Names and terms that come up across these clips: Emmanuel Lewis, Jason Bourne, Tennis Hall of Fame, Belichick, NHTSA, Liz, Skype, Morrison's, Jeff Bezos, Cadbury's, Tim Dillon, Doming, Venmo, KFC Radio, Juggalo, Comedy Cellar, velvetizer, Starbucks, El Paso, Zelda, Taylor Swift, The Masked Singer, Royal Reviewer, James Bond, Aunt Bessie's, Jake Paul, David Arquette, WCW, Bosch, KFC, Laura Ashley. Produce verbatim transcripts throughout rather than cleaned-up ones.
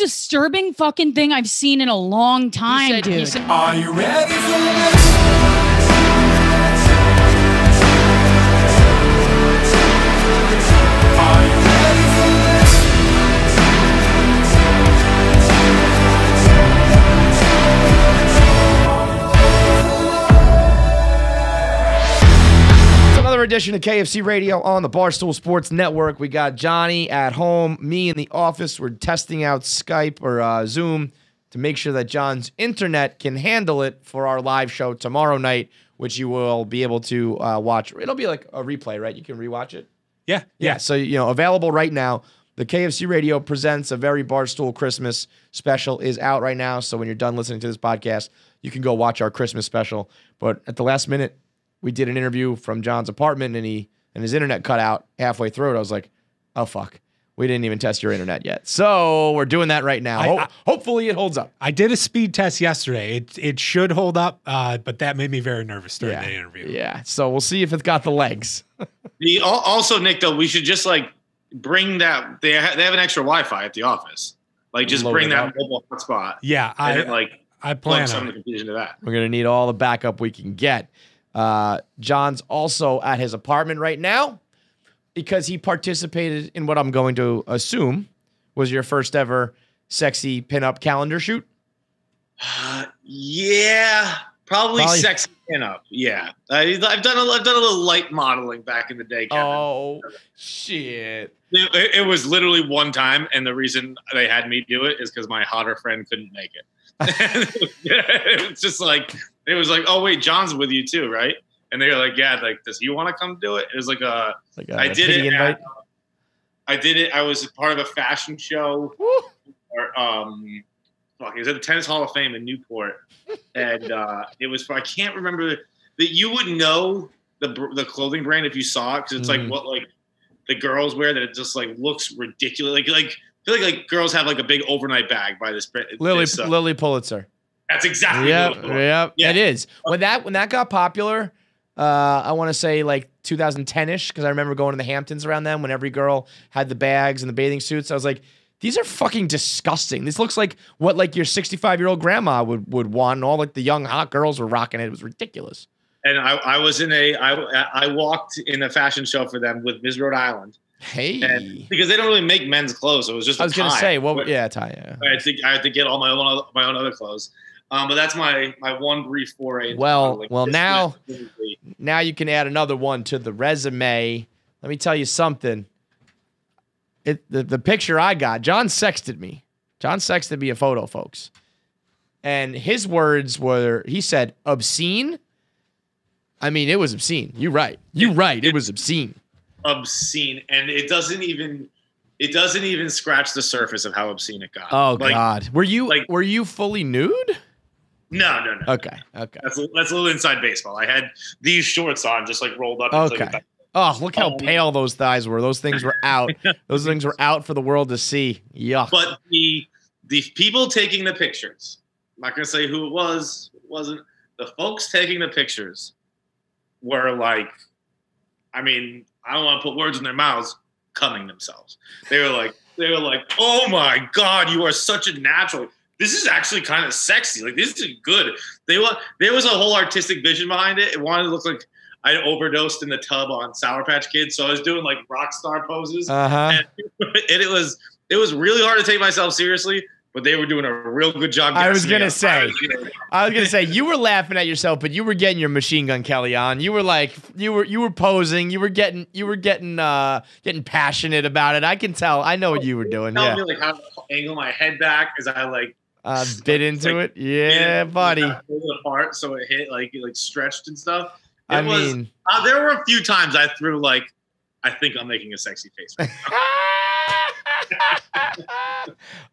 disturbing fucking thing I've seen in a long time, he said, dude. He said, are you ready for this? Edition of K F C Radio on the Barstool Sports Network. We got Johnny at home, me in the office. We're testing out Skype or uh, Zoom to make sure that John's internet can handle it for our live show tomorrow night, which you will be able to uh, watch. It'll be like a replay, right? You can rewatch it. Yeah, yeah. Yeah. So, you know, available right now. The K F C Radio Presents a Very Barstool Christmas special is out right now. So when you're done listening to this podcast, you can go watch our Christmas special. But at the last minute, we did an interview from John's apartment, and he and his internet cut out halfway through it. I was like, oh, fuck. We didn't even test your internet yet. So we're doing that right now. I, Ho I, hopefully it holds up. I did a speed test yesterday. It, it should hold up, uh, but that made me very nervous during yeah. that interview. Yeah, so we'll see if it's got the legs. the, also, Nick, though, we should just, like, bring that. They, ha they have an extra Wi-Fi at the office. Like, just Load bring that mobile hotspot. Yeah, I, it, like, I plan some confusion to that. We're going to need all the backup we can get. Uh, John's also at his apartment right now because he participated in what I'm going to assume was your first ever sexy pinup calendar shoot. Uh, yeah, probably, probably sexy pinup. Yeah, I, I've done a, I've done a little light modeling back in the day, Kevin. Oh shit! It, it was literally one time, and the reason they had me do it is because my hotter friend couldn't make it. It's just like. It was like, oh wait, John's with you too, right? And they were like, yeah, like, does he want to come do it? It was like a, like a I did it. At, uh, I did it. I was part of a fashion show. Or, um, fuck, it was at the Tennis Hall of Fame in Newport, and uh, it was. I can't remember that. You would know the the clothing brand if you saw it, because it's mm. like what like the girls wear that it just like looks ridiculous. Like like I feel like like girls have like a big overnight bag by this Lily this, uh, Lily Pulitzer. That's exactly yep, what it was. Yep. Yeah, it is. When that when that got popular, uh, I want to say like two thousand ten-ish, because I remember going to the Hamptons around then when every girl had the bags and the bathing suits. I was like, these are fucking disgusting. This looks like what like your sixty-five-year-old grandma would would want, and all like the young hot girls were rocking it. It was ridiculous. And I, I was in a I I walked in a fashion show for them with Miz Rhode Island. Hey, and because they don't really make men's clothes, so it was just. I was going to say, well, yeah, tie. Yeah. I had to I had to get all my own my own other clothes. Um, but that's my my one brief foray. Well, well, now now you can add another one to the resume. Let me tell you something. It the, the picture I got, John sexted me. John sexted me a photo, folks. And his words were, he said, obscene. I mean, it was obscene. You're right. You're right. It was obscene. Obscene. And it doesn't even it doesn't even scratch the surface of how obscene it got. Oh, like, God. Were you like were you fully nude? No, no, no. Okay, no. okay. That's a, that's a little inside baseball. I had these shorts on, just like rolled up. Okay. Like oh, look how um, pale those thighs were. Those things were out. Those things were out for the world to see. Yuck. But the the people taking the pictures. I'm not gonna say who it was. It wasn't the folks taking the pictures were like, I mean, I don't want to put words in their mouths. Cumming themselves. They were like, they were like, oh my God, you are such a natural. This is actually kind of sexy. Like, this is good. They want, there was a whole artistic vision behind it. It wanted to look like I overdosed in the tub on Sour Patch Kids. So I was doing like rock star poses. Uh-huh. And, and it was, it was really hard to take myself seriously, but they were doing a real good job. I was going to say, I was going to say you were laughing at yourself, but you were getting your Machine Gun Kelly on. You were like, you were, you were posing, you were getting, you were getting, uh, getting passionate about it. I can tell. I know what you were doing. Tell yeah. me like how to angle my head back. Cause I like, Uh, bit into like, it, yeah, it, buddy. It apart, so it hit like it, like stretched and stuff. It I was, mean, uh, there were a few times I threw like, I think I'm making a sexy face. Right now.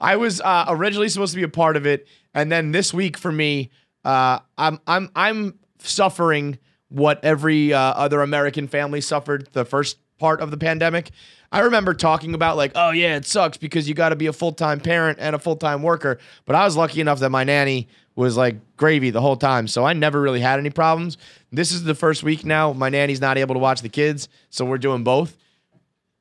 I was uh, originally supposed to be a part of it, and then this week for me, uh, I'm I'm I'm suffering what every uh, other American family suffered the first part of the pandemic. I remember talking about like, oh yeah, it sucks because you got to be a full-time parent and a full-time worker. But I was lucky enough that my nanny was like gravy the whole time. So I never really had any problems. This is the first week now. My nanny's not able to watch the kids. So we're doing both.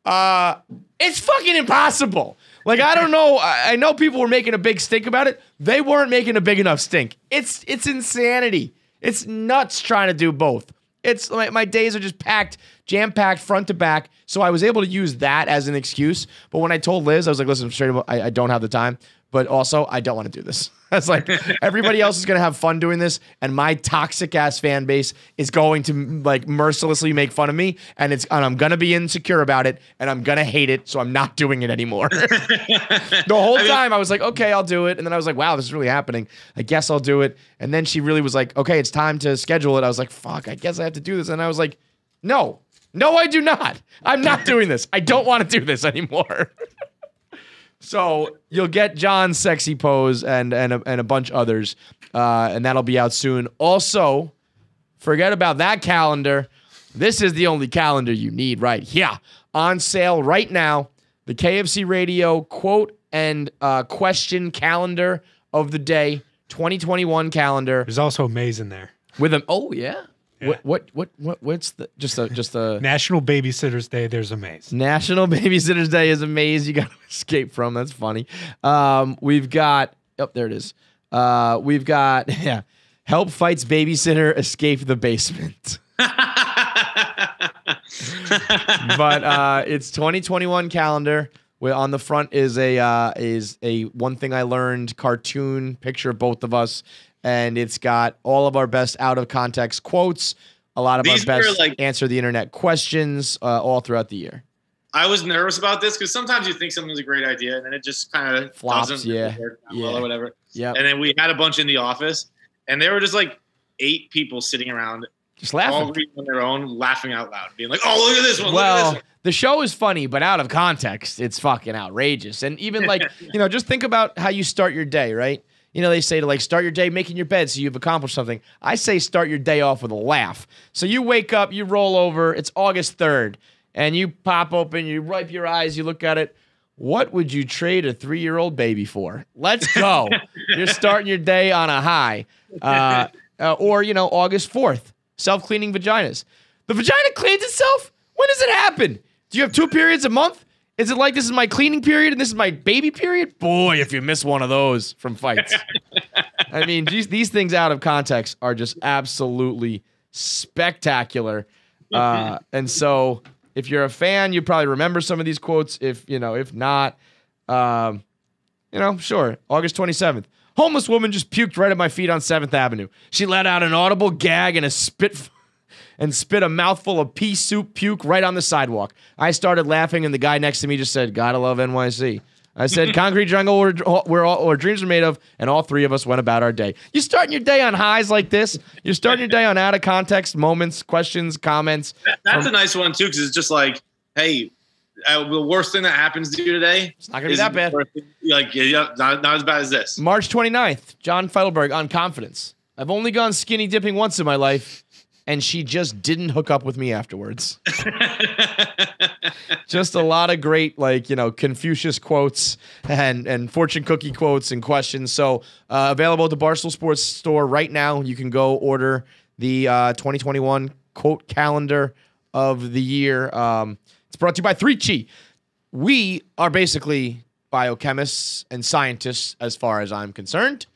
Uh, it's fucking impossible. Like, I don't know. I, I know people were making a big stink about it. They weren't making a big enough stink. It's it's insanity. It's nuts trying to do both. It's my, my days are just packed, jam-packed, front to back. So I was able to use that as an excuse. But when I told Liz, I was like, listen, straight up, I, I don't have the time. But also, I don't want to do this. I was like, everybody else is going to have fun doing this. And my toxic-ass fan base is going to, like, mercilessly make fun of me. And, it's, and I'm going to be insecure about it. And I'm going to hate it. So I'm not doing it anymore. The whole I mean, time, I was like, okay, I'll do it. And then I was like, wow, this is really happening. I guess I'll do it. And then she really was like, okay, it's time to schedule it. I was like, fuck, I guess I have to do this. And I was like, no. No, I do not. I'm not doing this. I don't want to do this anymore. So you'll get John's sexy pose and and a, and a bunch others, uh, and that'll be out soon. Also, forget about that calendar. This is the only calendar you need right here. On sale right now, the K F C Radio quote and uh, question calendar of the day, twenty twenty-one calendar. There's also Maze in there. With them. Oh, yeah. Yeah. What, what what what what's the just a just a National Babysitter's Day? There's a maze. National Babysitter's Day is a maze you got to escape from. That's funny. Um, we've got oh there it is. Uh, we've got yeah. Help fights babysitter, escape the basement. But uh, it's twenty twenty-one calendar. Where on the front is a uh, is a one thing I learned cartoon picture of both of us. And it's got all of our best out-of-context quotes, a lot of These our best like, answer-the-internet questions uh, all throughout the year. I was nervous about this because sometimes you think something's a great idea, and then it just kind of flops, doesn't yeah. work out yeah. well or whatever. Yep. And then we had a bunch in the office, and there were just like eight people sitting around. Just laughing. All on their own, laughing out loud, being like, oh, look at this one, well, look at this one. The show is funny, but out of context, it's fucking outrageous. And even like, you know, just think about how you start your day, right? You know, they say to, like, start your day making your bed so you've accomplished something. I say start your day off with a laugh. So you wake up, you roll over, it's August third, and you pop open, you wipe your eyes, you look at it. What would you trade a three-year-old baby for? Let's go. You're starting your day on a high. Uh, uh, or, you know, August fourth, self-cleaning vaginas. The vagina cleans itself? When does it happen? Do you have two periods a month? Is it like this is my cleaning period and this is my baby period? Boy, if you miss one of those from fights. I mean, geez, these things out of context are just absolutely spectacular. Uh, and so if you're a fan, you probably remember some of these quotes. If, you know, if not, um, you know, sure. August twenty-seventh. Homeless woman just puked right at my feet on seventh avenue. She let out an audible gag and a spit... and spit a mouthful of pea soup puke right on the sidewalk. I started laughing, and the guy next to me just said, gotta love N Y C. I said, concrete jungle where, where all our dreams are made of, and all three of us went about our day. You're starting your day on highs like this. You're starting your day on out-of-context moments, questions, comments. That, that's um, a nice one, too, because it's just like, hey, uh, the worst thing that happens to you today. It's not going to be that bad. Like, yeah, not, not as bad as this. March twenty-ninth, John Feidelberg on confidence. I've only gone skinny dipping once in my life. And she just didn't hook up with me afterwards. Just a lot of great, like, you know, Confucius quotes and, and fortune cookie quotes and questions. So uh, available at the Barstool Sports store right now. You can go order the uh, twenty twenty-one quote calendar of the year. Um, it's brought to you by three chi. We are basically biochemists and scientists as far as I'm concerned.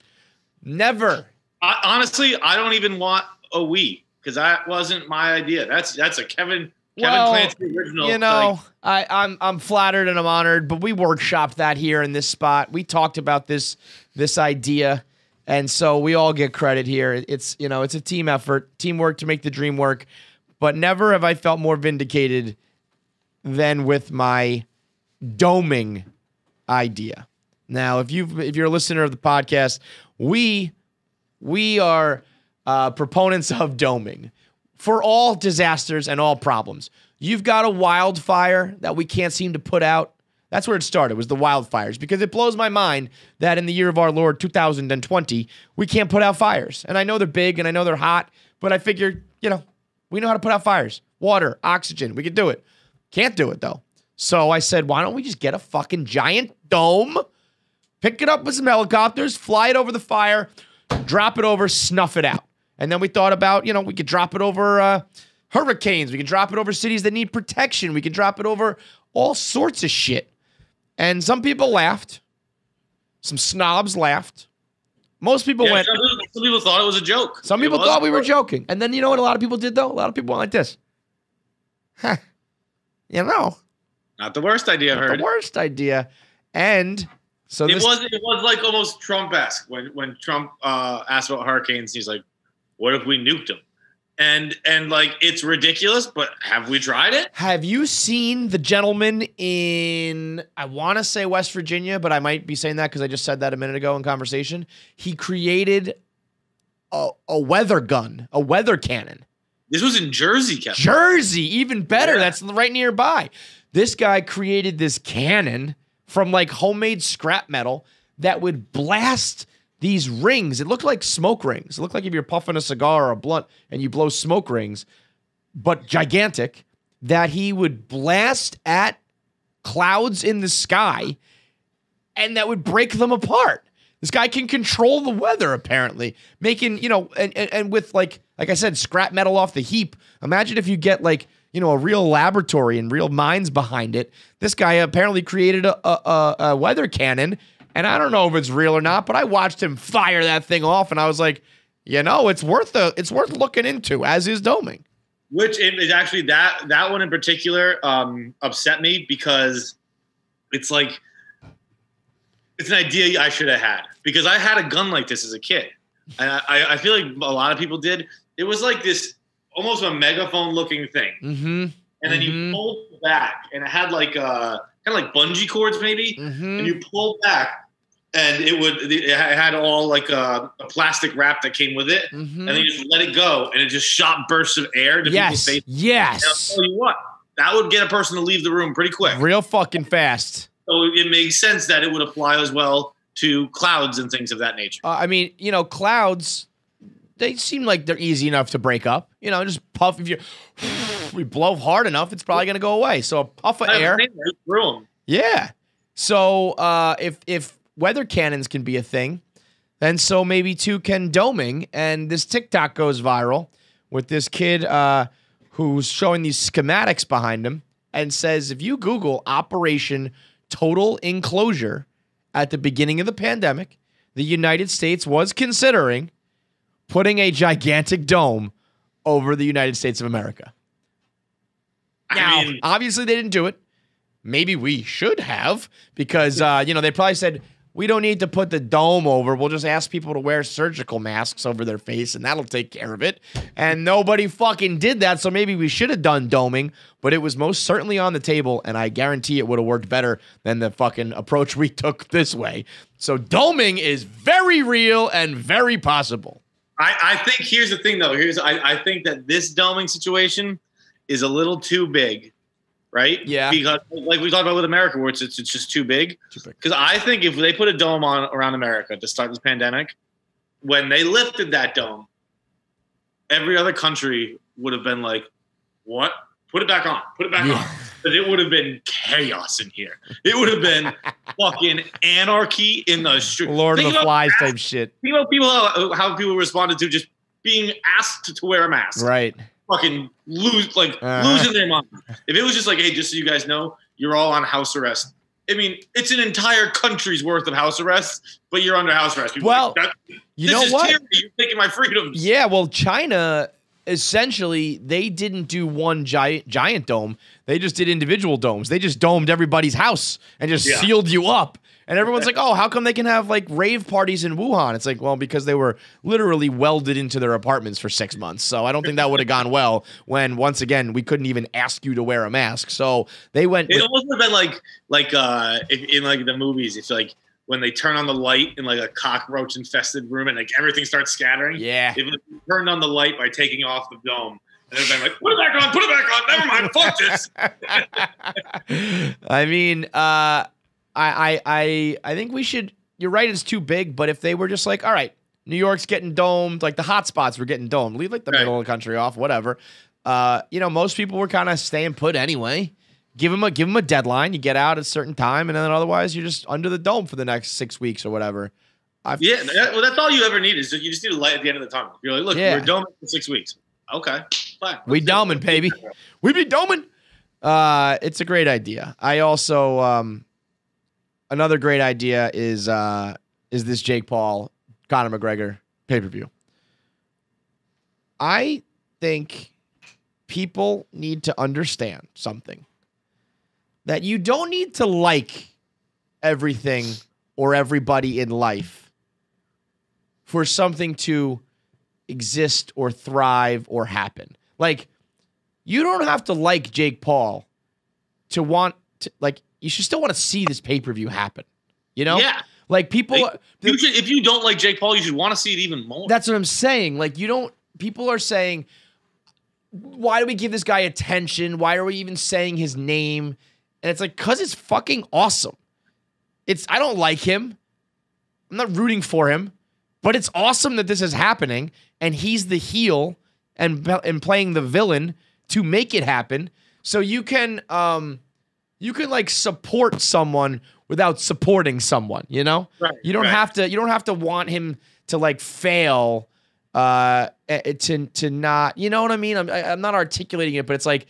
Never. I, honestly, I don't even want a we. Because that wasn't my idea. That's that's a Kevin Kevin well, Clancy original. You know, like, I, I'm I'm flattered and I'm honored, but we workshopped that here in this spot. We talked about this this idea, and so we all get credit here. It's you know, it's a team effort, teamwork to make the dream work. But never have I felt more vindicated than with my doming idea. Now, if you if you're a listener of the podcast, we we are. Uh, proponents of doming for all disasters and all problems. You've got a wildfire that we can't seem to put out. That's where it started, was the wildfires, because it blows my mind that in the year of our Lord, two thousand twenty, we can't put out fires. And I know they're big and I know they're hot, but I figure, you know, we know how to put out fires. Water, oxygen, we could do it. Can't do it, though. So I said, why don't we just get a fucking giant dome, pick it up with some helicopters, fly it over the fire, drop it over, snuff it out. And then we thought about, you know, we could drop it over uh, hurricanes. We could drop it over cities that need protection. We could drop it over all sorts of shit. And some people laughed. Some snobs laughed. Most people yeah, went. Some people thought it was a joke. Some people thought we were joking. And then you know what a lot of people did, though? A lot of people went like this. Huh. You know. Not the worst idea I've heard. Not the worst idea. And so it this was it was like almost Trump-esque when, when Trump uh, asked about hurricanes. He's like, what if we nuked them? And, and like, it's ridiculous, but have we tried it? Have you seen the gentleman in, I want to say West Virginia, but I might be saying that because I just said that a minute ago in conversation. He created a, a weather gun, a weather cannon. This was in Jersey, Kevin. Jersey, even better. Yeah. That's right nearby. This guy created this cannon from like homemade scrap metal that would blast these rings. It looked like smoke rings. It looked like if you're puffing a cigar or a blunt and you blow smoke rings, but gigantic, that he would blast at clouds in the sky and that would break them apart. This guy can control the weather, apparently, making, you know, and, and, and with like, like I said, scrap metal off the heap. Imagine if you get like, you know, a real laboratory and real minds behind it. This guy apparently created a, a, a weather cannon. And I don't know if it's real or not, but I watched him fire that thing off, and I was like, you know, it's worth a, it's worth looking into, as is doming. Which is actually that that one in particular um, upset me because it's like it's an idea I should have had because I had a gun like this as a kid, and I, I feel like a lot of people did. It was like this almost a megaphone looking thing, mm-hmm. and then mm-hmm. you pulled back, and it had like a. Kind of like bungee cords, maybe, mm-hmm. and you pull back, and it would. It had all like a, a plastic wrap that came with it, mm-hmm. and then you just let it go, and it just shot bursts of air to yes. people's faces. Yes, yes. Tell you what, that would get a person to leave the room pretty quick, real fucking fast. So it makes sense that it would apply as well to clouds and things of that nature. Uh, I mean, you know, clouds. They seem like they're easy enough to break up. You know, just puff. If you we blow hard enough, it's probably going to go away. So a puff of air. Yeah. So uh, if, if weather cannons can be a thing, then so maybe too can doming. And this TikTok goes viral with this kid uh, who's showing these schematics behind him and says, if you Google Operation Total Enclosure at the beginning of the pandemic, the United States was considering putting a gigantic dome over the United States of America. Now, I mean, obviously they didn't do it. Maybe we should have because, uh, you know, they probably said, we don't need to put the dome over. We'll just ask people to wear surgical masks over their face and that'll take care of it. And nobody fucking did that. So maybe we should have done doming, but it was most certainly on the table. And I guarantee it would have worked better than the fucking approach we took this way. So doming is very real and very possible. I, I think here's the thing, though. Here's I, I think that this doming situation is a little too big, right? Yeah. Because like we talked about with America, where it's, it's, it's just too big. Too big. Because I think if they put a dome on around America to start this pandemic, when they lifted that dome, every other country would have been like, what? Put it back on. Put it back yeah. on. But it would have been chaos in here. It would have been fucking anarchy in the street. Lord think of the Flies type shit. You know, people how, how people responded to just being asked to, to wear a mask. Right. Fucking lose, like uh-huh. losing their mind. If it was just like, hey, just so you guys know, you're all on house arrest. I mean, it's an entire country's worth of house arrests, but you're under house arrest. People well, like, you this know is what? Tyranny. You're taking my freedoms. Yeah. Well, China. Essentially, they didn't do one giant giant dome. They just did individual domes. They just domed everybody's house and just yeah. sealed you up. And everyone's like, oh, how come they can have, like, rave parties in Wuhan? It's like, well, because they were literally welded into their apartments for six months. So I don't think that would have gone well when, once again, we couldn't even ask you to wear a mask. So they went. It almost would have been like, like uh, in, like, the movies. It's like when they turn on the light in like a cockroach infested room and like everything starts scattering. Yeah. They turned on the light by taking off the dome. And everybody's like, put it back on, put it back on. Never mind. Fuck this. I mean, uh, I, I, I, I think we should, you're right. It's too big, but if they were just like, all right, New York's getting domed, like the hot spots were getting domed, leave like the right. middle of the country off, whatever. Uh, you know, most people were kind of staying put anyway. Give them a give them a deadline. You get out at a certain time, and then otherwise you're just under the dome for the next six weeks or whatever. I've yeah, that, well, that's all you ever need is you just need a light at the end of the tunnel. You're like, look, yeah. we're doming for six weeks. Okay, fine. We doming, baby. We be doming. Uh, it's a great idea. I also um, Another great idea is uh, is this Jake Paul, Conor McGregor pay-per-view. I think people need to understand something. That you don't need to like everything or everybody in life for something to exist or thrive or happen. Like, you don't have to like Jake Paul to want to, like, you should still want to see this pay-per-view happen, you know? Yeah. Like, people... Like, you should, if you don't like Jake Paul, you should want to see it even more. That's what I'm saying. Like, you don't... People are saying, why do we give this guy attention? Why are we even saying his name? And it's like, because it's fucking awesome. It's I don't like him. I'm not rooting for him. But it's awesome that this is happening, and he's the heel and, and playing the villain to make it happen. So you can, um, you can like support someone without supporting someone, you know? Right, you don't right. have to, you don't have to want him to like fail uh, to, to not, you know what I mean? I'm, I'm not articulating it, but it's like,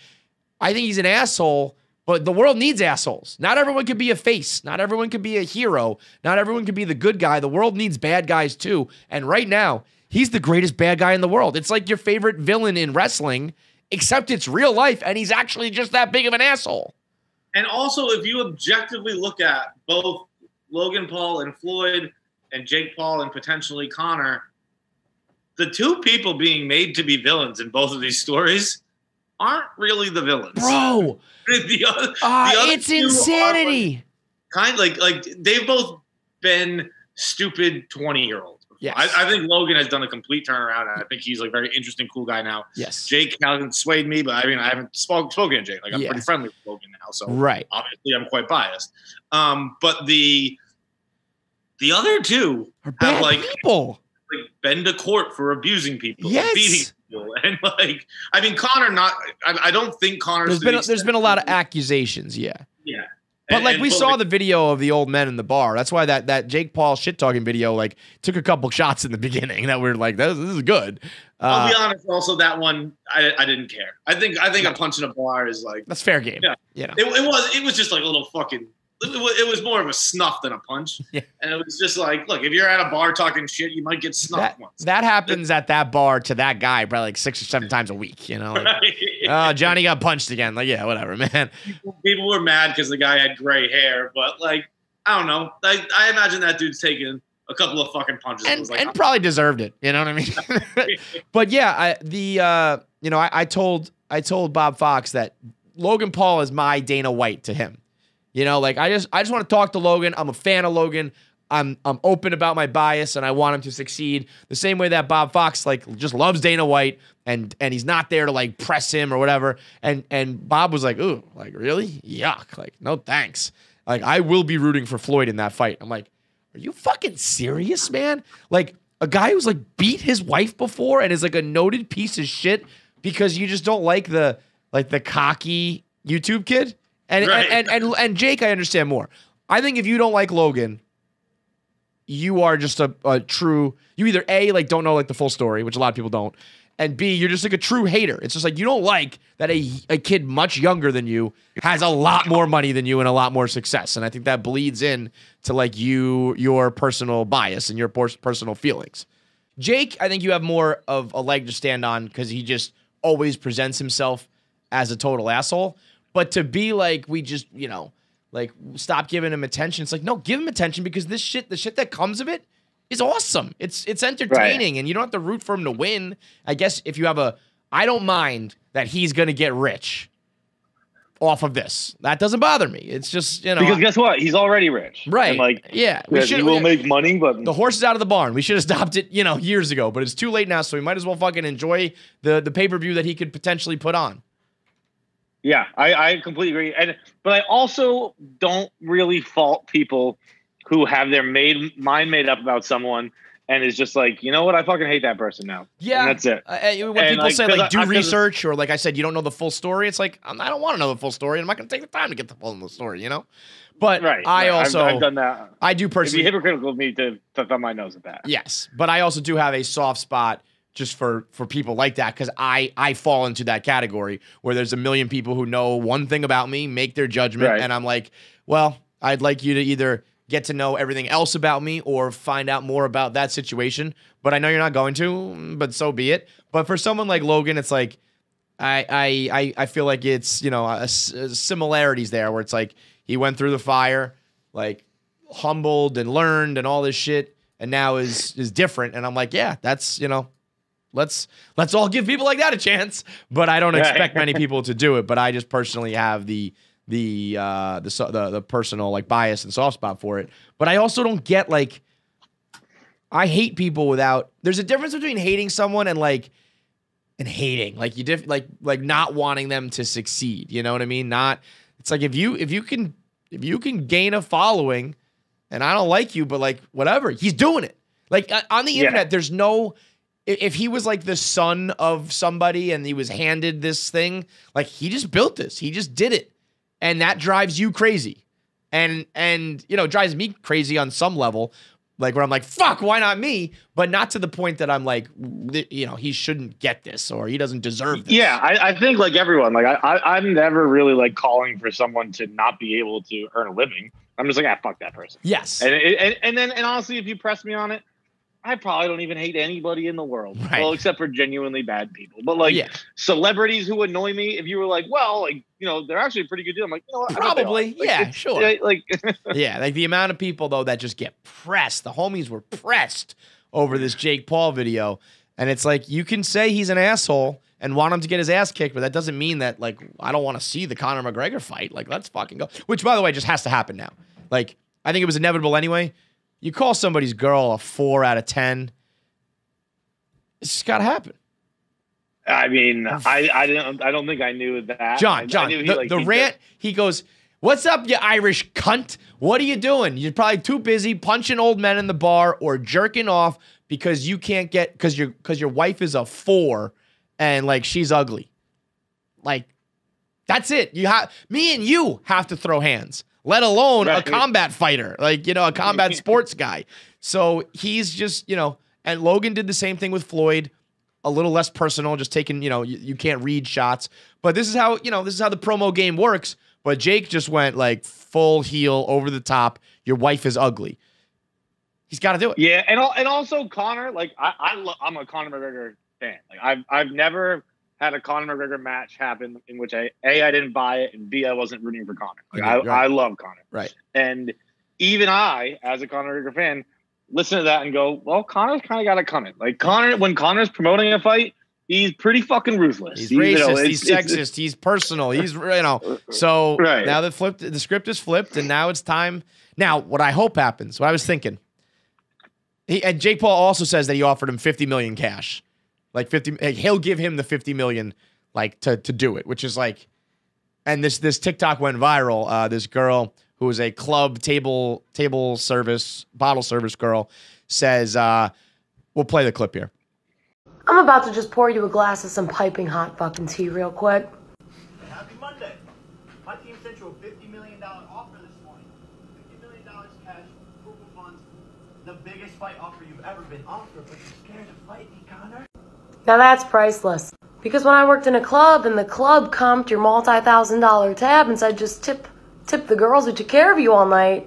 I think he's an asshole, but the world needs assholes. Not everyone can be a face. Not everyone can be a hero. Not everyone can be the good guy. The world needs bad guys too. And right now, he's the greatest bad guy in the world. It's like your favorite villain in wrestling, except it's real life, and he's actually just that big of an asshole. And also, if you objectively look at both Logan Paul and Floyd and Jake Paul and potentially Conor, the two people being made to be villains in both of these stories aren't really the villains. Bro, the other, uh, the other it's insanity. Like, kind of like, like they've both been stupid twenty-year-olds. Yes. I, I think Logan has done a complete turnaround, and I think he's like a very interesting, cool guy now. Yes. Jake hasn't swayed me, but I mean, I haven't spoke, spoken to Jake. Like, I'm yes. pretty friendly with Logan now, so right. obviously I'm quite biased. Um, but the the other two are bad have like people. Like, been to court for abusing people, yes. beating people, and like, I mean, Conor. Not, I, I don't think Conor. There's been a, there's been a lot of accusations, yeah, yeah. But and, like and we saw the video of the old men in the bar. That's why that that Jake Paul shit talking video like took a couple shots in the beginning that we were like, this, this is good. Uh, I'll be honest. Also, that one I I didn't care. I think I think yeah. a punch in a bar is like that's fair game. Yeah, yeah. It, it was it was just like a little fucking. It was more of a snuff than a punch. Yeah. And it was just like, look, if you're at a bar talking shit, you might get snuffed that, once. That happens at that bar to that guy probably like six or seven times a week, you know? Like, right. Oh, Johnny got punched again. Like, yeah, whatever, man. People were mad because the guy had gray hair, but like, I don't know. I, I imagine that dude's taking a couple of fucking punches. And, and, was like, and probably deserved it. You know what I mean? But yeah, I, the, uh, you know, I, I told, I told Bob Fox that Logan Paul is my Dana White to him. You know, like I just, I just want to talk to Logan. I'm a fan of Logan. I'm, I'm open about my bias, and I want him to succeed. The same way that Bob Fox like just loves Dana White, and and he's not there to like press him or whatever. And and Bob was like, ooh, like really? Yuck! Like no thanks. Like I will be rooting for Floyd in that fight. I'm like, are you fucking serious, man? Like a guy who's like beat his wife before and is like a noted piece of shit because you just don't like the like the cocky YouTube kid. And, right. and, and and and Jake, I understand more. I think if you don't like Logan, you are just a, a true, you either A, like don't know like the full story, which a lot of people don't, and B, you're just like a true hater. It's just like you don't like that a, a kid much younger than you has a lot more money than you and a lot more success. And I think that bleeds in to like you, your personal bias and your personal feelings. Jake, I think you have more of a leg to stand on because he just always presents himself as a total asshole. But to be like, we just, you know, like, stop giving him attention. It's like, no, give him attention because this shit, the shit that comes of it is awesome. It's it's entertaining, right. And you don't have to root for him to win. I guess if you have a, I don't mind that he's going to get rich off of this. That doesn't bother me. It's just, you know. Because guess what? He's already rich. Right. And like, yeah. We should, he will we, make money, but. The horse is out of the barn. We should have stopped it, you know, years ago. But it's too late now, so we might as well fucking enjoy the, the pay-per-view that he could potentially put on. Yeah, I, I completely agree. And, but I also don't really fault people who have their made mind made up about someone and is just like, you know what? I fucking hate that person now. Yeah. And that's it. Uh, when and people like, say, like, do I, research or, like I said, you don't know the full story. It's like, I don't want to know the full story. I'm not going to take the time to get the full story, you know? But right, I right. also, I've, I've done that. I do personally. It'd be hypocritical of me to, to thumb my nose at that. Yes. But I also do have a soft spot just for, for people like that, because I, I fall into that category where there's a million people who know one thing about me, make their judgment, right. And I'm like, well, I'd like you to either get to know everything else about me or find out more about that situation. But I know you're not going to, but so be it. But for someone like Logan, it's like, I I I feel like it's, you know, a, a similarities there where it's like he went through the fire, like humbled and learned and all this shit, and now is is different. And I'm like, yeah, that's, you know, let's let's all give people like that a chance. But I don't expect many people to do it. But I just personally have the the uh, the, the the personal like bias and soft spot for it. But I also don't get, like, I hate people without. There's a difference between hating someone and like. And hating, like you diff like like not wanting them to succeed, you know what I mean? Not, it's like if you if you can if you can gain a following, and I don't like you, but like whatever, he's doing it. Like on the yeah. internet, there's no, if he was like the son of somebody and he was handed this thing, like he just built this, he just did it, and that drives you crazy, and and you know drives me crazy on some level. Like where I'm like, fuck, why not me? But not to the point that I'm like, you know, he shouldn't get this or he doesn't deserve this. Yeah, I, I think like everyone, like I, I, I'm never really like calling for someone to not be able to earn a living. I'm just like, ah, fuck that person. Yes. And, it, and and then and honestly, if you press me on it, I probably don't even hate anybody in the world. Right. Well, except for genuinely bad people. But like yeah. celebrities who annoy me, if you were like, well, like, you know, they're actually a pretty good deal. I'm like, you know what? Probably. Like, yeah, sure. Like, yeah. Like the amount of people though, that just get pressed. The homies were pressed over this Jake Paul video. And it's like, you can say he's an asshole and want him to get his ass kicked, but that doesn't mean that like, I don't want to see the Conor McGregor fight. Like, let's fucking go. Which by the way, just has to happen now. Like, I think it was inevitable anyway. You call somebody's girl a four out of ten, it's just got to happen. I mean, I, I, didn't, I don't think I knew that. John, I, John, I knew he, the, like, the he rant, did. He goes, what's up, you Irish cunt? What are you doing? You're probably too busy punching old men in the bar or jerking off because you can't get, because your because your wife is a four and, like, she's ugly. Like, that's it. You have me and you have to throw hands. Let alone right. a combat fighter, like, you know, a combat sports guy. So he's just, you know, and Logan did the same thing with Floyd, a little less personal, just taking, you know, you, you can't read shots. But this is how, you know, this is how the promo game works. But Jake just went like full heel over the top. Your wife is ugly. He's got to do it. Yeah. And, and also Conor, like I, I lo I'm a Conor McGregor fan. Like I've, I've never had a Conor McGregor match happen in which I, A, I didn't buy it, and B, I wasn't rooting for Conor. Like, right, I, right. I love Conor. Right. And even I, as a Conor McGregor fan, listen to that and go, well, Conor's kind of got it coming. Like, Conor, when Conor's promoting a fight, he's pretty fucking ruthless. He's, he's racist, you know, he's sexist, it's, he's personal, he's, you know. So right. now the, flipped, the script is flipped, and now it's time. Now, what I hope happens, what I was thinking, he, and Jake Paul also says that he offered him fifty million dollars cash. Like fifty, like he'll give him the fifty million, like to to do it, which is like, and this this TikTok went viral. Uh, this girl who was a club table table service bottle service girl says, uh, "We'll play the clip here." I'm about to just pour you a glass of some piping hot fucking tea, real quick. Happy Monday! My team sent you a fifty million dollar offer this morning. fifty million dollars cash, approval funds, the biggest fight offer you've ever been offered, but you're scared to fight me, Conor. Now that's priceless, because when I worked in a club and the club comped your multi-thousand dollar tab and said just tip tip the girls who took care of you all night,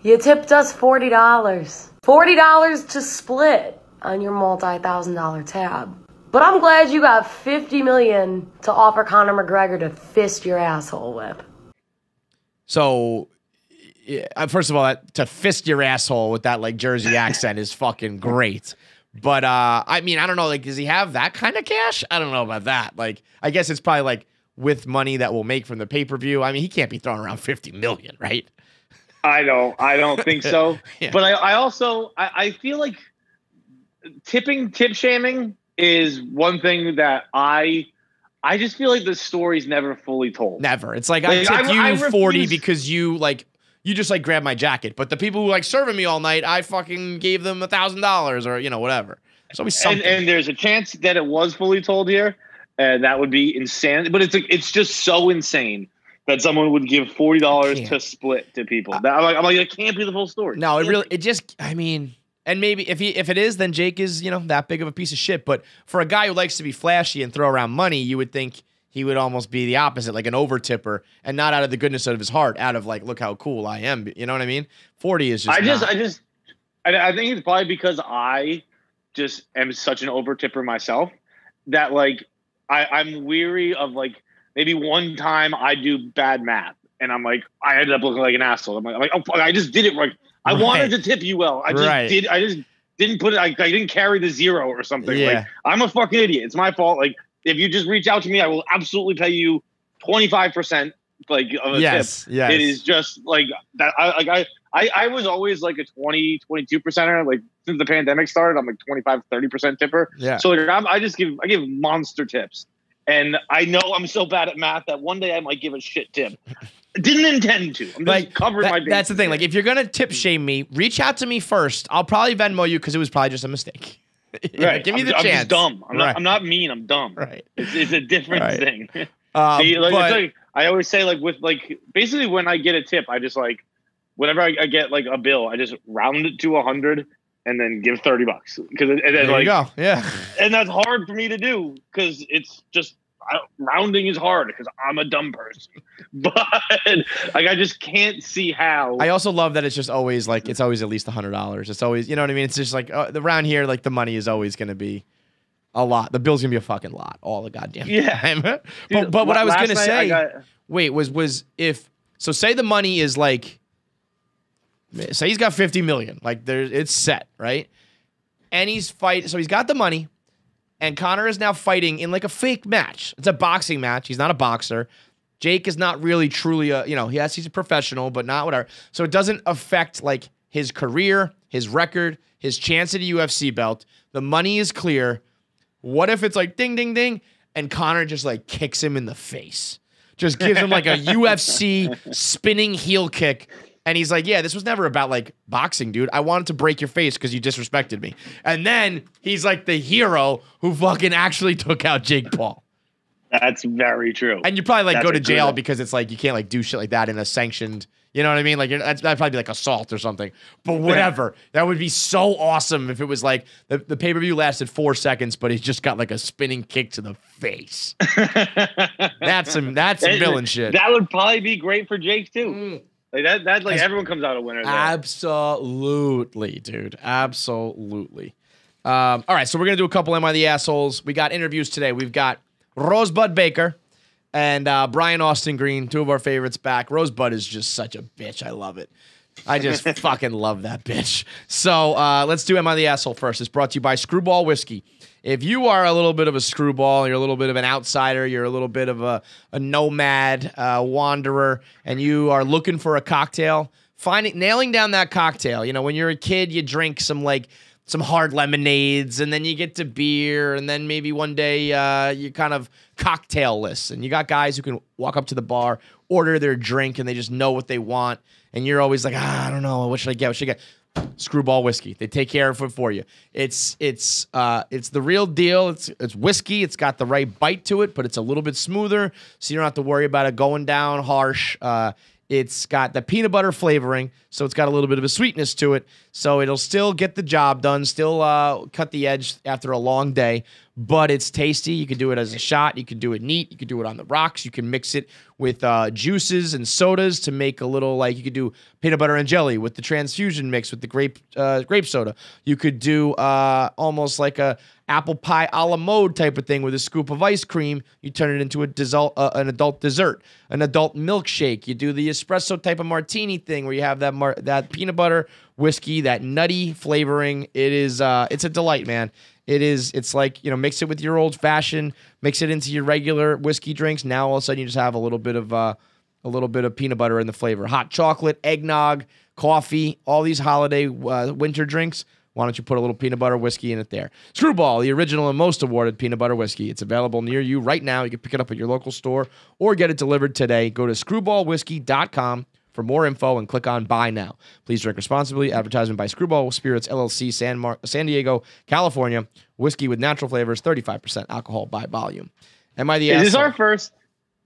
you tipped us forty dollars. forty dollars to split on your multi-thousand dollar tab. But I'm glad you got fifty million to offer Conor McGregor to fist your asshole with. So, first of all, that, to fist your asshole with that like Jersey accent is fucking great. But, uh, I mean, I don't know, like, does he have that kind of cash? I don't know about that. Like, I guess it's probably, like, with money that we'll make from the pay-per-view. I mean, he can't be throwing around fifty million dollars, right? I don't. I don't think so. Yeah. But I, I also, I, I feel like tipping, tip shaming is one thing that I, I just feel like the story's never fully told. Never. It's like, like I tipped I, you I forty because you, like, you just, like, grab my jacket. But the people who, like, serving me all night, I fucking gave them a thousand dollars or, you know, whatever. There's always something. And, and there's a chance that it was fully told here, and that would be insane. But it's like, it's just so insane that someone would give forty dollars to split to people. That, I'm, like, I'm like, it can't be the full story. No, it really – it just – I mean – and maybe if he if it is, then Jake is, you know, that big of a piece of shit. But for a guy who likes to be flashy and throw around money, you would think – he would almost be the opposite, like an overtipper, and not out of the goodness of his heart, out of like, look how cool I am. You know what I mean? forty is just I just, I just, I think it's probably because I just am such an overtipper myself that like I, I'm weary of like maybe one time I do bad math and I'm like, I ended up looking like an asshole. I'm like, I'm like oh, fuck, I just did it right. I right. wanted to tip you well. I just right. did. I just didn't put it. I, I didn't carry the zero or something. Yeah. Like, I'm a fucking idiot. It's my fault. Like, if you just reach out to me, I will absolutely pay you twenty-five percent. Like, of a yes, tip. Yes. It is just like that. I, like I, I, I was always like a twenty, twenty-two percenter. Like since the pandemic started, I'm like twenty-five, thirty percent tipper. Yeah. So like, I'm, I just give, I give monster tips. And I know I'm so bad at math that one day I might give a shit tip. Didn't intend to. I'm like, just covering that, my bases. That's the thing. Like, if you're going to tip shame me, reach out to me first. I'll probably Venmo you because it was probably just a mistake. Yeah, right. Give me I'm, the I'm chance. I'm just dumb. I'm, right. not, I'm not mean. I'm dumb. Right. It's, it's a different right. thing. Um, See, like, but, it's like, I always say, like, with, like, basically when I get a tip, I just, like, whenever I, I get, like, a bill, I just round it to one hundred and then give thirty bucks. Because and then, there like, you go. Yeah. And that's hard for me to do because it's just I, rounding is hard because I'm a dumb person. But, like, I just can't see how. I also love that it's just always, like, it's always at least one hundred dollars. It's always, you know what I mean? It's just, like, uh, around here, like, the money is always going to be a lot. The bill's going to be a fucking lot all the goddamn yeah. time. but, Dude, but what I was going to say, got, wait, was was if, so say the money is, like, say he's got fifty million dollars. Like, there's, it's set, right? And he's fight. So he's got the money, and Conor is now fighting in, like, a fake match. It's a boxing match. He's not a boxer. Jake is not really truly a, you know, yes, he's a professional, but not whatever. So it doesn't affect, like, his career, his record, his chance at a U F C belt. The money is clear. What if it's, like, ding, ding, ding, and Conor just, like, kicks him in the face? Just gives him, like, a U F C spinning heel kick. And he's like, yeah, this was never about, like, boxing, dude. I wanted to break your face because you disrespected me. And then he's, like, the hero who fucking actually took out Jake Paul. That's very true. And you probably, like, that's go to jail one. Because it's, like, you can't, like, do shit like that in a sanctioned, you know what I mean? Like, you're, that's, that'd probably be, like, assault or something. But whatever. Yeah. That would be so awesome if it was, like, the, the pay-per-view lasted four seconds, but he just got, like, a spinning kick to the face. That's some, that's some villain shit. That would probably be great for Jake, too. Mm. Like that, that like As, everyone comes out a winner. There. Absolutely, dude. Absolutely. Um, all right, so we're gonna do a couple Am I the Assholes? We got interviews today. We've got Rosebud Baker and uh, Brian Austin Green, two of our favorites back. Rosebud is just such a bitch. I love it. I just fucking love that bitch. So uh, let's do Am I the Asshole first. It's brought to you by Screwball Whiskey. If you are a little bit of a screwball, you're a little bit of an outsider, you're a little bit of a, a nomad, uh, wanderer, and you are looking for a cocktail, finding nailing down that cocktail. You know, when you're a kid, you drink some like some hard lemonades, and then you get to beer, and then maybe one day uh, you kind of cocktail-less, and you got guys who can walk up to the bar, order their drink, and they just know what they want, and you're always like, ah, I don't know, what should I get? What should I get? Screwball Whiskey. They take care of it for you. It's it's uh it's the real deal. It's it's whiskey. It's got the right bite to it, but it's a little bit smoother, so you don't have to worry about it going down harsh. Uh it's got the peanut butter flavoring, so it's got a little bit of a sweetness to it. So it'll still get the job done, still uh cut the edge after a long day, but it's tasty. You can do it as a shot, you can do it neat, you can do it on the rocks, you can mix it with uh, juices and sodas to make a little, like, you could do peanut butter and jelly with the transfusion mix with the grape uh, grape soda. You could do uh, almost like a apple pie a la mode type of thing with a scoop of ice cream. You turn it into a dessert, uh, an adult dessert, an adult milkshake. You do the espresso type of martini thing where you have that mar that peanut butter whiskey, that nutty flavoring. It is uh, it's a delight, man. It is, it's like, you know, mix it with your old fashioned, mix it into your regular whiskey drinks. Now all of a sudden you just have a little bit of, uh, a little bit of peanut butter in the flavor. Hot chocolate, eggnog, coffee, all these holiday uh, winter drinks. Why don't you put a little peanut butter whiskey in it there? Screwball, the original and most awarded peanut butter whiskey. It's available near you right now. You can pick it up at your local store or get it delivered today. Go to screwball whiskey dot com. For more info and click on Buy Now. Please drink responsibly. Advertisement by Screwball Spirits, L L C, San, Mar San Diego, California. Whiskey with natural flavors, thirty-five percent alcohol by volume. Am I the is asshole? This our first,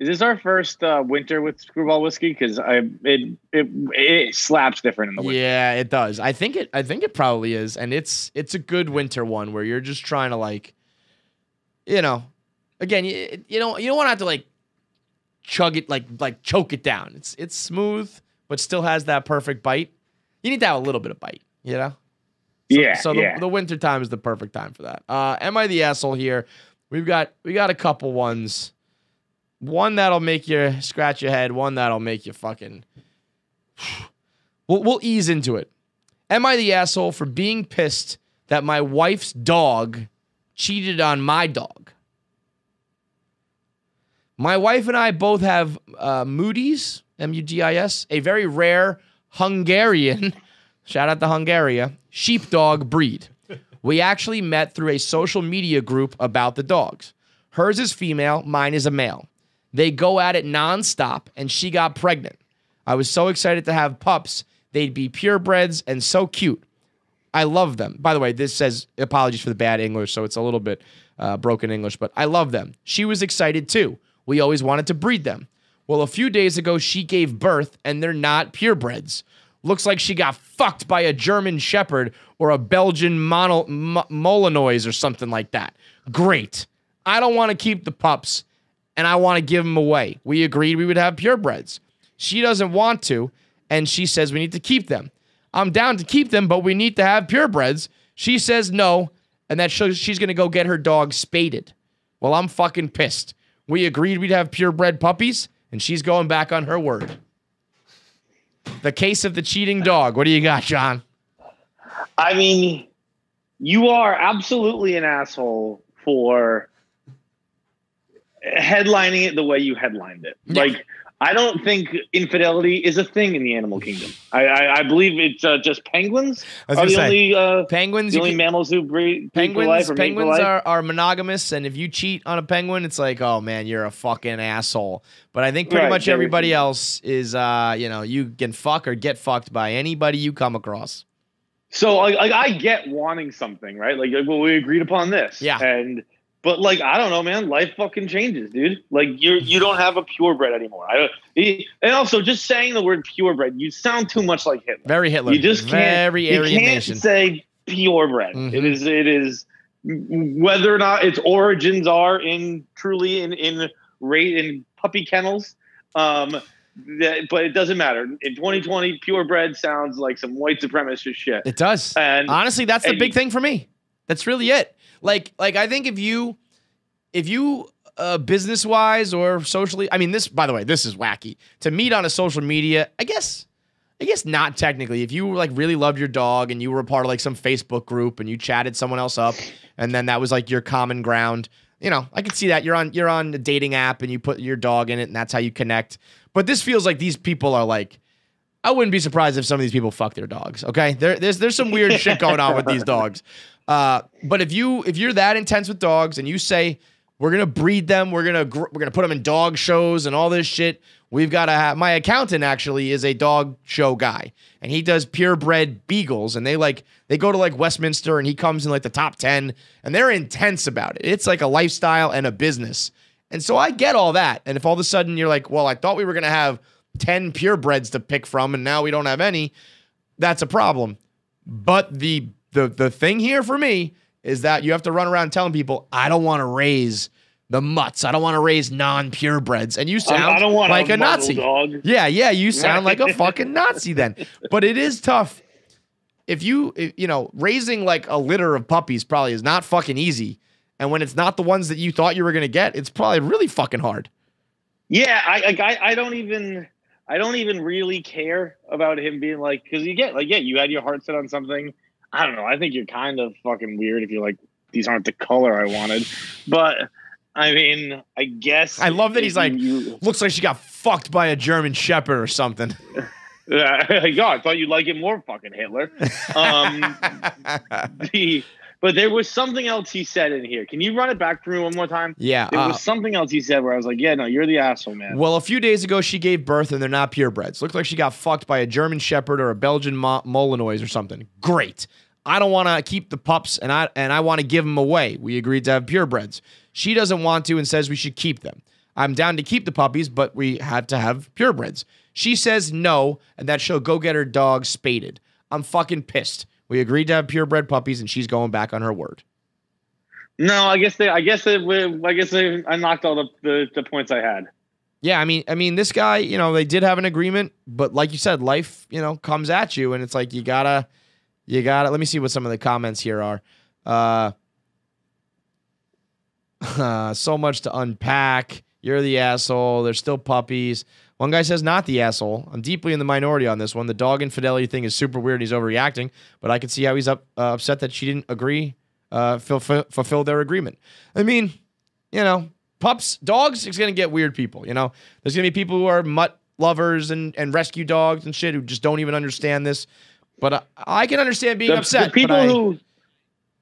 is this our first uh, winter with Screwball Whiskey? Because it, it, it slaps different in the winter. Yeah, it does. I think it, I think it probably is. And it's, it's a good winter one where you're just trying to, like, you know, Again, you, you don't you don't want to have to like chug it, like like choke it down. It's it's smooth, but still has that perfect bite. You need to have a little bit of bite, you know. So, yeah. So the, yeah. the winter time is the perfect time for that. Uh, am I the asshole here? We've got we got a couple ones. One that'll make you scratch your head. One that'll make you fucking. We'll, we'll ease into it. Am I the asshole for being pissed that my wife's dog cheated on my dog? My wife and I both have uh, Moody's, M U D I S, a very rare Hungarian, shout out to Hungaria, sheepdog breed. We actually met through a social media group about the dogs. Hers is female, mine is a male. They go at it nonstop, and she got pregnant. I was so excited to have pups. They'd be purebreds and so cute. I love them. By the way, this says apologies for the bad English, so it's a little bit uh, broken English, but I love them. She was excited too. We always wanted to breed them. Well, a few days ago, she gave birth, and they're not purebreds. Looks like she got fucked by a German Shepherd or a Belgian mono, m Malinois or something like that. Great. I don't want to keep the pups, and I want to give them away. We agreed we would have purebreds. She doesn't want to, and she says we need to keep them. I'm down to keep them, but we need to have purebreds. She says no, and that she's going to go get her dog spaded. Well, I'm fucking pissed. We agreed we'd have purebred puppies, and she's going back on her word. The case of the cheating dog. What do you got, John? I mean, you are absolutely an asshole for headlining it the way you headlined it. Yeah. Like, I don't think infidelity is a thing in the animal kingdom. I, I, I believe it's uh, just penguins are the say, only uh, penguins, the only can, mammals who breed. Penguins, life or penguins life. Are, are monogamous, and if you cheat on a penguin, it's like, oh man, you're a fucking asshole. But I think pretty right, much everybody else is, uh, you know, you can fuck or get fucked by anybody you come across. So, like, like I get wanting something, right? Like, like, well, we agreed upon this, yeah, and. But, like, I don't know, man. Life fucking changes, dude. Like, you you don't have a purebred anymore. I, and also, just saying the word purebred, you sound too much like Hitler. Very Hitler. You just can't, Very you can't say purebred. Mm-hmm. It is, it is, whether or not its origins are in truly in in, in puppy kennels, um, that, but it doesn't matter. In twenty twenty, purebred sounds like some white supremacist shit. It does. And honestly, that's and, the big thing for me. That's really it. Like, like I think if you, if you, uh, business wise or socially, I mean, this, by the way, this is wacky to meet on a social media. I guess, I guess not technically. If you like really loved your dog and you were a part of like some Facebook group and you chatted someone else up, and then that was like your common ground, you know, I could see that you're on, you're on a dating app and you put your dog in it and that's how you connect. But this feels like these people are like, I wouldn't be surprised if some of these people fuck their dogs. Okay. There, there's, there's some weird shit going on with these dogs. Uh, but if you if you're that intense with dogs and you say we're gonna breed them, we're gonna gr we're gonna put them in dog shows and all this shit, we've got to have. My accountant actually is a dog show guy, and he does purebred beagles, and they like they go to like Westminster, and he comes in like the top ten, and they're intense about it. It's like a lifestyle and a business, and so I get all that. And if all of a sudden you're like, well, I thought we were gonna have ten purebreds to pick from, and now we don't have any, that's a problem. But the The, the thing here for me is that you have to run around telling people, I don't want to raise the mutts. I don't want to raise non-purebreds. And you sound I don't want like a, a Nazi. Dog. Yeah, yeah, you sound like a fucking Nazi then. But it is tough. If you, you know, raising like a litter of puppies probably is not fucking easy. And when it's not the ones that you thought you were going to get, it's probably really fucking hard. Yeah, I, I, I don't even... I don't even really care about him being like... Because you get, like, yeah, you had your heart set on something... I don't know. I think you're kind of fucking weird if you're like, these aren't the color I wanted. But, I mean, I guess... I love that he's like, you, looks like she got fucked by a German Shepherd or something. Yeah, God, I thought you'd like it more, fucking Hitler. Um, the, but there was something else he said in here. Can you run it back for me one more time? Yeah. There uh, was something else he said where I was like, yeah, no, you're the asshole, man. Well, a few days ago, she gave birth, and they're not purebreds. Looks like she got fucked by a German Shepherd or a Belgian Ma Malinois or something. Great. I don't want to keep the pups, and I and I want to give them away. We agreed to have purebreds. She doesn't want to and says we should keep them. I'm down to keep the puppies, but we have to have purebreds. She says no, and that she'll go get her dog spaded. I'm fucking pissed. We agreed to have purebred puppies, and she's going back on her word. No, I guess they. I guess they. I guess they, I knocked all the, the the points I had. Yeah, I mean, I mean, this guy, you know, they did have an agreement, but like you said, life, you know, comes at you, and it's like you gotta, you gotta. Let me see what some of the comments here are. Uh, uh so much to unpack. You're the asshole. They're still puppies. One guy says, not the asshole. I'm deeply in the minority on this one. The dog infidelity thing is super weird. He's overreacting, but I can see how he's up, uh, upset that she didn't agree, uh, fulf- fulfill their agreement. I mean, you know, pups, dogs, it's going to get weird people, you know? There's going to be people who are mutt lovers and, and rescue dogs and shit who just don't even understand this, but I, I can understand being the, upset. The people I, who,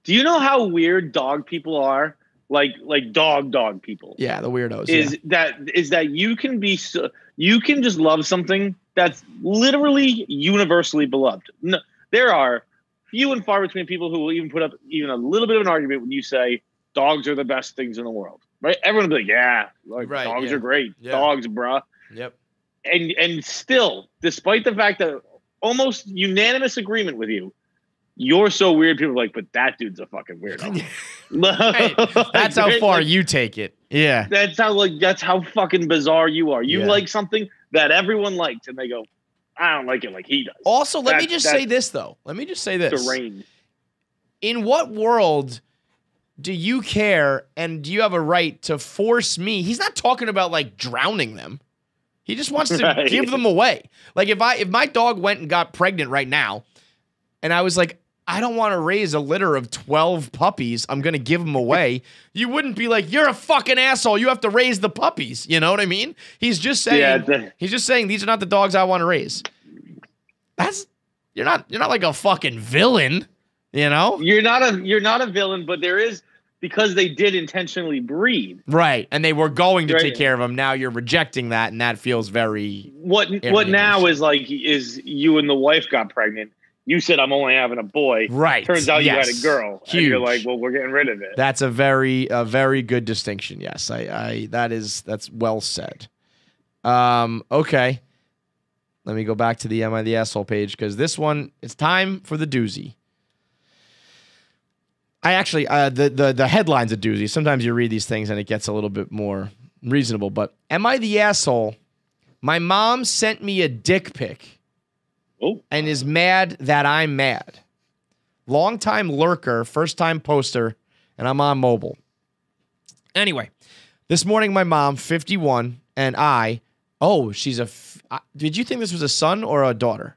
do you know how weird dog people are? Like, like dog, dog people. Yeah, the weirdos. Is yeah. that is that you can be so, you can just love something that's literally universally beloved. No, there are few and far between people who will even put up even a little bit of an argument when you say dogs are the best things in the world, right? Everyone will be like, yeah, like, right, dogs yeah. are great, yeah. dogs, bruh. Yep. And and still, despite the fact that almost unanimous agreement with you. You're so weird. People are like, but that dude's a fucking weirdo. Right. That's how far you take it. Yeah. That's how like that's how fucking bizarre you are. You yeah. like something that everyone likes, and they go, I don't like it like he does. Also, let that, me just say this though. Let me just say this. Deranged. In what world do you care and do you have a right to force me? He's not talking about like drowning them. He just wants to right. give them away. Like if I if my dog went and got pregnant right now, and I was like, I don't want to raise a litter of twelve puppies. I'm going to give them away. You wouldn't be like, you're a fucking asshole. You have to raise the puppies. You know what I mean? He's just saying, yeah, the, he's just saying, these are not the dogs I want to raise. That's you're not, you're not like a fucking villain, you know? You're not a, you're not a villain, but there is, because they did intentionally breed. Right. And they were going to right. take care of them. Now you're rejecting that. And that feels very, what, irritating. What now is like, is you and the wife got pregnant. You said I'm only having a boy. Right. Turns out yes. you had a girl. Huge. And you're like, well, we're getting rid of it. That's a very, a very good distinction. Yes, I, I. That is, that's well said. Um. Okay. Let me go back to the Am I the Asshole page because this one, it's time for the doozy. I actually, uh, the the the headline's a doozy. Sometimes you read these things and it gets a little bit more reasonable. But am I the asshole? My mom sent me a dick pic. Oh. And is mad that I'm mad. Long-time lurker, first-time poster, and I'm on mobile. Anyway, this morning my mom, fifty-one, and I, oh, she's a, f- I, did you think this was a son or a daughter?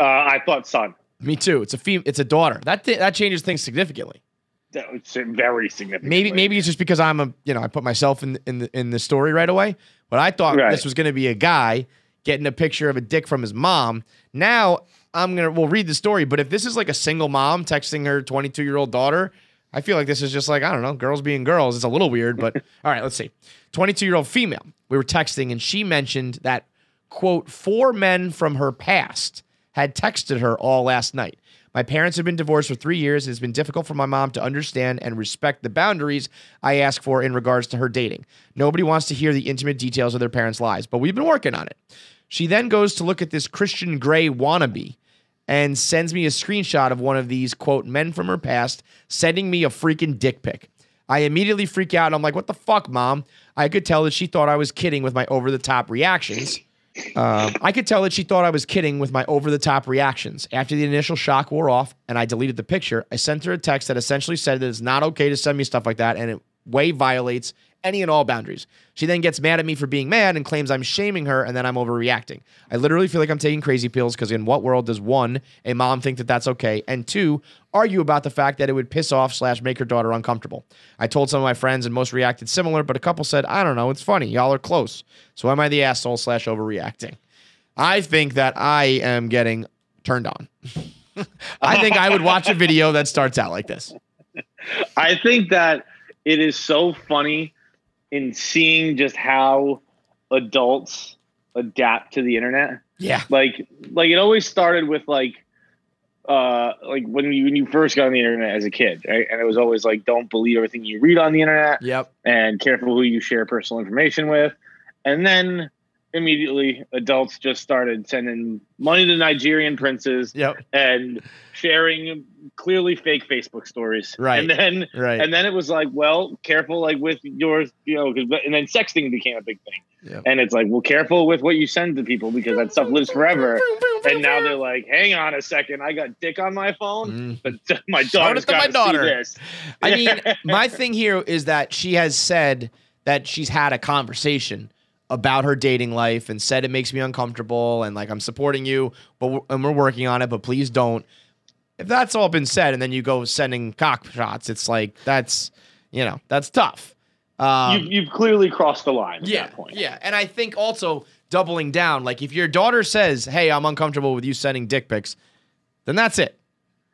Uh, I thought son. Me too. It's a fem- It's a daughter. That th- that changes things significantly. That's very significant. Maybe maybe it's just because I'm a, you know, I put myself in in the, in the story right away, but I thought right. this was going to be a guy getting a picture of a dick from his mom. Now I'm going to, we'll read the story, but if this is like a single mom texting her twenty-two year old daughter, I feel like this is just like, I don't know, girls being girls. It's a little weird, but all right, let's see. twenty-two year old female. We were texting and she mentioned that quote, four men from her past had texted her all last night. My parents have been divorced for three years. It's been difficult for my mom to understand and respect the boundaries I ask for in regards to her dating. Nobody wants to hear the intimate details of their parents' lives, but we've been working on it. She then goes to look at this Christian Grey wannabe and sends me a screenshot of one of these, quote, men from her past sending me a freaking dick pic. I immediately freak out. And I'm like, what the fuck, Mom? I could tell that she thought I was kidding with my over-the-top reactions. Um, I could tell that she thought I was kidding with my over-the-top reactions. After the initial shock wore off and I deleted the picture, I sent her a text that essentially said that it's not okay to send me stuff like that and it way violates any and all boundaries. She then gets mad at me for being mad and claims I'm shaming her and that I'm overreacting. I literally feel like I'm taking crazy pills because in what world does one, a mom think that that's okay, and two, argue about the fact that it would piss off slash make her daughter uncomfortable. I told some of my friends and most reacted similar, but a couple said, I don't know, it's funny, y'all are close. So am I the asshole slash overreacting? I think that I am getting turned on. I think I would watch a video that starts out like this. I think that it is so funny in seeing just how adults adapt to the internet. Yeah. Like, like it always started with like, uh, like when you, when you first got on the internet as a kid, right? And it was always like, don't believe everything you read on the internet. Yep. And careful who you share personal information with. And then immediately adults just started sending money to Nigerian princes yep. and sharing clearly fake Facebook stories. Right. And then, right. and then it was like, well, careful, like with your, you know, and then sexting became a big thing. Yep. And it's like, well, careful with what you send to people because that stuff lives forever. And now they're like, hang on a second. I got dick on my phone, mm. but my daughter's got to daughter. see this. I mean, my thing here is that she has said that she's had a conversation about her dating life and said, it makes me uncomfortable and like, I'm supporting you, but we're, and we're working on it, but please don't. If that's all been said and then you go sending cock shots, it's like, that's, you know, that's tough. Um, you've, you've clearly crossed the line at yeah, that point. Yeah. And I think also doubling down, like if your daughter says, hey, I'm uncomfortable with you sending dick pics, then that's it.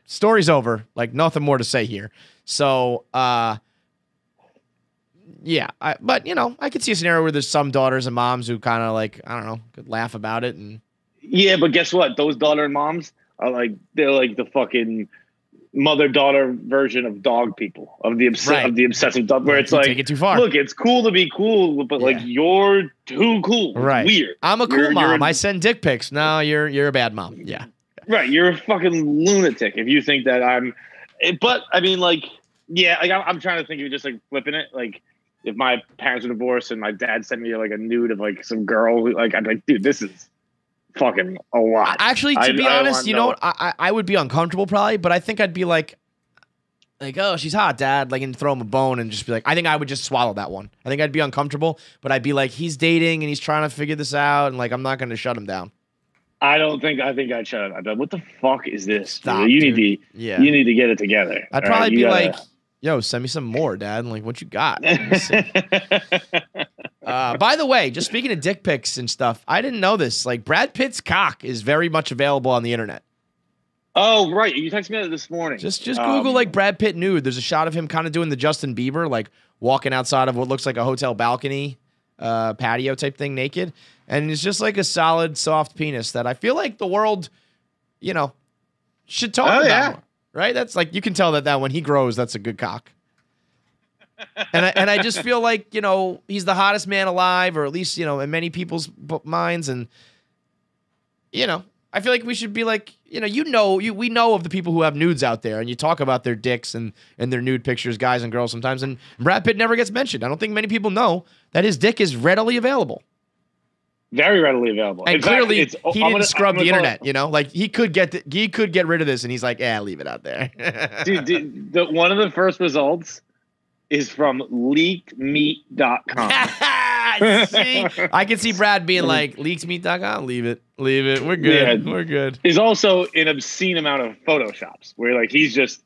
Story's over. Like nothing more to say here. So, uh, Yeah, I, but, you know, I could see a scenario where there's some daughters and moms who kind of like, I don't know, could laugh about it. And yeah, but guess what? Those daughter and moms are like, they're like the fucking mother-daughter version of dog people, of the, obs right. of the obsessive dog, where it's like, take it too far. Look, it's cool to be cool, but yeah. like, you're too cool. Right. Weird. I'm a cool you're, mom. You're I send dick pics. No, you're, you're a bad mom. Yeah. Right. You're a fucking lunatic if you think that I'm, but I mean, like, yeah, like I'm, I'm trying to think of just like flipping it. Like, if my parents were divorced and my dad sent me like a nude of like some girl, who, like I'd be like, dude, this is fucking a lot. Actually, to I, be I honest, you know, what? I I would be uncomfortable probably, but I think I'd be like, like, oh, she's hot, dad, like, and throw him a bone and just be like, I think I would just swallow that one. I think I'd be uncomfortable, but I'd be like, he's dating and he's trying to figure this out, and like, I'm not going to shut him down. I don't think I think I'd shut him down. I'd be like, what the fuck is this? Stop, you dude. need to, yeah. you need to get it together. I'd probably right? be gotta, like. Yo, send me some more, Dad. Like, what you got? uh, by the way, just speaking of dick pics and stuff, I didn't know this. Like, Brad Pitt's cock is very much available on the internet. Oh, right. You texted me that this morning. Just, just Google um, like Brad Pitt nude. There's a shot of him kind of doing the Justin Bieber, like walking outside of what looks like a hotel balcony, uh, patio type thing, naked, and it's just like a solid, soft penis that I feel like the world, you know, should talk oh, about yeah. more. Right? That's like, you can tell that, that when he grows, that's a good cock. And I, and I just feel like, you know, he's the hottest man alive, or at least, you know, in many people's minds. And, you know, I feel like we should be like, you know, you know, you, we know of the people who have nudes out there, and you talk about their dicks and, and their nude pictures, guys and girls sometimes. And Brad Pitt never gets mentioned. I don't think many people know that his dick is readily available. Very readily available, and in clearly fact, it's, he didn't gonna, scrub the internet. It. You know, like he could get the, he could get rid of this, and he's like, "Yeah, leave it out there." Dude, dude the, one of the first results is from leaked meat dot com. I can see Brad being like, leaked meat dot com, leave it, leave it, we're good, yeah. we're good. There's also an obscene amount of photoshops where like he's just.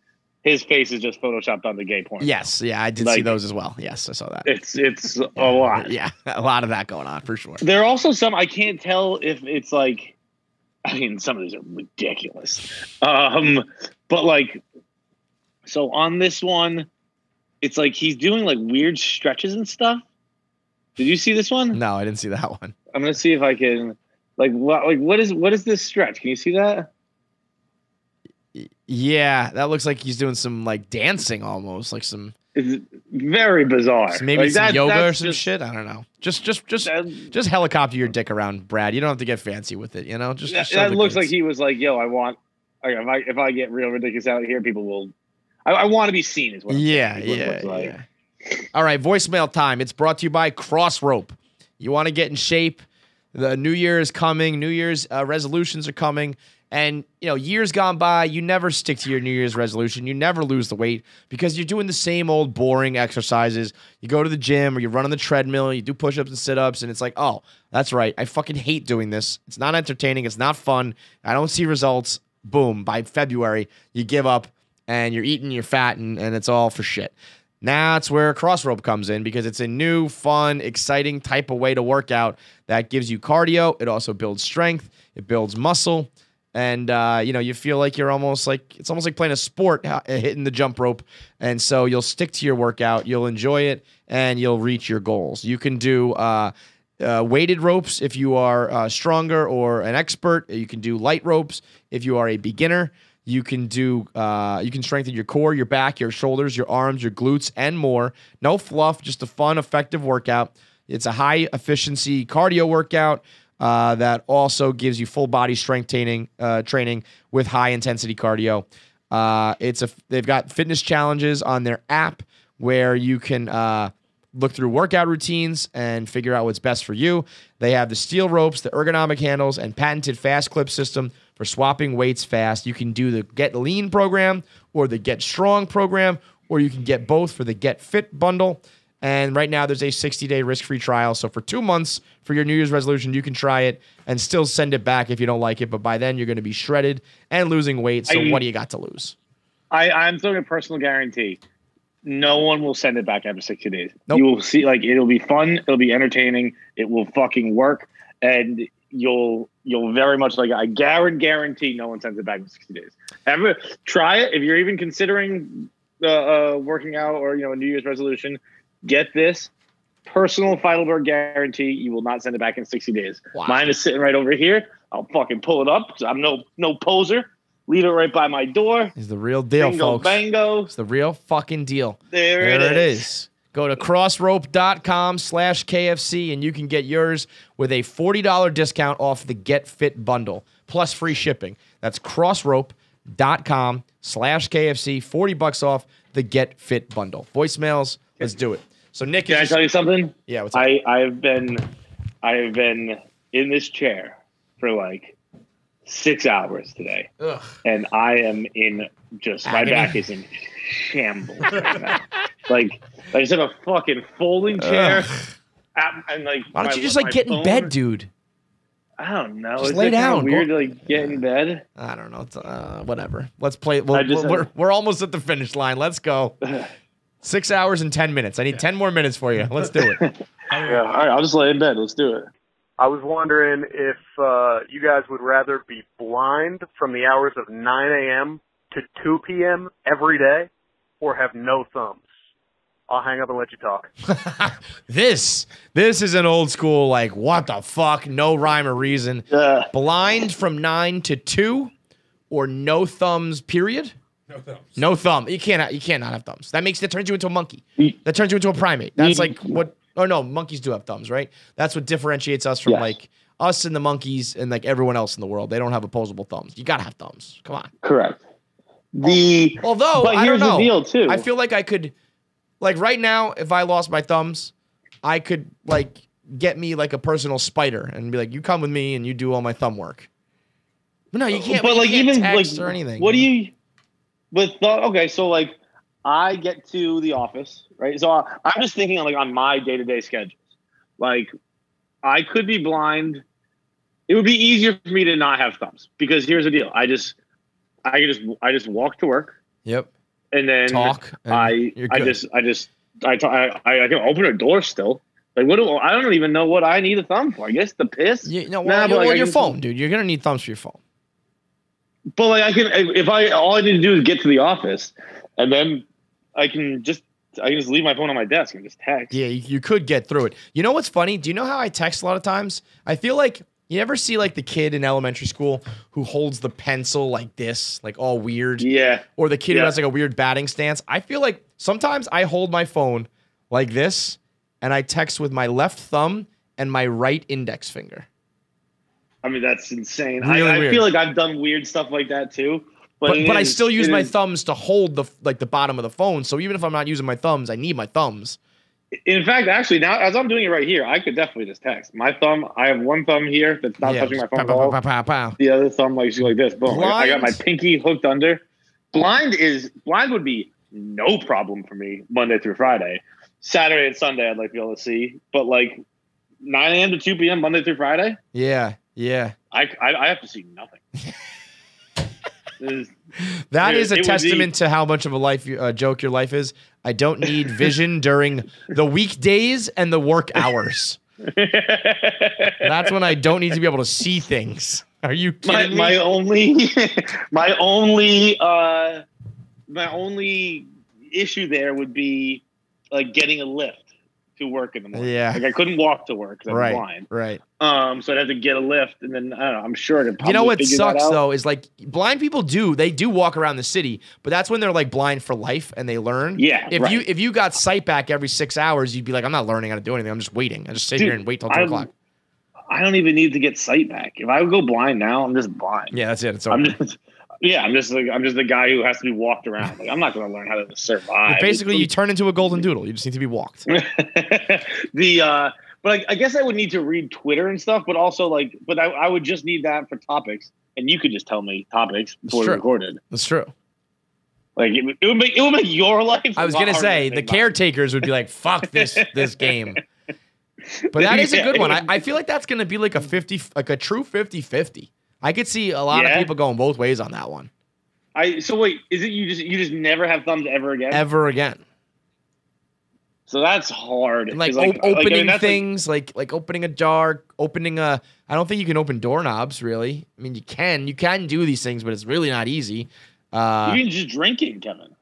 His face is just photoshopped on the gay porn. Yes, yeah, I did like, see those as well. Yes, I saw that. It's it's yeah, a lot. Yeah, a lot of that going on for sure. There are also some I can't tell if it's like, I mean, some of these are ridiculous. Um, but like, so on this one, it's like he's doing like weird stretches and stuff. Did you see this one? No, I didn't see that one. I'm gonna see if I can. Like what? Like what is what is this stretch? Can you see that? Yeah, that looks like he's doing some like dancing almost, like some. It's very bizarre. So maybe like some that, yoga or some just, shit. I don't know. Just, just, just, that, just helicopter your dick around, Brad. You don't have to get fancy with it, you know. Just that, just that looks kids. Like he was like, "Yo, I want. Like, if I if I get real ridiculous out of here, people will. I, I want to be seen." Is what. I'm yeah, yeah, like. yeah. All right, voicemail time. It's brought to you by Crossrope. You want to get in shape. The New Year is coming. New Year's uh, resolutions are coming. And, you know, years gone by, you never stick to your New Year's resolution. You never lose the weight because you're doing the same old boring exercises. You go to the gym or you run on the treadmill, you do push-ups and sit-ups, and it's like, oh, that's right. I fucking hate doing this. It's not entertaining. It's not fun. I don't see results. Boom. By February, you give up and you're eating, you're fat, and, and it's all for shit. Now it's where Crossrope comes in because it's a new, fun, exciting type of way to work out that gives you cardio. It also builds strength. It builds muscle. And, uh, you know, you feel like you're almost like, it's almost like playing a sport, hitting the jump rope. And so you'll stick to your workout, you'll enjoy it, and you'll reach your goals. You can do uh, uh, weighted ropes if you are uh, stronger or an expert. You can do light ropes if you are a beginner. You can do, uh, you can strengthen your core, your back, your shoulders, your arms, your glutes, and more. No fluff, just a fun, effective workout. It's a high efficiency cardio workout uh, that also gives you full body strength training, uh, training with high intensity cardio. Uh, it's a they've got fitness challenges on their app where you can uh, look through workout routines and figure out what's best for you. They have the steel ropes, the ergonomic handles, and patented fast clip system for swapping weights fast. You can do the Get Lean program or the Get Strong program, or you can get both for the Get Fit bundle. And right now there's a sixty-day risk-free trial. So for two months for your New Year's resolution, you can try it and still send it back if you don't like it. But by then you're going to be shredded and losing weight. So I, what do you got to lose? I, I'm throwing a personal guarantee. No one will send it back after sixty days. Nope. You will see, like, it'll be fun. It'll be entertaining. It will fucking work. And you'll you'll very much like I guarantee guarantee no one sends it back in sixty days. Ever try it if you're even considering uh, uh, working out or you know a New Year's resolution. Get this personal Feidelberg guarantee: you will not send it back in sixty days. Wow. Mine is sitting right over here. I'll fucking pull it up. I'm no no poser. Leave it right by my door. It's the real deal, bingo, folks. Bango. It's the real fucking deal. There, there it, it is. is. Go to crossrope dot com slash K F C and you can get yours with a forty dollar discount off the Get Fit bundle, plus free shipping. That's crossrope dot com slash K F C, forty bucks off the Get Fit bundle. Voicemails, let's do it. So Nick, can I tell you something? Yeah, what's up? I, I've been I've been in this chair for like six hours today. Ugh. And I am in just my back is in shambles right now. Like, I just have a fucking folding chair. At, and like, why don't my, you just like get phone? in bed, dude? I don't know. Just it's lay like down. Weird, to, like get in bed. I don't know. It's, uh, whatever. Let's play. We'll, just, we're, we're we're almost at the finish line. Let's go. Six hours and ten minutes. I need ten more minutes for you. Let's do it. Yeah, all right. I'll just lay in bed. Let's do it. I was wondering if uh, you guys would rather be blind from the hours of nine a m to two p m every day, or have no thumbs. I'll hang up and let you talk. this this is an old school, like, what the fuck? No rhyme or reason. Uh, Blind from nine to two or no thumbs, period? No thumbs. No thumb. You can't, you can't not have thumbs. That makes that turns you into a monkey. That turns you into a primate. That's like what – oh, no, monkeys do have thumbs, right? That's what differentiates us from, yes. like, us and the monkeys and, like, everyone else in the world. They don't have opposable thumbs. You got to have thumbs. Come on. Correct. The Although, but I here's don't know. The deal, too. I feel like I could – like right now, if I lost my thumbs, I could like get me like a personal spider and be like, "You come with me and you do all my thumb work." But no, you can't. But you like can't even text like or anything. What do you? With the, okay, so like I get to the office, right? So I, I'm just thinking on like on my day to day schedules. Like I could be blind. It would be easier for me to not have thumbs because here's the deal: I just, I just, I just walk to work. Yep. And then talk and I, I just, I just, I, talk, I, I, I can open a door still. Like, what do I don't even know what I need a thumb for? I guess the piss. You know, well, nah, well, like, your phone, th dude. You're gonna need thumbs for your phone. But like, I can if I all I need to do is get to the office, and then I can just I can just leave my phone on my desk and just text. Yeah, you, you could get through it. You know what's funny? Do you know how I text a lot of times? I feel like. You ever see, like, the kid in elementary school who holds the pencil like this, like, all weird? Yeah. Or the kid yeah. who has, like, a weird batting stance? I feel like sometimes I hold my phone like this, and I text with my left thumb and my right index finger. I mean, that's insane. Really I, I feel like I've done weird stuff like that, too. But, but, but is, I still use my is. thumbs to hold, the like, the bottom of the phone. So even if I'm not using my thumbs, I need my thumbs. In fact, actually, now as I'm doing it right here, I could definitely just text. My thumb, I have one thumb here that's not yeah, touching my phone at all. Pow, pow, pow, pow. The other thumb, like, like this. Boom. I, I got my pinky hooked under. Blind is blind would be no problem for me Monday through Friday. Saturday and Sunday, I'd like to be able to see. But like nine a m to two p m Monday through Friday. Yeah, yeah. I I, I have to see nothing. Is, that dude, is a testament to how much of a life you, uh, joke your life is. I don't need vision during the weekdays and the work hours. That's when I don't need to be able to see things. Are you kidding my, me? My only, my only, uh, my only issue there would be like getting a lift to work in the morning. Yeah. Like I couldn't walk to work because right, I was blind. Right. Um, so I'd have to get a lift, and then I don't know, I'm sure to probably. You know what sucks though is like blind people do they do walk around the city, but that's when they're like blind for life and they learn. Yeah. If right. you if you got sight back every six hours, you'd be like, I'm not learning how to do anything. I'm just waiting. I just sit Dude, here and wait till two o'clock. I don't even need to get sight back. If I would go blind now, I'm just blind. Yeah, that's it. It's over. I'm just, yeah, I'm just like I'm just the guy who has to be walked around. Like I'm not going to learn how to survive. But basically, it's, you turn into a golden doodle. You just need to be walked. the uh, but I, I guess I would need to read Twitter and stuff. But also like, but I, I would just need that for topics, and you could just tell me topics before we recorded. That's true. Like it, it would make it would make your life. I was going to say the caretakers would be like, "Fuck this this game." But that is a good one. I, I feel like that's going to be like a fifty, like a true fifty fifty. I could see a lot yeah. of people going both ways on that one. I so wait, is it you just you just never have thumbs ever again? Ever again. So that's hard. Like, like opening like, I mean, that's things, like, like like opening a jar, opening a. I don't think you can open doorknobs really. I mean, you can you can do these things, but it's really not easy. Uh, you can just drink it, Kevin.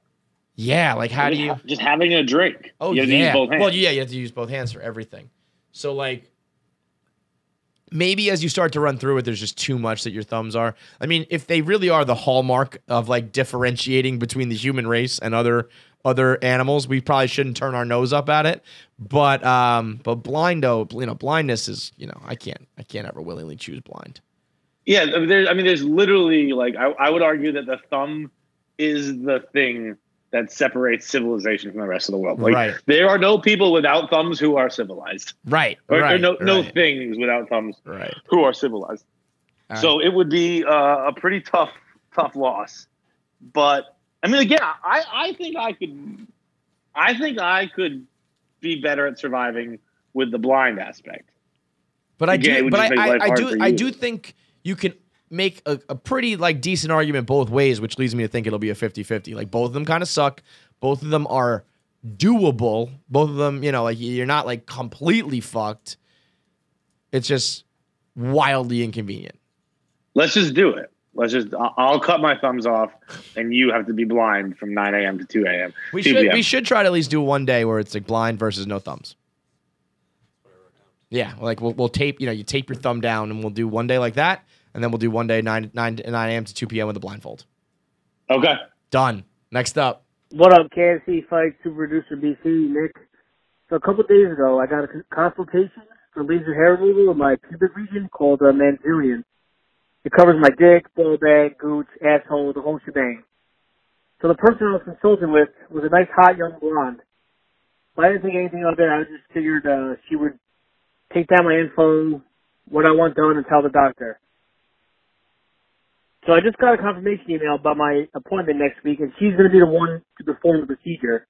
Yeah, like how just, do you just having a drink? Oh you have yeah, to use both hands. Well yeah, you have to use both hands for everything. So, like, maybe as you start to run through it, there's just too much that your thumbs are. I mean, if they really are the hallmark of, like, differentiating between the human race and other other animals, we probably shouldn't turn our nose up at it. But, um, but blindo, you know, blindness is, you know, I can't, I can't ever willingly choose blind. Yeah, I mean, there's, I mean, there's literally, like, I, I would argue that the thumb is the thing that separates civilization from the rest of the world. Like right. there are no people without thumbs who are civilized. Right. Or, right. There are no, right. no things without thumbs right. who are civilized. All so right. it would be uh, a pretty tough, tough loss. But I mean, again, I, I think I could, I think I could be better at surviving with the blind aspect. But again, I do, but I, I, I do, I do think you can make a, a pretty like decent argument both ways, which leads me to think it'll be a fifty fifty. Like both of them kind of suck. Both of them are doable. Both of them, you know, like you're not like completely fucked. It's just wildly inconvenient. Let's just do it. Let's just, I'll cut my thumbs off and you have to be blind from nine A M to two A M We should, we should try to at least do one day where it's like blind versus no thumbs. Yeah. Like we'll, we'll tape, you know, you tape your thumb down and we'll do one day like that. And then we'll do one day nine nine nine a m to two p m with a blindfold. Okay. Done. Next up. What up, K F C Fight Super Producer B C, Nick. So a couple days ago, I got a consultation for laser hair removal in my pubic region called uh, Manzilian. It covers my dick, ball bag, gooch, asshole, the whole shebang. So the person I was consulting with was a nice, hot, young blonde. But I didn't think anything of it. I just figured uh, she would take down my info, what I want done, and tell the doctor. So I just got a confirmation email about my appointment next week, and she's going to be the one to perform the procedure.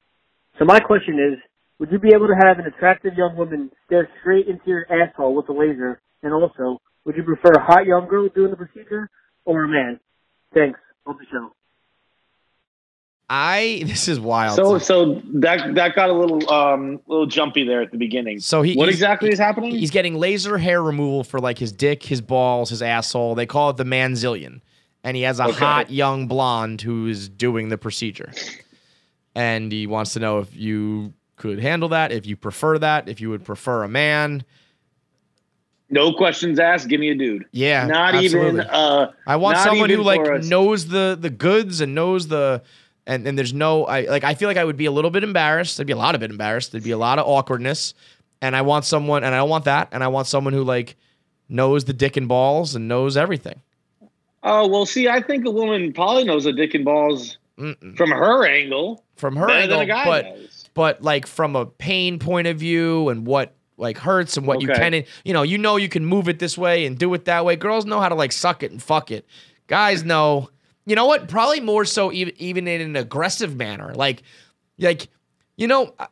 So my question is, would you be able to have an attractive young woman stare straight into your asshole with a laser? And also, would you prefer a hot young girl doing the procedure or a man? Thanks. Love the show. I this is wild. So so that that got a little um little jumpy there at the beginning. So he what exactly he, is happening? He's getting laser hair removal for like his dick, his balls, his asshole. They call it the Manzilian. And he has a okay. hot young blonde who is doing the procedure. And he wants to know if you could handle that, if you prefer that, if you would prefer a man. No questions asked. Give me a dude. Yeah, not absolutely. even. Uh, I want someone who like knows the the goods and knows the and and there's no I like I feel like I would be a little bit embarrassed. There'd be a lot of bit embarrassed. There'd be a lot of awkwardness. And I want someone and I don't want that. And I want someone who like knows the dick and balls and knows everything. Oh, well, see, I think a woman probably knows a dick and balls Mm-mm. from her angle. From her angle, a guy but, knows. but like from a pain point of view and what like hurts and what okay. you can, and, you know, you know you can move it this way and do it that way. Girls know how to like suck it and fuck it. Guys know, you know what, probably more so even, even in an aggressive manner. Like, like you know, I,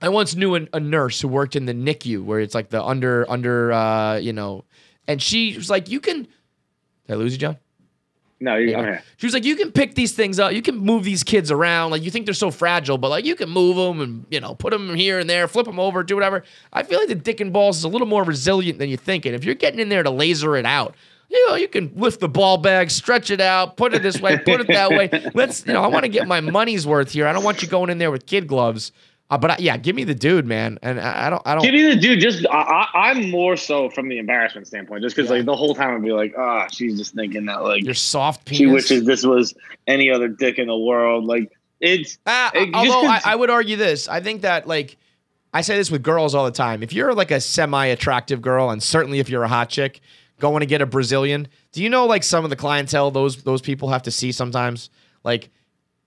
I once knew an, a nurse who worked in the N I C U where it's like the under, under uh, you know, and she was like, you can... Did I lose you, John? No, you're yeah. okay. She was like, you can pick these things up. You can move these kids around. Like, you think they're so fragile, but, like, you can move them and, you know, put them here and there, flip them over, do whatever. I feel like the dick and balls is a little more resilient than you think. And if you're getting in there to laser it out, you know, you can lift the ball bag, stretch it out, put it this way, put it that way. Let's, you know, I want to get my money's worth here. I don't want you going in there with kid gloves. Uh, but I, yeah, give me the dude, man. And I, I don't, I don't give me the dude. Just I, I, I'm more so from the embarrassment standpoint, just because yeah. like the whole time I'd be like, ah, oh, she's just thinking that like your soft penis. She wishes this was any other dick in the world. Like it's. Uh, it, although I, I would argue this, I think that like I say this with girls all the time. If you're like a semi-attractive girl, and certainly if you're a hot chick going to get a Brazilian, do you know like some of the clientele those those people have to see sometimes? Like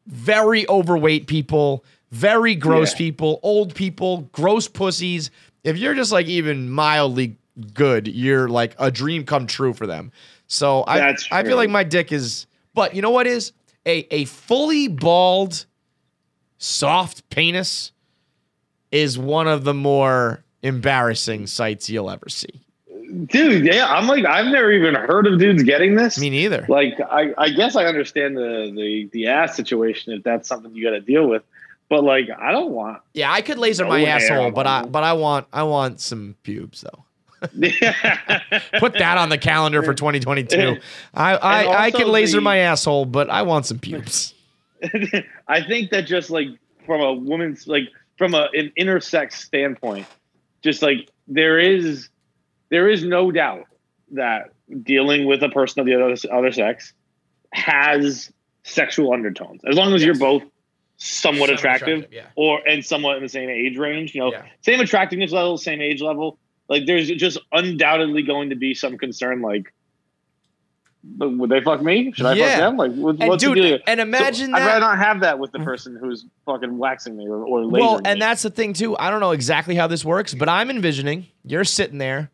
very overweight people. Very gross yeah. people, old people, gross pussies. If you're just like even mildly good, you're like a dream come true for them. So I, I feel like my dick is, but you know what is a, a fully bald, soft penis is one of the more embarrassing sights you'll ever see. Dude, yeah, I'm like, I've never even heard of dudes getting this. Me neither. Like, I, I guess I understand the, the, the ass situation if that's something you got to deal with. But like, I don't want. Yeah, I could laser no my asshole, but I but I want I want some pubes though. Put that on the calendar for twenty twenty-two. I I, I can laser the, my asshole, but I want some pubes. I think that just like from a woman's like from a, an intersex standpoint, just like there is there is no doubt that dealing with a person of the other other sex has sexual undertones. As long as yes. you're both. Somewhat attractive, attractive yeah. or and somewhat in the same age range, you know, yeah. same attractiveness level, same age level. Like, there's just undoubtedly going to be some concern. Like, but would they fuck me? Should I yeah. fuck them? Like, what, and what's dude, the deal? And imagine so, that I'd rather not have that with the person who's fucking waxing me or, or lasering well, and me. That's the thing too. I don't know exactly how this works, but I'm envisioning you're sitting there,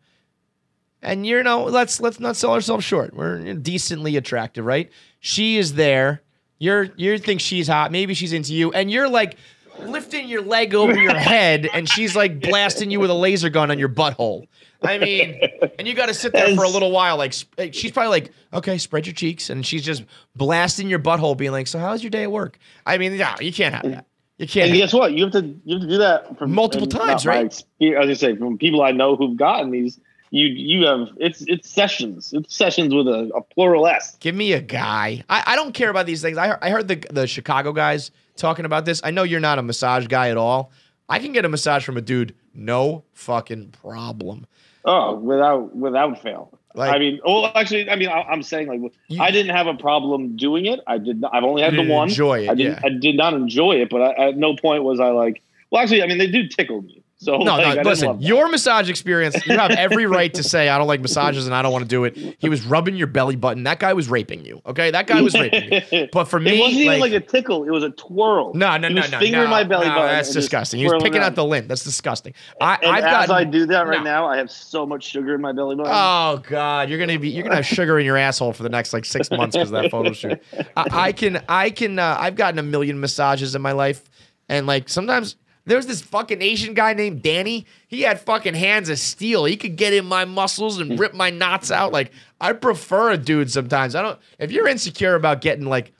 and you know, let's let's not sell ourselves short. We're decently attractive, right? She is there. You're you think she's hot. Maybe she's into you. And you're like lifting your leg over your head and she's like blasting you with a laser gun on your butthole. I mean, and you got to sit there for a little while. Like she's probably like, okay, spread your cheeks. And she's just blasting your butthole being like, so how's your day at work? I mean, no, you can't have that. You can't. And guess what? You have to, you have to do that from, multiple times, right? As you say, from people I know who've gotten these, You you have it's it's sessions it's sessions with a, a plural S. Give me a guy. I, I don't care about these things. I I heard the the Chicago guys talking about this. I know you're not a massage guy at all. I can get a massage from a dude, no fucking problem. Oh, without without fail. Like, I mean, well, actually, I mean, I, I'm saying like you, I didn't have a problem doing it. I did. Not, I've only had the one. Enjoy it. I didn't. Yeah. I did not enjoy it, but I, at no point was I like. Well, actually, I mean, they do tickle me. So, no, like, no, listen, your massage experience, you have every right to say, I don't like massages and I don't want to do it. He was rubbing your belly button. That guy was raping you. Okay. That guy was raping you. But for me, it wasn't like, even like a tickle. It was a twirl. No, no, he no, was no. Fingering no, my belly no, button. That's disgusting. He was picking out the lint. That's disgusting. I, and I've as gotten, I do that right no. now, I have so much sugar in my belly button. Oh God. You're going to be, you're going to have sugar in your asshole for the next like six months because of that photo shoot. I, I can, I can, uh, I've gotten a million massages in my life. And like sometimes, there was this fucking Asian guy named Danny. He had fucking hands of steel. He could get in my muscles and rip my knots out. Like, I prefer a dude sometimes. I don't, if you're insecure about getting like,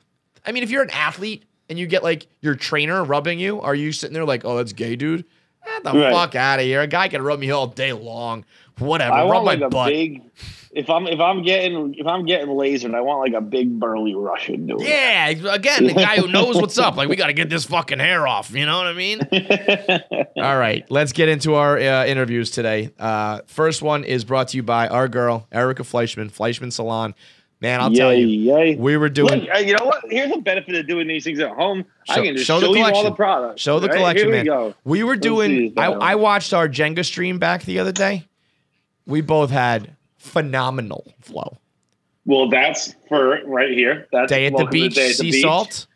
I mean, if you're an athlete and you get like your trainer rubbing you, are you sitting there like, oh, that's gay, dude? Get the right. fuck out of here. A guy can rub me all day long. Whatever. I rub want, my like, butt. A big, if I'm if I'm getting if I'm getting lasered, I want like a big burly Russian dude. Yeah, again, the guy who knows what's up. Like we got to get this fucking hair off. You know what I mean? All right, let's get into our uh, interviews today. Uh, first one is brought to you by our girl Erica Fleischman, Fleischman Salon. Man, I'll yay, tell you, yay. we were doing. Look, you know what? Here's the benefit of doing these things at home. Show, I can just show, show you all the products. Show the right? collection, Here man. We, go. we were doing. I, I watched our Jenga stream back the other day. We both had phenomenal flow. Well, that's for right here. That's day at the beach, the day at the sea beach. salt.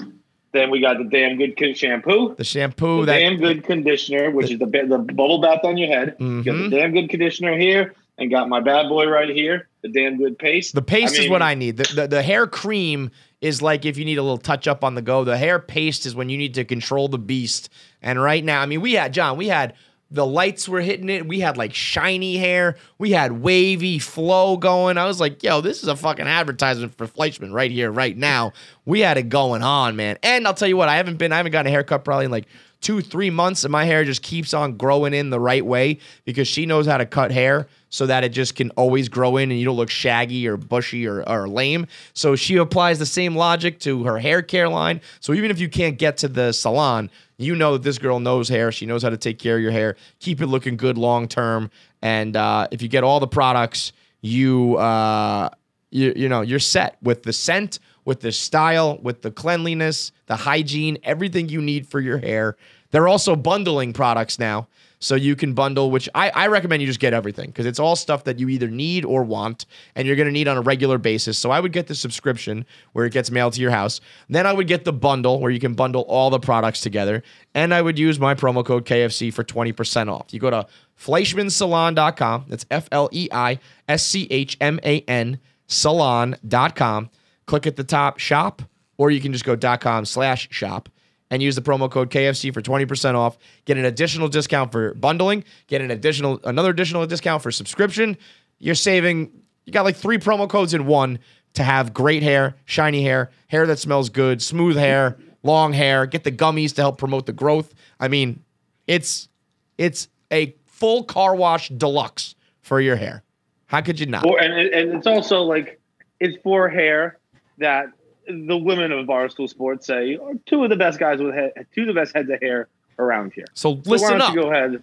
Then we got the damn good shampoo. The shampoo. The that, damn good conditioner, which the, is the, the bubble bath on your head. Mm-hmm. You got the damn good conditioner here. And got my bad boy right here, the damn good paste. The paste I mean, is what I need. The, the the hair cream is like if you need a little touch-up on the go. The hair paste is when you need to control the beast. And right now, I mean, we had, John, we had the lights were hitting it. We had, like, shiny hair. We had wavy flow going. I was like, yo, this is a fucking advertisement for Fleischman right here, right now. We had it going on, man. And I'll tell you what, I haven't been, I haven't gotten a haircut probably in, like, two, three months, and my hair just keeps on growing in the right way because she knows how to cut hair so that it just can always grow in and you don't look shaggy or bushy or, or lame. So she applies the same logic to her hair care line. So even if you can't get to the salon, you know that this girl knows hair. She knows how to take care of your hair, keep it looking good long term. And uh, if you get all the products, you uh, you you know you're set with the scent, with the style, with the cleanliness, the hygiene, everything you need for your hair. They're also bundling products now. So you can bundle, which I, I recommend you just get everything because it's all stuff that you either need or want and you're going to need on a regular basis. So I would get the subscription where it gets mailed to your house. Then I would get the bundle where you can bundle all the products together. And I would use my promo code K F C for twenty percent off. You go to Fleischman Salon dot com. That's F L E I S C H M A N salon dot com. Click at the top shop, or you can just go .com slash shop and use the promo code K F C for twenty percent off. Get an additional discount for bundling. Get an additional another additional discount for subscription. You're saving. You got like three promo codes in one to have great hair, shiny hair, hair that smells good, smooth hair, long hair. Get the gummies to help promote the growth. I mean, it's it's a full car wash deluxe for your hair. How could you not? Or, and, and it's also like it's for hair that the women of Barstool Sports say are two of the best guys with head, two of the best heads of hair around here. So, so listen why don't up. You go ahead.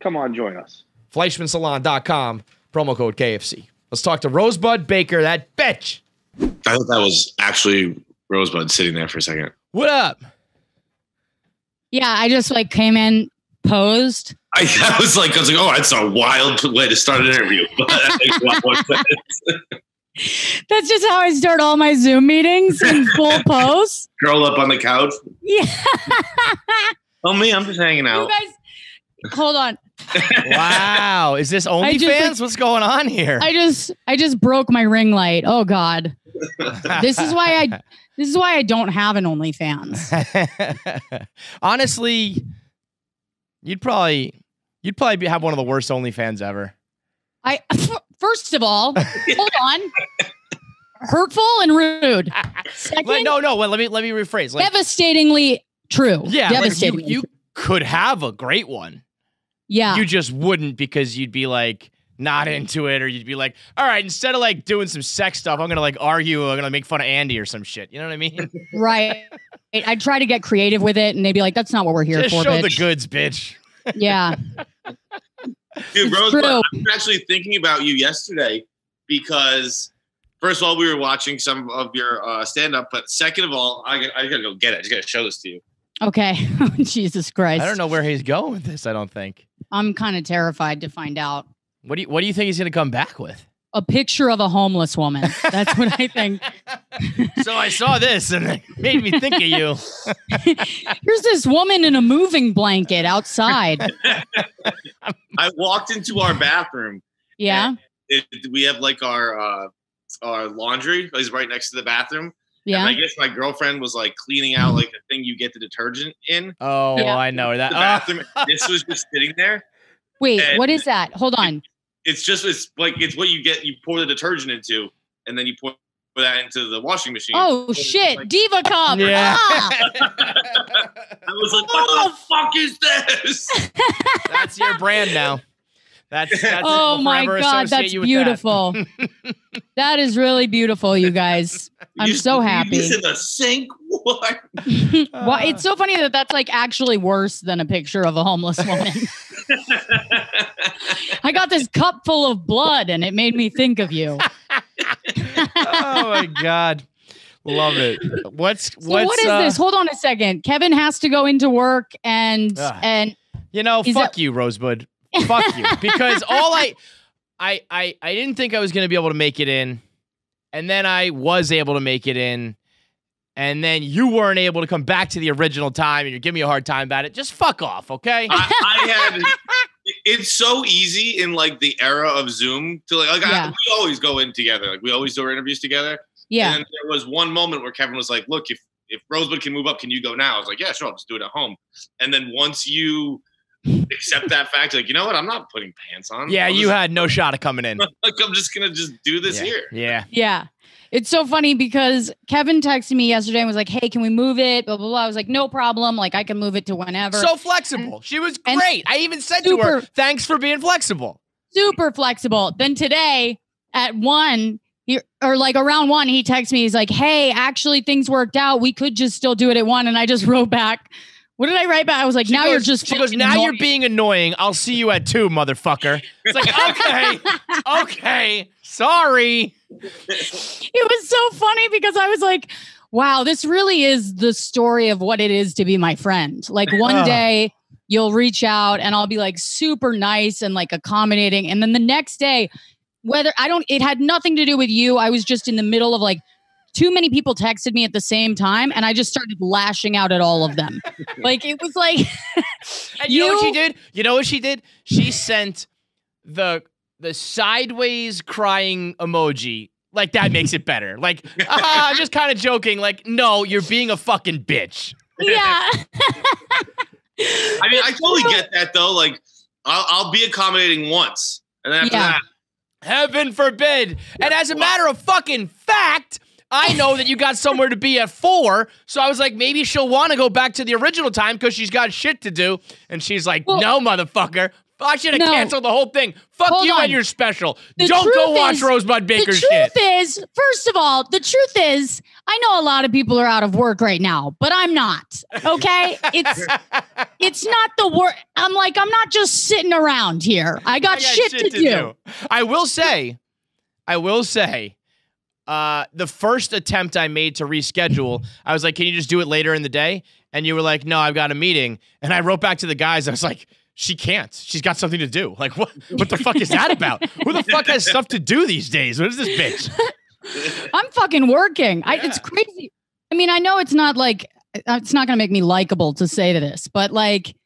Come on, join us. Fleischman Salon dot com, promo code K F C. Let's talk to Rosebud Baker, that bitch. I thought that was actually Rosebud sitting there for a second. What up? Yeah, I just like came in, posed. I, I was like, I was like, oh, that's a wild way to start an interview. But that makes a lot more sense. That's just how I start all my Zoom meetings, in full pose. Curl up on the couch. Yeah. Oh, me, I'm just hanging out. You guys, hold on. Wow. Is this OnlyFans? Like, what's going on here? I just I just broke my ring light. Oh God. This is why I this is why I don't have an OnlyFans. Honestly, you'd probably you'd probably be, have one of the worst OnlyFans ever. I First of all, hold on. Hurtful and rude. Second, no, no. Well, let me let me rephrase. Like, devastatingly true. Yeah, devastatingly like you, you true. Could have a great one. Yeah, you just wouldn't because you'd be like not into it, or you'd be like, all right, instead of like doing some sex stuff, I'm gonna like argue, I'm gonna make fun of Andy or some shit. You know what I mean? Right. I'd try to get creative with it, and they'd be like, "That's not what we're here just for." Show bitch. The goods, bitch. Yeah. Dude, Rosebud, I was actually thinking about you yesterday because, first of all, we were watching some of your uh, stand-up, but second of all, I, I gotta go get it. I just gotta show this to you. Okay. Jesus Christ. I don't know where he's going with this, I don't think. I'm kind of terrified to find out. What do you, what do you think he's gonna come back with? A picture of a homeless woman. That's what I think. So I saw this and it made me think of you. Here's this woman in a moving blanket outside. I walked into our bathroom. Yeah. It, we have like our, uh, our laundry is right next to the bathroom. Yeah. And I guess my girlfriend was like cleaning out like the thing you get the detergent in. Oh, yeah. I know that. The bathroom. Oh. This was just sitting there. Wait, what is that? Hold on. It, It's just it's like it's what you get. You pour the detergent into, and then you pour that into the washing machine. Oh shit, like, Diva Cup! Yeah. Ah. I was like, what oh. the fuck is this? That's your brand now. That's, that's oh my god, that's beautiful. That. That is really beautiful, you guys. I'm you, so happy. It's in the sink. What? Well, it's so funny that that's like actually worse than a picture of a homeless woman. I got this cup full of blood and it made me think of you. Oh my god. Love it. What's so what's what is uh, this? Hold on a second. Kevin has to go into work and uh, and you know, fuck you, Rosebud. Fuck you. Because all I I I I didn't think I was gonna be able to make it in, and then I was able to make it in, and then you weren't able to come back to the original time and you're giving me a hard time about it. Just fuck off, okay? I, I had It's so easy in like the era of Zoom to like, like yeah. I, we always go in together. Like we always do our interviews together. Yeah. And there was one moment where Kevin was like, look, if, if Rosebud can move up, can you go now? I was like, yeah, sure. I'll just do it at home. And then once you accept that fact, like, you know what? I'm not putting pants on. Yeah. I'm you just, had no shot of coming in. Like, I'm just going to just do this yeah. here. Yeah. Yeah. It's so funny because Kevin texted me yesterday and was like, hey, can we move it? Blah, blah, blah. I was like, no problem. Like, I can move it to whenever. So flexible. And she was great. I even said super, to her, thanks for being flexible. Super flexible. Then today at one, he, or like around one, he texts me. He's like, hey, actually, things worked out. We could just still do it at one. And I just wrote back. What did I write back? I was like, she now goes, you're just She goes, now annoying. You're being annoying. I'll see you at two, motherfucker. It's like, okay, okay, sorry. It was so funny because I was like, wow, this really is the story of what it is to be my friend. Like one oh. day you'll reach out and I'll be like super nice and like accommodating. And then the next day, whether I don't, it had nothing to do with you. I was just in the middle of like, too many people texted me at the same time, and I just started lashing out at all of them. Like, it was like... And you, you know what she did? You know what she did? She sent the the sideways crying emoji. Like, that makes it better. Like, uh, just kind of joking. Like, no, you're being a fucking bitch. Yeah. I mean, I totally get that, though. Like, I'll, I'll be accommodating once. And then after yeah. that... Heaven forbid. Yeah. And as a matter of fucking fact... I know that you got somewhere to be at four, so I was like, maybe she'll want to go back to the original time because she's got shit to do. And she's like, well, no, motherfucker. I should have no. canceled the whole thing. Fuck Hold you on. and your special. The Don't go watch is, Rosebud Baker's shit. The truth shit. is, first of all, the truth is, I know a lot of people are out of work right now, but I'm not, okay? It's it's not the work. I'm like, I'm not just sitting around here. I got, I got shit, shit to, to do. do. I will say, I will say, Uh, the first attempt I made to reschedule, I was like, can you just do it later in the day? And you were like, no, I've got a meeting. And I wrote back to the guys. I was like, she can't. She's got something to do. Like, what What the fuck is that about? Who the fuck has stuff to do these days? What is this bitch? I'm fucking working. Yeah. I, it's crazy. I mean, I know it's not like, it's not going to make me likable to say this, but like.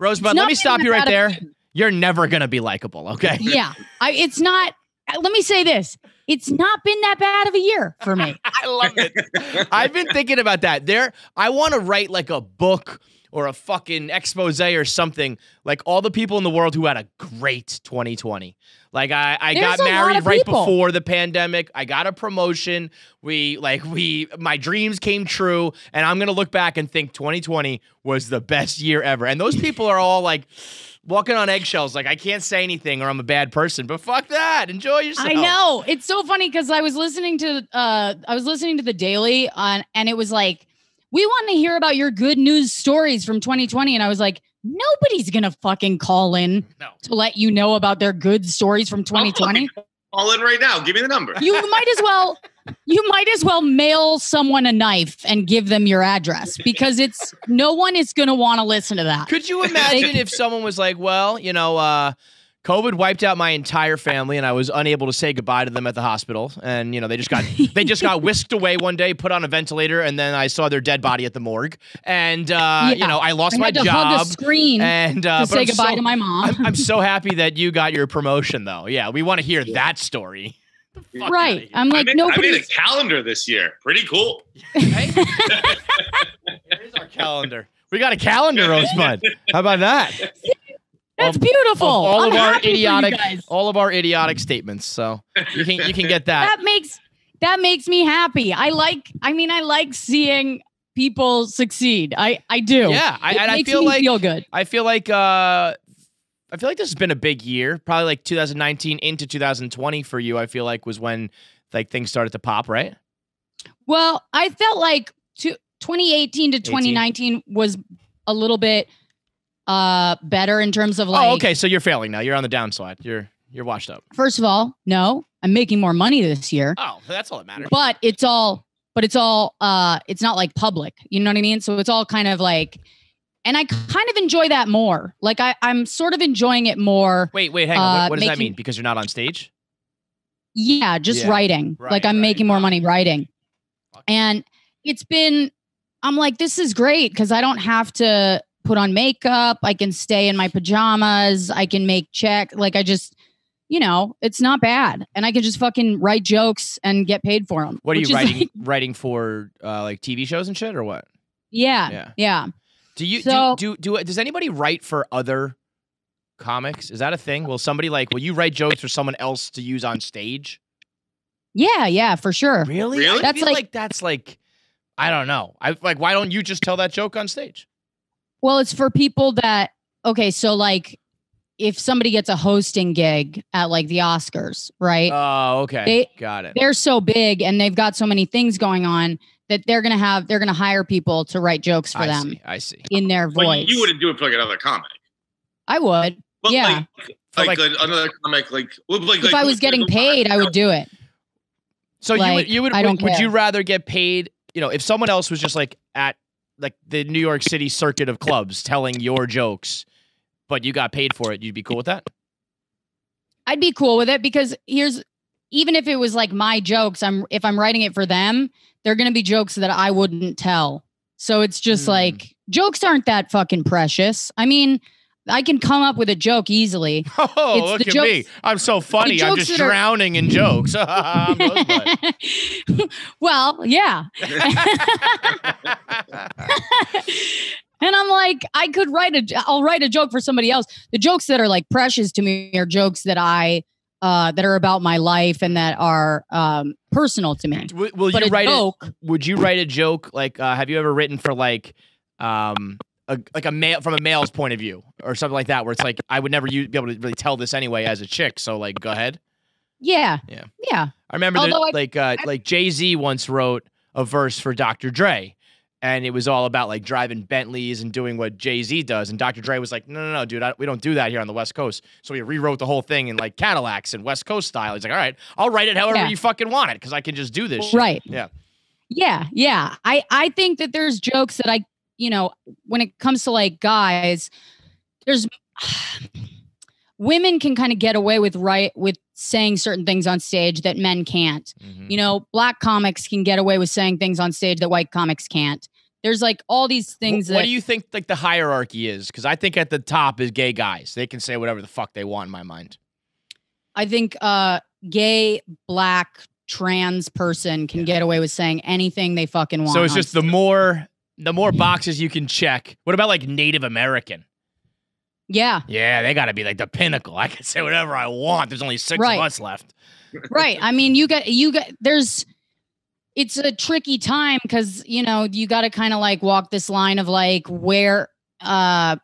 Rosebud, let me stop you right there. Opinion. You're never going to be likable, okay? Yeah. I, it's not. Let me say this. It's not been that bad of a year for me. I love it. I've been thinking about that. There, I want to write like a book or a fucking expose or something. Like all the people in the world who had a great twenty twenty. Like I, I got married right before the pandemic. I got a promotion. We like we my dreams came true. And I'm gonna look back and think twenty twenty was the best year ever. And those people are all like walking on eggshells, like I can't say anything or I'm a bad person, but fuck that. Enjoy yourself. I know. It's so funny because I was listening to uh I was listening to The Daily on and it was like, we want to hear about your good news stories from twenty twenty. And I was like, nobody's gonna fucking call in no. to let you know about their good stories from twenty twenty. Call in right now. Give me the number. You might as well you might as well mail someone a knife and give them your address because it's no one is going to want to listen to that. Could you imagine if someone was like, well, you know, uh, COVID wiped out my entire family and I was unable to say goodbye to them at the hospital. And, you know, they just got they just got whisked away one day, put on a ventilator, and then I saw their dead body at the morgue. And, uh, yeah. you know, I lost I my job. I had to hug a screen and, uh, to say I'm goodbye so, to my mom. I'm, I'm so happy that you got your promotion, though. Yeah, we want to hear yeah. that story. Right. I'm like, no. I made a calendar this year. Pretty cool. Right? Here's our calendar. We got a calendar, Rosebud. How about that? That's of, beautiful. Of all I'm of our idiotic, all of our idiotic statements. So you can you can get that. That makes that makes me happy. I like. I mean, I like seeing people succeed. I I do. Yeah. I, and I feel like feel good. I feel like. Uh, I feel like this has been a big year, probably like two thousand nineteen into two thousand twenty for you, I feel like was when like things started to pop, right? Well, I felt like to twenty eighteen to twenty nineteen was a little bit uh, better in terms of like... Oh, okay. So you're failing now. You're on the downside. You're you're washed up. First of all, no, I'm making more money this year. Oh, that's all that matters. But it's all, but it's all, uh, it's not like public. You know what I mean? So it's all kind of like... And I kind of enjoy that more. Like I, I'm sort of enjoying it more. Wait, wait, hang on. What, what does making, that mean? Because you're not on stage? Yeah, just yeah, writing. Right, like I'm right, making more money writing. And it's been, I'm like, this is great because I don't have to put on makeup. I can stay in my pajamas. I can make check. Like I just, you know, it's not bad. And I can just fucking write jokes and get paid for them. What are you writing? Like, writing for uh, like T V shows and shit or what? Yeah, yeah. yeah. Do you so, do, do do does anybody write for other comics? Is that a thing? Will somebody like will you write jokes for someone else to use on stage? Yeah, yeah, for sure. Really? really? That's I feel like, like that's like, I don't know. I like, why don't you just tell that joke on stage? Well, it's for people that, okay, so like if somebody gets a hosting gig at like the Oscars, right? Oh, okay. They, got it. They're so big and they've got so many things going on that they're going to have, they're going to hire people to write jokes for I them. See, I see. In their voice. Like you wouldn't do it for like another comic. I would. But yeah. Like, like, like, like another comic, like, like if like, I was getting paid, I would do it. So like, you would, you would, I don't would, would you rather get paid? You know, if someone else was just like at like the New York City circuit of clubs telling your jokes, but you got paid for it, you'd be cool with that? I'd be cool with it because here's, even if it was like my jokes, I'm, if I'm writing it for them, they're going to be jokes that I wouldn't tell. So it's just mm. like, jokes aren't that fucking precious. I mean, I can come up with a joke easily. Oh, it's look the at jokes, me. I'm so funny. I'm just drowning are... in jokes. I'm Rosebud. Well, yeah. And I'm like, I could write a, I'll write a joke for somebody else. The jokes that are like precious to me are jokes that I, uh, that are about my life and that are um, personal to me. W will but you a write joke, a, Would you write a joke? Like, uh, have you ever written for like, um, A, like a male from a male's point of view or something like that, where it's like, I would never use, be able to really tell this anyway as a chick. So like, go ahead. Yeah. Yeah. Yeah. I remember there, I, like, uh, I, like Jay-Z once wrote a verse for Doctor Dre and it was all about like driving Bentleys and doing what Jay-Z does. And Doctor Dre was like, no, no, no, dude, I, we don't do that here on the West Coast. So he rewrote the whole thing in like Cadillacs and West Coast style. He's like, all right, I'll write it however yeah. you fucking want it. Cause I can just do this. Shit. Right. Yeah. Yeah. Yeah. I, I think that there's jokes that I, you know, when it comes to like guys, there's women can kind of get away with right with saying certain things on stage that men can't. Mm-hmm. You know, black comics can get away with saying things on stage that white comics can't. There's like all these things. What, that, what do you think like the hierarchy is? Because I think at the top is gay guys. They can say whatever the fuck they want in my mind. I think uh, gay, black, trans person can yeah. get away with saying anything they fucking want. So it's just stage. the more... The more boxes you can check. What about like Native American? Yeah. Yeah, they got to be like the pinnacle. I can say whatever I want. There's only six right. of us left. Right. I mean, you got, you got, there's, it's a tricky time because, you know, you got to kind of like walk this line of like where, uh,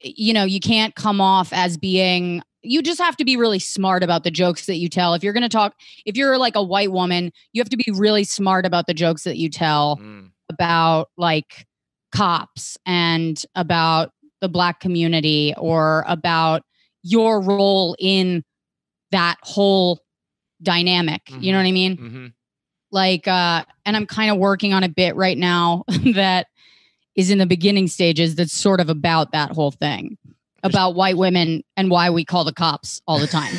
you know, you can't come off as being, you just have to be really smart about the jokes that you tell. If you're going to talk, if you're like a white woman, you have to be really smart about the jokes that you tell. Mm. About like cops and about the black community or about your role in that whole dynamic. Mm-hmm. You know what I mean? Mm-hmm. Like, uh, and I'm kind of working on a bit right now that is in the beginning stages. That's sort of about that whole thing about white women and why we call the cops all the time.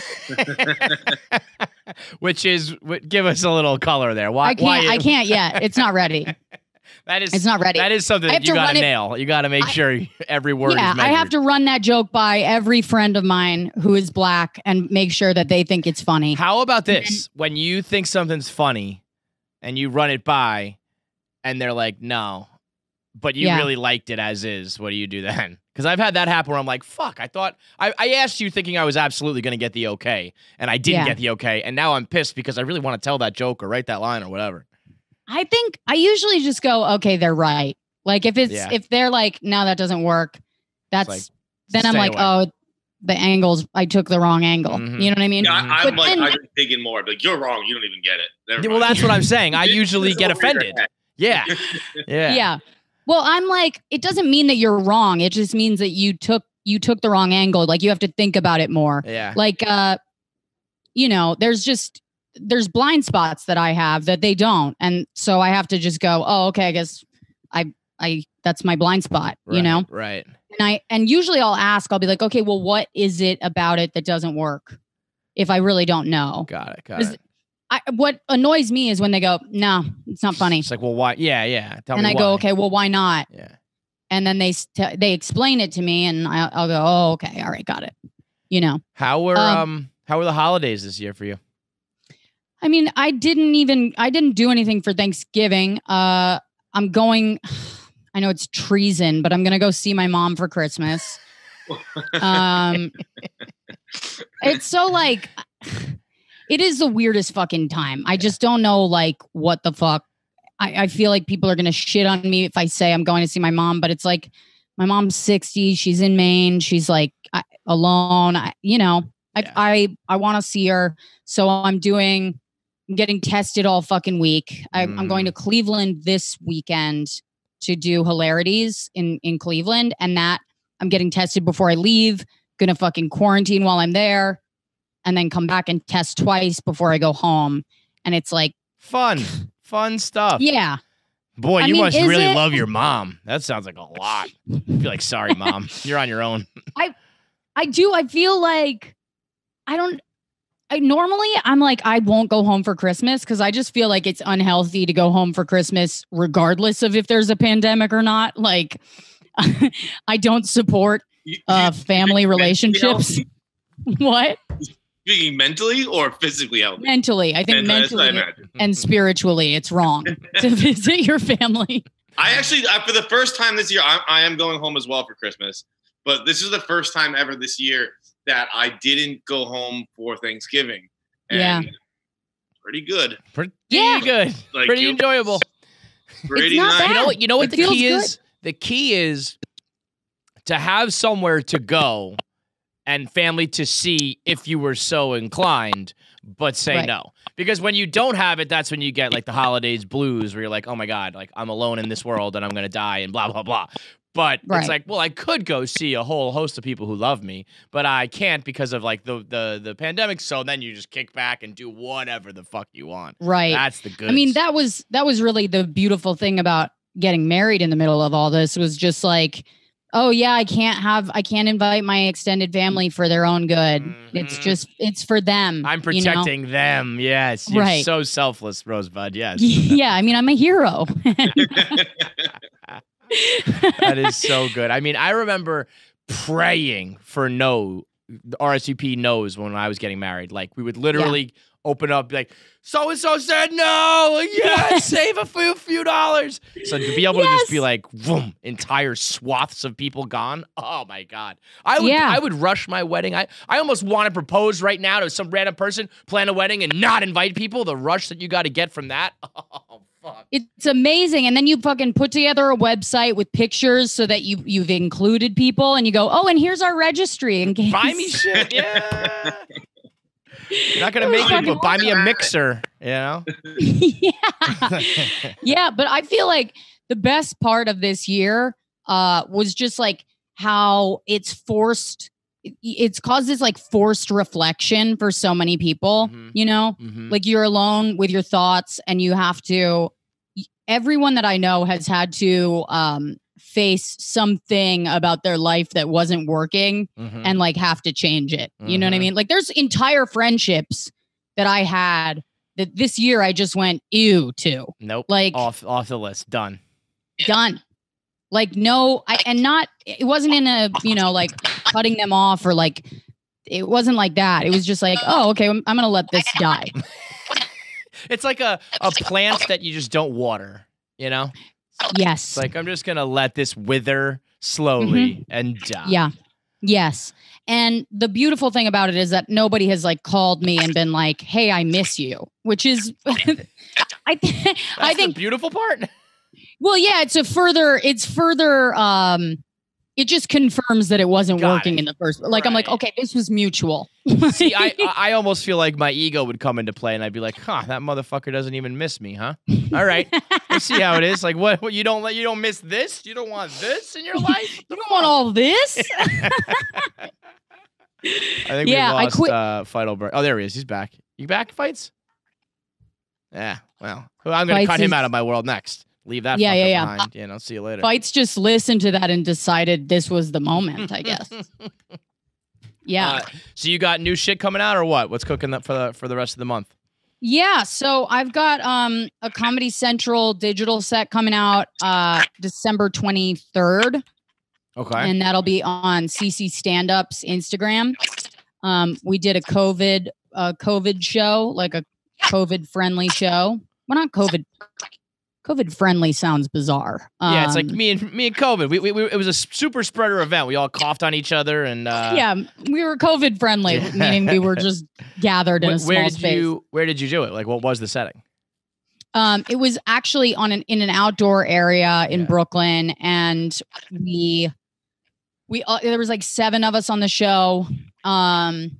Which is, give us a little color there. Why? I can't, why I can't yet. It's not ready. That is, it's not ready. That is something that you got to nail. You got to make I, sure every word yeah, is measured. I have to run that joke by every friend of mine who is black and make sure that they think it's funny. How about this? Then, when you think something's funny and you run it by and they're like, no, but you yeah. really liked it as is, what do you do then? Because I've had that happen where I'm like, fuck, I thought, I, I asked you thinking I was absolutely going to get the okay, and I didn't yeah. get the okay, and now I'm pissed because I really want to tell that joke or write that line or whatever. I think I usually just go, okay, they're right. Like if it's yeah. if they're like, no, that doesn't work. That's like, then I'm like, away. oh, the angles. I took the wrong angle. Mm-hmm. You know what I mean? Yeah, I, I'm but like, I'm thinking more. But like, you're wrong. You don't even get it. Yeah, well, that's what I'm saying. I usually get offended. Yeah. Yeah. Yeah. Well, I'm like, it doesn't mean that you're wrong. It just means that you took you took the wrong angle. Like you have to think about it more. Yeah. Like, uh, you know, there's just. There's blind spots that I have that they don't. And so I have to just go, oh, okay, I guess I, I, that's my blind spot, right, you know? Right. And I, and usually I'll ask, I'll be like, okay, well, what is it about it that doesn't work? If I really don't know. Got it. Got it. I, what annoys me is when they go, no, nah, it's not funny. It's like, well, why? Yeah. Yeah. Tell and me I why. go, okay, well, why not? Yeah. And then they, they explain it to me and I'll, I'll go, oh, okay. All right. Got it. You know, how were, um, um how were the holidays this year for you? I mean, I didn't even, I didn't do anything for Thanksgiving. Uh, I'm going, I know it's treason, but I'm going to go see my mom for Christmas. Um, it's so like, it is the weirdest fucking time. I just don't know, like, what the fuck. I, I feel like people are going to shit on me if I say I'm going to see my mom, but it's like, my mom's sixty. She's in Maine. She's like I, alone. I, you know, I, yeah. I, I want to see her. So I'm doing, I'm getting tested all fucking week. I, mm. I'm going to Cleveland this weekend to do hilarities in, in Cleveland. And that I'm getting tested before I leave. Going to fucking quarantine while I'm there and then come back and test twice before I go home. And it's like fun, fun stuff. Yeah. Boy, I you mean, must really it? love your mom. That sounds like a lot. I feel like, sorry, mom, you're on your own. I, I do. I feel like I don't, I normally I'm like, I won't go home for Christmas because I just feel like it's unhealthy to go home for Christmas, regardless of if there's a pandemic or not. Like I don't support uh, family relationships. What? Speaking mentally or physically healthy? Mentally. I think mentally, mentally I and spiritually, it's wrong to visit your family. I actually, for the first time this year, I, I am going home as well for Christmas. But this is the first time ever this year that I didn't go home for Thanksgiving. And yeah. Pretty good. Pretty yeah. good. Like, pretty enjoyable. Pretty nice. Bad. You know what, you know what the key good. is? The key is to have somewhere to go and family to see if you were so inclined, but say right. no. Because when you don't have it, that's when you get like the holidays blues where you're like, oh my God, like I'm alone in this world and I'm gonna die and blah, blah, blah. But right. it's like, well, I could go see a whole host of people who love me, but I can't because of like the, the, the pandemic. So then you just kick back and do whatever the fuck you want. Right. That's the good. I mean, that was, that was really the beautiful thing about getting married in the middle of all this was just like, oh yeah, I can't have, I can't invite my extended family for their own good. Mm-hmm. It's just, it's for them. I'm protecting you know? them. Yes. You're right. So selfless, Rosebud. Yes. Yeah. I mean, I'm a hero. That is so good. I mean, I remember praying for no R S V P no's when I was getting married. Like we would literally yeah. open up, be like, so-and-so said no, yeah, yes. save a few few dollars. So to be able yes. to just be like, boom, entire swaths of people gone, oh my God. I would yeah. I would rush my wedding. I, I almost want to propose right now to some random person, plan a wedding, and not invite people. The rush that you got to get from that, oh fuck. It's amazing. And then you fucking put together a website with pictures so that you, you've included people, and you go, oh, and here's our registry in case. Buy me shit, yeah. You're not going to make it, but buy me a mixer, you know? yeah. yeah, but I feel like the best part of this year uh, was just like how it's forced. It's caused this like forced reflection for so many people, mm-hmm. you know? Mm-hmm. Like you're alone with your thoughts and you have to, everyone that I know has had to um, face something about their life that wasn't working mm-hmm. and like have to change it. Mm-hmm. You know what I mean? Like there's entire friendships that I had that this year I just went ew to. Nope. Like off off the list. Done. Done. Like no, I and not it wasn't in a, you know, like cutting them off or like it wasn't like that. It was just like, oh, okay, I'm, I'm gonna let this die. It's like a a plant that you just don't water, you know? Yes. Like, I'm just going to let this wither slowly mm-hmm. and die. Yeah. Yes. And the beautiful thing about it is that nobody has, like, called me and been like, hey, I miss you, which is, I, th- I think. the beautiful part? Well, yeah, it's a further, it's further, um, it just confirms that it wasn't Got working it. in the first. Like, right. I'm like, okay, this was mutual. See, I, I almost feel like my ego would come into play and I'd be like, huh, that motherfucker doesn't even miss me, huh? All right. We'll see how it is. Like, what, what you don't let, you don't miss this? You don't want this in your life? You don't want all this? I think yeah, we lost I quit. Uh, Feidelberg. Oh, there he is. He's back. You back, Fights? Yeah, well, I'm going to cut is- him out of my world next. Leave that yeah, yeah, yeah. behind, you know, see you later. Fights just listened to that and decided this was the moment, I guess. yeah. Uh, so you got new shit coming out or what? What's cooking up for the, for the rest of the month? Yeah, so I've got um, a Comedy Central digital set coming out uh, December twenty-third. Okay. And that'll be on C C Stand-Up's Instagram. Um, we did a COVID, uh, COVID show, like a COVID-friendly show. Well, not COVID COVID friendly sounds bizarre. Um, yeah, it's like me and me and COVID. We, we, we it was a super spreader event. We all coughed on each other, and uh, yeah, we were COVID friendly, meaning we were just gathered in where, a small where did space. You, where did you do it? Like, what was the setting? Um, it was actually on an in an outdoor area in yeah. Brooklyn, and we we uh, there was like seven of us on the show. Um,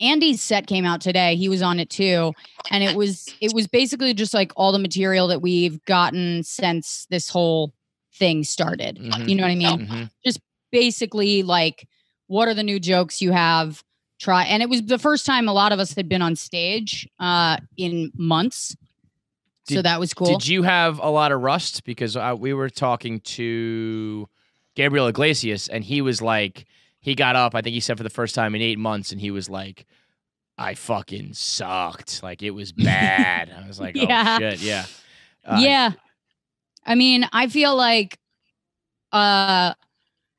Andy's set came out today. He was on it too. And it was, it was basically just like all the material that we've gotten since this whole thing started. Mm-hmm. You know what I mean? Mm-hmm. Just basically like, what are the new jokes you have? Try. And it was the first time a lot of us had been on stage, uh, in months. Did, so that was cool. Did you have a lot of rust? Because I, we were talking to Gabriel Iglesias and he was like, he got up, I think he said for the first time in eight months, and he was like, I fucking sucked. Like, it was bad. I was like, yeah. oh, shit, yeah. Uh, yeah. I mean, I feel like uh,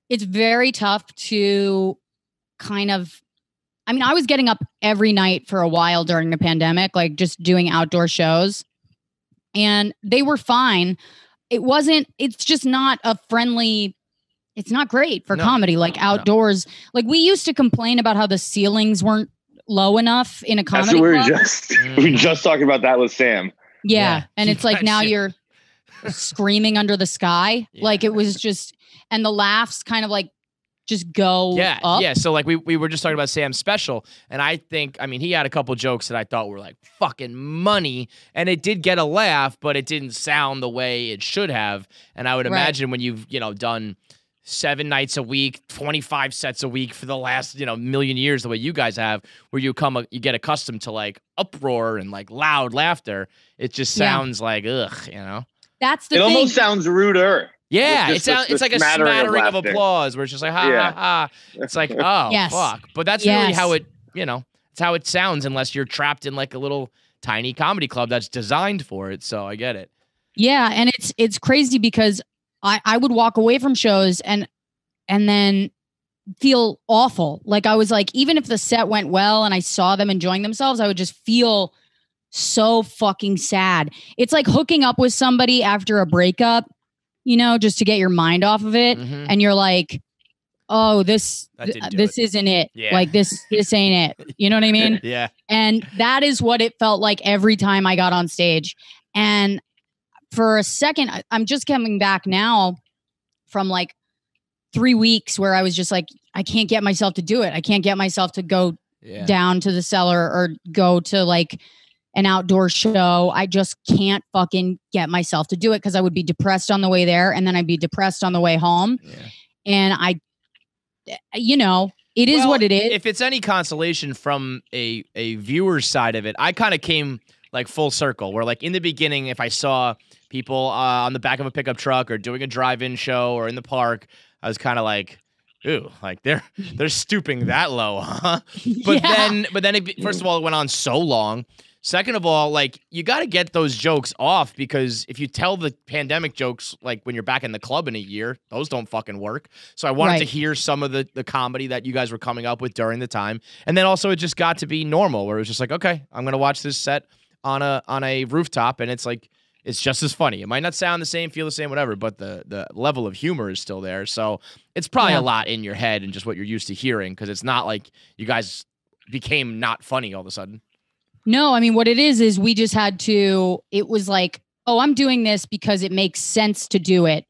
it's very tough to kind of... I mean, I was getting up every night for a while during the pandemic, like just doing outdoor shows, and they were fine. It wasn't... It's just not a friendly... It's not great for no, comedy, like no, outdoors. No. Like we used to complain about how the ceilings weren't low enough in a comedy That's what we were club. Just we were just talking about that with Sam. Yeah, yeah. and it's like now you're screaming under the sky. Yeah. Like it was just, and the laughs kind of like just go yeah, up. Yeah, so like we, we were just talking about Sam's special, and I think, I mean, he had a couple jokes that I thought were like fucking money, and it did get a laugh, but it didn't sound the way it should have. And I would imagine right. when you've, you know, done... seven nights a week, twenty-five sets a week for the last, you know, million years, the way you guys have, where you come, you get accustomed to like uproar and like loud laughter. It just sounds yeah. like, ugh, you know, that's the it thing. Almost sounds ruder. Yeah. It's, just, it's, it's, it's like a smattering, smattering of, of applause where it's just like, ha yeah. ha ha. It's like, oh yes. fuck. But that's yes. really how it, you know, it's how it sounds unless you're trapped in like a little tiny comedy club that's designed for it. So I get it. Yeah. And it's, it's crazy because I, I would walk away from shows and and then feel awful. Like I was like, even if the set went well and I saw them enjoying themselves, I would just feel so fucking sad. It's like hooking up with somebody after a breakup, you know, just to get your mind off of it. Mm-hmm. And you're like, oh, this th this it. isn't it. Yeah. Like this this ain't it. You know what I mean? Yeah. And that is what it felt like every time I got on stage. And for a second, I'm just coming back now from like three weeks where I was just like, I can't get myself to do it. I can't get myself to go yeah. down to the cellar or go to like an outdoor show. I just can't fucking get myself to do it because I would be depressed on the way there and then I'd be depressed on the way home. Yeah. And I, you know, it is well, what it is. If it's any consolation from a, a viewer's side of it, I kind of came like full circle where like in the beginning, if I saw people uh, on the back of a pickup truck or doing a drive-in show or in the park, I was kind of like, ooh, like they're they're stooping that low, huh? But yeah. then, but then, it, first of all, it went on so long. Second of all, like you got to get those jokes off because if you tell the pandemic jokes, like when you're back in the club in a year, those don't fucking work. So I wanted right. to hear some of the the comedy that you guys were coming up with during the time, and then also it just got to be normal where it was just like, okay, I'm gonna watch this set on a on a rooftop, and it's like. It's just as funny. It might not sound the same, feel the same, whatever, but the the level of humor is still there. So it's probably yeah. a lot in your head and just what you're used to hearing because it's not like you guys became not funny all of a sudden. No, I mean, what it is is we just had to, it was like, oh, I'm doing this because it makes sense to do it,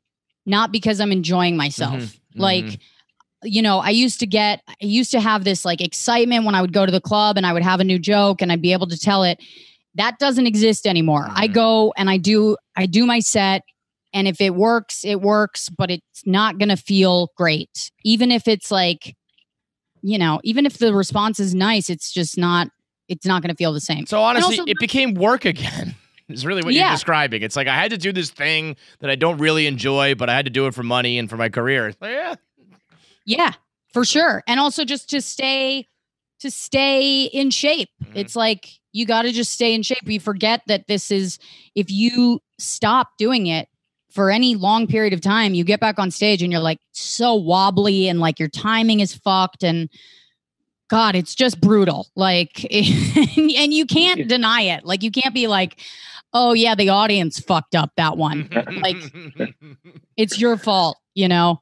not because I'm enjoying myself. Mm-hmm. Like, mm-hmm. you know, I used to get, I used to have this like excitement when I would go to the club and I would have a new joke and I'd be able to tell it. That doesn't exist anymore. Mm-hmm. I go and I do I do my set, and if it works, it works, but it's not going to feel great. Even if it's like, you know, even if the response is nice, it's just not, it's not going to feel the same. So honestly, it became work again. It's really what yeah. you're describing. It's like, I had to do this thing that I don't really enjoy, but I had to do it for money and for my career. Like, yeah. yeah, for sure. And also just to stay, to stay in shape. Mm-hmm. It's like, you got to just stay in shape. We forget that this is, if you stop doing it for any long period of time, you get back on stage and you're like so wobbly and like your timing is fucked and God, it's just brutal. Like, and you can't deny it. Like you can't be like, oh yeah, the audience fucked up that one. Like, it's your fault, you know?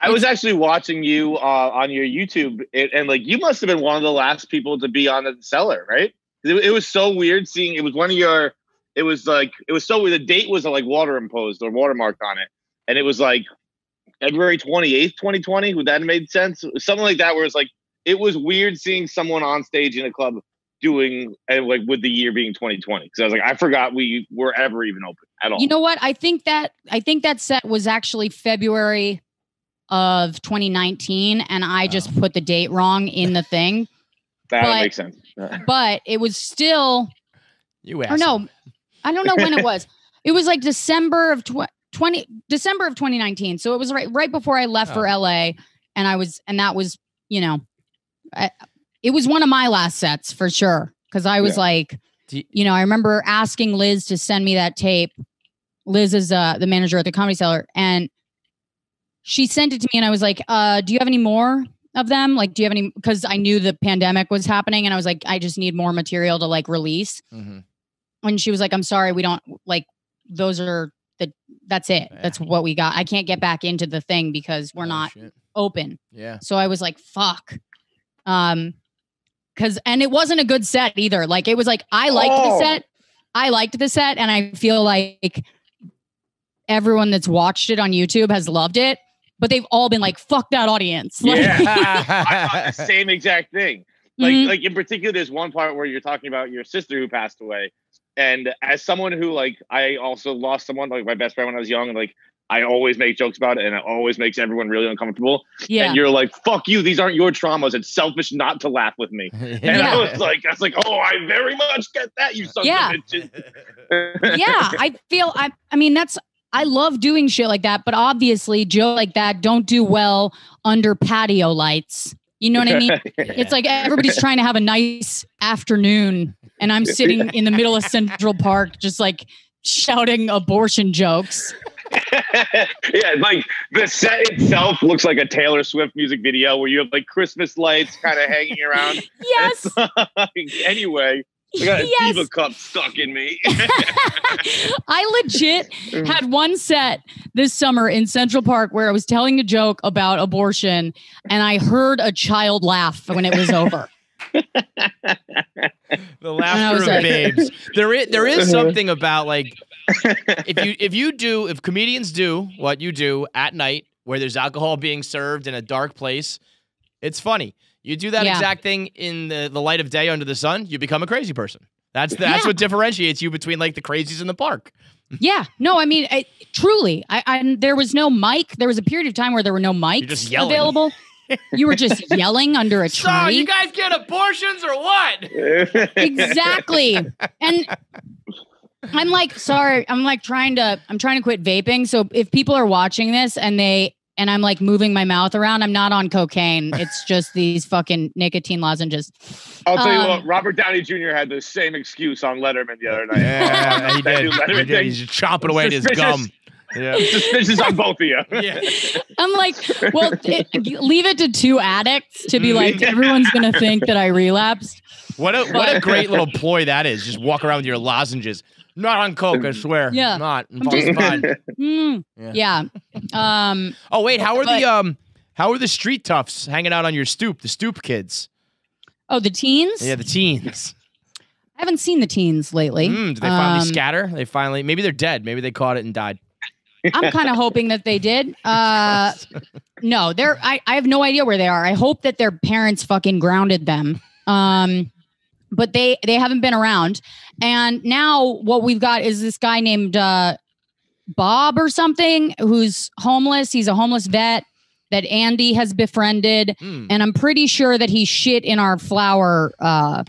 I was actually watching you uh, on your YouTube, and, and like, you must've been one of the last people to be on the cellar, right? It, it was so weird seeing, it was one of your, it was like, it was so weird. The date was like water imposed or watermarked on it. And it was like February twenty-eighth, twenty twenty. Would that have made sense? Something like that, where it's like, it was weird seeing someone on stage in a club doing, and like with the year being twenty twenty. Cause I was like, I forgot we were ever even open at all. You know what? I think that, I think that set was actually February of twenty nineteen, and I just put the date wrong in the thing. That but, makes sense. But it was still, you asked. I don't know. I don't know when it was. It was like December of tw- twenty, December of twenty nineteen. So it was right right before I left oh. for L A, and I was, and that was, you know, I, it was one of my last sets for sure. Cause I was yeah. like, you-, you know, I remember asking Liz to send me that tape. Liz is uh, the manager at the Comedy Cellar, and she sent it to me, and I was like, uh, do you have any more of them? Like, do you have any? Because I knew the pandemic was happening, and I was like, I just need more material to like release. Mm-hmm. And she was like, I'm sorry, we don't, like, those are the, that's it. Yeah. That's what we got. I can't get back into the thing because we're oh, not shit. open. Yeah. So I was like, fuck. Um, cause, and it wasn't a good set either. Like, it was like, I liked oh. the set. I liked the set. And I feel like everyone that's watched it on YouTube has loved it, but they've all been like, fuck that audience. Like, yeah. I thought the same exact thing. Like, mm-hmm. like in particular, there's one part where you're talking about your sister who passed away. And as someone who, like, I also lost someone, like my best friend when I was young, and like, I always make jokes about it, and it always makes everyone really uncomfortable. Yeah. And you're like, fuck you, these aren't your traumas. It's selfish not to laugh with me. And yeah. I was like, I was like, oh, I very much get that, you son yeah. of a bitch. Yeah, I feel, I, I mean, that's, I love doing shit like that, but obviously jokes like that don't do well under patio lights. You know what I mean? Yeah. It's like everybody's trying to have a nice afternoon, and I'm sitting in the middle of Central Park just like shouting abortion jokes. Yeah, like the set itself looks like a Taylor Swift music video where you have like Christmas lights kind of hanging around. Yes. Like, anyway, I got a yes. diva cup stuck in me. I legit had one set this summer in Central Park where I was telling a joke about abortion, and I heard a child laugh when it was over. The laughter of like, babes. There is there is something about like if you if you do if comedians do what you do at night where there's alcohol being served in a dark place, it's funny. You do that yeah. exact thing in the, the light of day under the sun, you become a crazy person. That's the, that's yeah. what differentiates you between like the crazies in the park. Yeah. No, I mean, I, truly, I, I there was no mic. There was a period of time where there were no mics just available. You were just yelling under a tree. So you guys get abortions or what? Exactly. And I'm like, sorry, I'm like trying to, I'm trying to quit vaping. So if people are watching this and they, and I'm like moving my mouth around, I'm not on cocaine. It's just these fucking nicotine lozenges. I'll tell um, you what, Robert Downey Junior had the same excuse on Letterman the other night. Yeah, he, did. he did. He's just chomping away at his gum. Yeah. Suspicious on both of you. Yeah. I'm like, well, it, leave it to two addicts to be like, everyone's going to think that I relapsed. What a, what a great little ploy that is. Just walk around with your lozenges. Not on coke, I swear. Yeah. Not. I'm just fine. Mm, yeah. yeah. Um, oh, wait. How are but, the um? How are the street toughs hanging out on your stoop? The stoop kids. Oh, the teens? Yeah, the teens. I haven't seen the teens lately. Mm, do they finally um, scatter? They finally, maybe they're dead. Maybe they caught it and died. I'm kind of hoping that they did. Uh, no, they're. I, I have no idea where they are. I hope that their parents fucking grounded them. Um, but they they haven't been around. And now what we've got is this guy named uh, Bob or something who's homeless. He's a homeless vet that Andy has befriended, mm. and I'm pretty sure that he shit in our flower uh,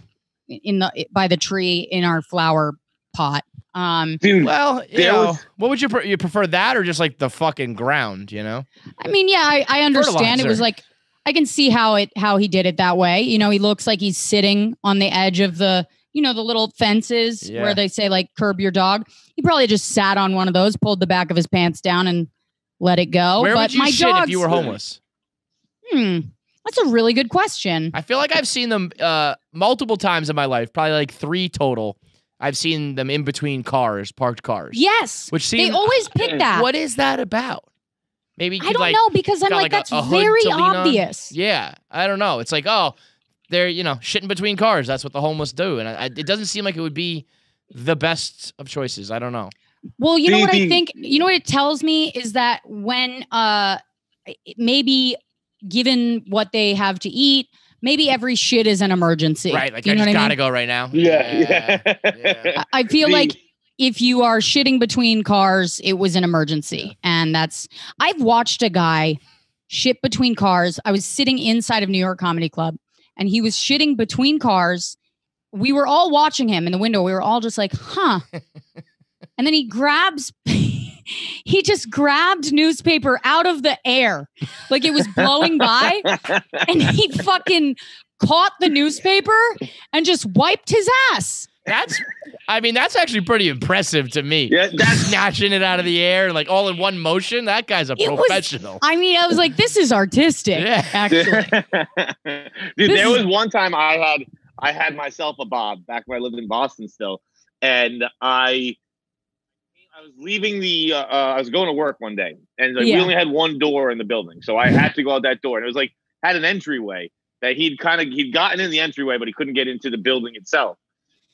in the by the tree in our flower pot. Um, Dude, well, you know, was, what would you pre- you prefer that or just like the fucking ground, you know? I mean, yeah, I, I understand. Fertilizer. It was like, I can see how it, how he did it that way. You know, he looks like he's sitting on the edge of the, you know, the little fences yeah. where they say like, curb your dog. He probably just sat on one of those, pulled the back of his pants down and let it go. Where but would you my shit dogs, if you were homeless? Hmm. That's a really good question. I feel like I've seen them, uh, multiple times in my life, probably like three total. I've seen them in between cars, parked cars. Yes. Which seems, they always pick that. What is that about? Maybe you could, I don't like, know, because I'm like, like that's a, a very obvious. Yeah. I don't know. It's like, oh, they're, you know, shitting between cars. That's what the homeless do. And I, I, it doesn't seem like it would be the best of choices. I don't know. Well, you know what I think? You know what it tells me is that when uh, maybe given what they have to eat, maybe every shit is an emergency. Right, like you I know just gotta I mean? go right now. Yeah, yeah. yeah. I feel Indeed. like if you are shitting between cars, it was an emergency. And that's, I've watched a guy shit between cars. I was sitting inside of New York Comedy Club and he was shitting between cars. We were all watching him in the window. We were all just like, huh. And then he grabs, he just grabbed newspaper out of the air. Like it was blowing by and he fucking caught the newspaper and just wiped his ass. That's, I mean, that's actually pretty impressive to me. Yeah, that's snatching it out of the air, like all in one motion. That guy's a it professional. Was, I mean, I was like, this is artistic, yeah. actually. Dude, this there was one time I had, I had myself a bob back when I lived in Boston still. And I, I was leaving the, uh, I was going to work one day and like, yeah. we only had one door in the building. So I had to go out that door. And it was like, had an entryway that he'd kind of, he'd gotten in the entryway, but he couldn't get into the building itself.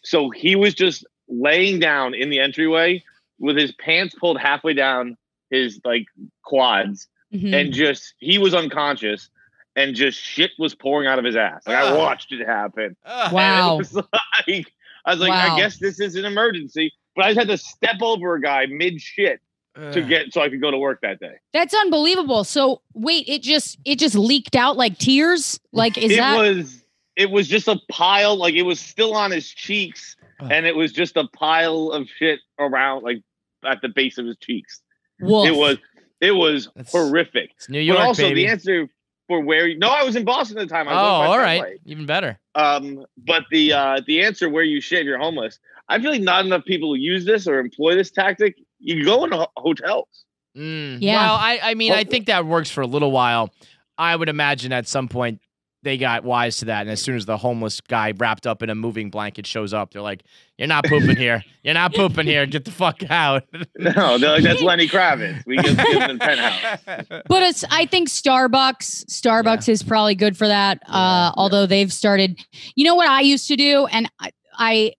So he was just laying down in the entryway with his pants pulled halfway down his like quads mm-hmm. and just, he was unconscious and just shit was pouring out of his ass. Like oh. I watched it happen. Oh. Wow. It was like, I was like, wow. I guess this is an emergency, but I just had to step over a guy mid shit uh. to get, so I could go to work that day. That's unbelievable. So wait, it just, it just leaked out like tears. Like, is it that was, It was just a pile, like it was still on his cheeks, oh. and it was just a pile of shit around, like at the base of his cheeks. Wolf. It was, it was That's, horrific. It's New York, but also baby. the answer for where. You, no, I was in Boston at the time. I was oh, all right, life. even better. Um, but the uh, the answer where you shit if you're homeless, I feel like not enough people use this or employ this tactic. You go into ho hotels. Mm. Yeah. Well, I, I mean, oh. I think that works for a little while. I would imagine at some point. They got wise to that. And as soon as the homeless guy wrapped up in a moving blanket shows up, they're like, you're not pooping here. You're not pooping here. Get the fuck out. No, they're like, that's Lenny Kravitz. We just give him the penthouse. But it's, I think Starbucks, Starbucks yeah. is probably good for that. Yeah, uh, yeah. Although they've started, you know what I used to do? And I, I,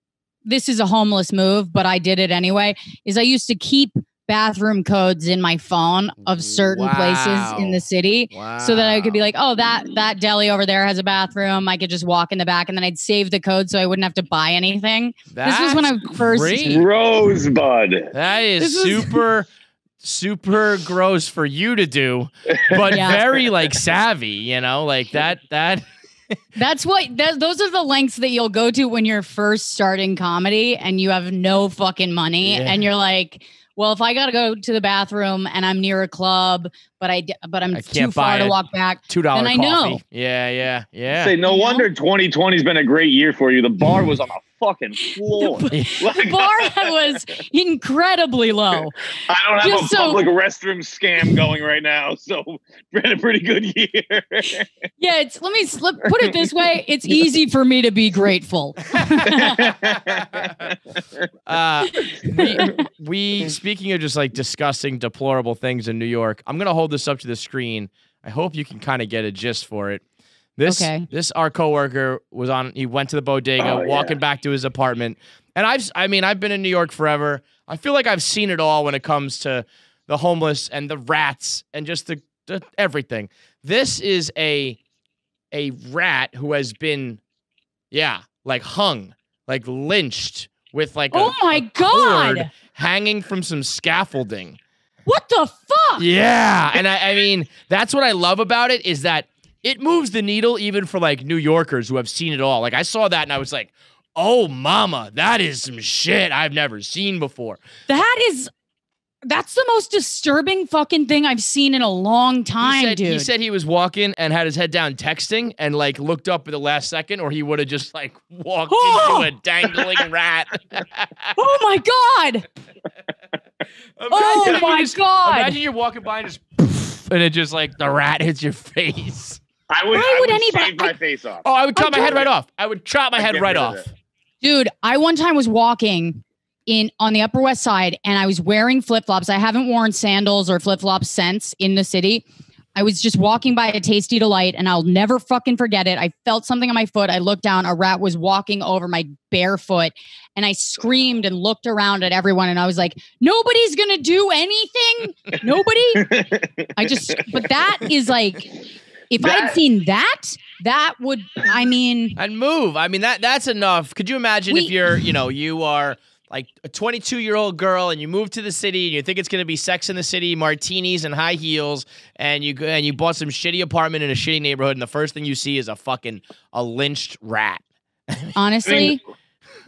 this is a homeless move, but I did it anyway, is I used to keep bathroom codes in my phone of certain wow. places in the city wow. so that I could be like, oh, that that deli over there has a bathroom. I could just walk in the back and then I'd save the code so I wouldn't have to buy anything. That's this was when I first great. Rosebud. That is this super, was... super gross for you to do, but yeah. very like savvy, you know, like that, that. That's what, that, those are the lengths that you'll go to when you're first starting comedy and you have no fucking money yeah. and you're like, well, if I gotta go to the bathroom and I'm near a club, but I but I'm I too far to walk back, two dollar coffee. I know. Yeah, yeah, yeah. Say no you wonder twenty twenty's been a great year for you. The bar was on a fucking floor. the, the bar was incredibly low. I don't have Just a so, public restroom scam going right now, so we had a pretty good year. yeah, it's let me slip, put it this way: it's easy for me to be grateful. uh, we, we speaking of just like discussing deplorable things in New York, I'm gonna hold this up to the screen. I hope you can kind of get a gist for it. This, okay. this, our coworker was on, he went to the bodega, oh, walking yeah. back to his apartment. And I've, I mean, I've been in New York forever. I feel like I've seen it all when it comes to the homeless and the rats and just the, the everything. This is a, a rat who has been, yeah, like hung, like lynched with like, oh a, my a God, cord hanging from some scaffolding. What the fuck? Yeah. And I, I mean, that's what I love about it is that it moves the needle even for, like, New Yorkers who have seen it all. Like, I saw that, and I was like, oh, mama, that is some shit I've never seen before. That is... That's the most disturbing fucking thing I've seen in a long time, he said, dude. He said he was walking and had his head down texting and, like, looked up at the last second, or he would have just, like, walked oh! into a dangling rat. Oh, my God! Oh, my just, God! Imagine you're walking by and just... Poof, and it just, like, the rat hits your face. I would, Why I would, would anybody shave my I, face off. Oh, I would chop my head right off. I would chop my I head right off. Dude, I one time was walking in on the Upper West Side and I was wearing flip-flops. I haven't worn sandals or flip-flops since in the city. I was just walking by a Tasty Delight and I'll never fucking forget it. I felt something on my foot. I looked down. A rat was walking over my bare foot and I screamed and looked around at everyone. And I was like, nobody's going to do anything. Nobody. I just, but that is like, if that, I'd seen that, that would, I mean. I'd move. I mean, that that's enough. Could you imagine we, if you're, you know, you are like a twenty-two-year-old girl and you move to the city and you think it's going to be Sex in the City, martinis and high heels, and you and you bought some shitty apartment in a shitty neighborhood and the first thing you see is a fucking a lynched rat. Honestly,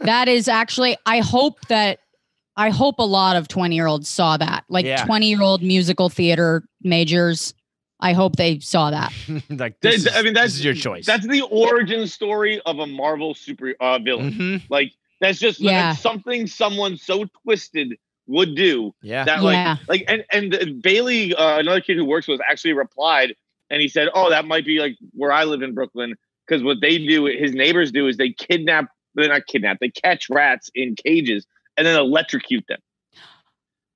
that is actually, I hope that, I hope a lot of twenty-year-olds saw that. Like yeah. twenty-year-old musical theater majors. I hope they saw that. Like, this that is, I mean, that's this is your choice. That's the origin story of a Marvel super uh, villain. Mm-hmm. Like that's just yeah. that's something someone so twisted would do. Yeah. That like yeah. like and and Bailey, uh, another kid who works with, actually replied and he said, "Oh, that might be like where I live in Brooklyn, because what they do, his neighbors do, is they kidnap. They're not kidnap. They catch rats in cages and then electrocute them."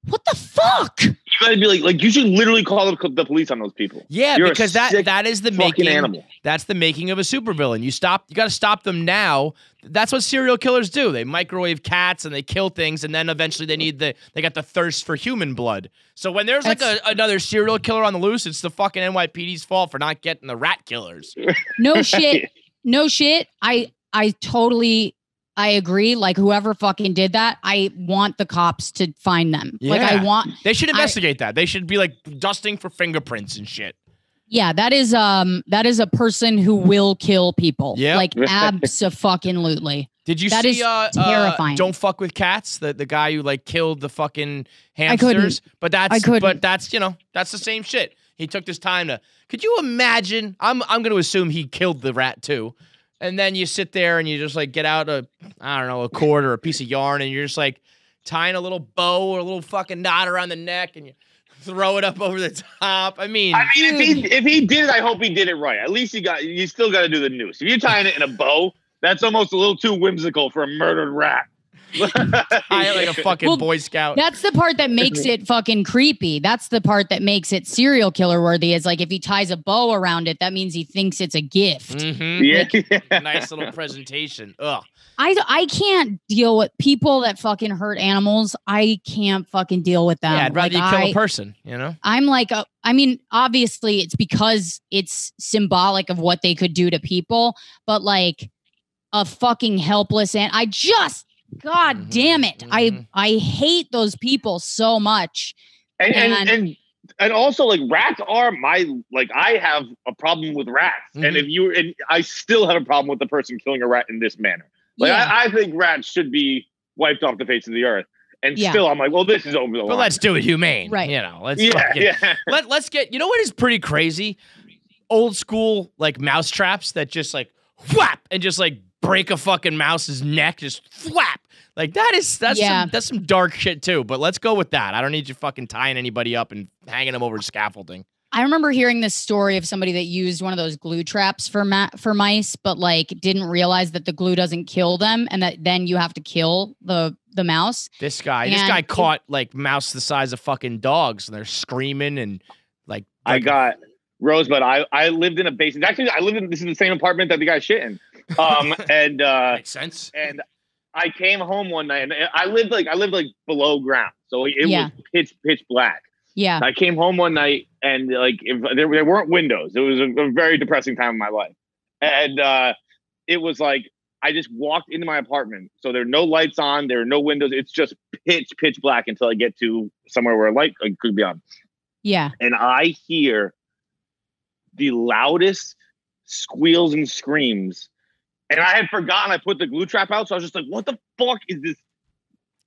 What the fuck? You gotta be like, like you should literally call the police on those people. Yeah, You're because that that is the making animal. That's the making of a supervillain. You stop. You gotta stop them now. That's what serial killers do. They microwave cats and they kill things, and then eventually they need the they got the thirst for human blood. So when there's that's, like a, another serial killer on the loose, it's the fucking N Y P D's fault for not getting the rat killers. No shit. No shit. I I totally. I agree. Like whoever fucking did that, I want the cops to find them. Yeah. Like I want they should investigate I, that. They should be like dusting for fingerprints and shit. Yeah, that is um that is a person who will kill people. Yeah, like abso-fucking-lutely. Did you that see? Is uh, terrifying. Uh, Don't fuck with cats. The the guy who like killed the fucking hamsters. I couldn't. But that's I couldn't. But that's you know that's the same shit. He took this time to. Could you imagine? I'm I'm going to assume he killed the rat too. And then you sit there and you just like get out a, I don't know, a cord or a piece of yarn and you're just like tying a little bow or a little fucking knot around the neck and you throw it up over the top. I mean, I mean, if he, if he did it, I hope he did it right. At least you got, you still got to do the noose. If you're tying it in a bow, that's almost a little too whimsical for a murdered rat. I like a fucking well, Boy Scout. That's the part that makes it fucking creepy. That's the part that makes it serial killer worthy. Is like if he ties a bow around it, that means he thinks it's a gift. Mm-hmm. Yeah. Like, nice little presentation. Ugh. I I can't deal with people that fucking hurt animals. I can't fucking deal with them. Yeah, I'd rather like you kill I, a person. You know. I'm like a. I mean, obviously, it's because it's symbolic of what they could do to people, but like a fucking helpless and I just. God mm-hmm. damn it. Mm-hmm. I, I hate those people so much. And and, and and and also like rats are my, like I have a problem with rats. Mm-hmm. And if you, and I still have a problem with the person killing a rat in this manner. Like yeah. I, I think rats should be wiped off the face of the earth. And yeah. still I'm like, well, this is over the line. But let's do it humane. Right. You know, let's, yeah, fucking, yeah. let, let's get, you know what is pretty crazy? Old school, like mouse traps that just like whap and just like break a fucking mouse's neck, just flap. Like that is that's yeah. some, that's some dark shit too. But let's go with that. I don't need you fucking tying anybody up and hanging them over scaffolding. I remember hearing this story of somebody that used one of those glue traps for ma for mice, but like didn't realize that the glue doesn't kill them, and that then you have to kill the the mouse. This guy, and this guy caught like mouse the size of fucking dogs, and they're screaming and like. I got Rosebud. I I lived in a basement. Actually, I lived in this is the same apartment that the guy shit in. um and uh makes sense. And I came home one night and I lived like I lived like below ground, so it yeah. was pitch pitch black. Yeah, I came home one night and like if, there, there weren't windows. It was a, a very depressing time in my life, and uh it was like I just walked into my apartment, so there are no lights on, there are no windows. It's just pitch pitch black until I get to somewhere where a light could be on. Yeah, and I hear the loudest squeals and screams. And I had forgotten I put the glue trap out, so I was just like, "What the fuck is this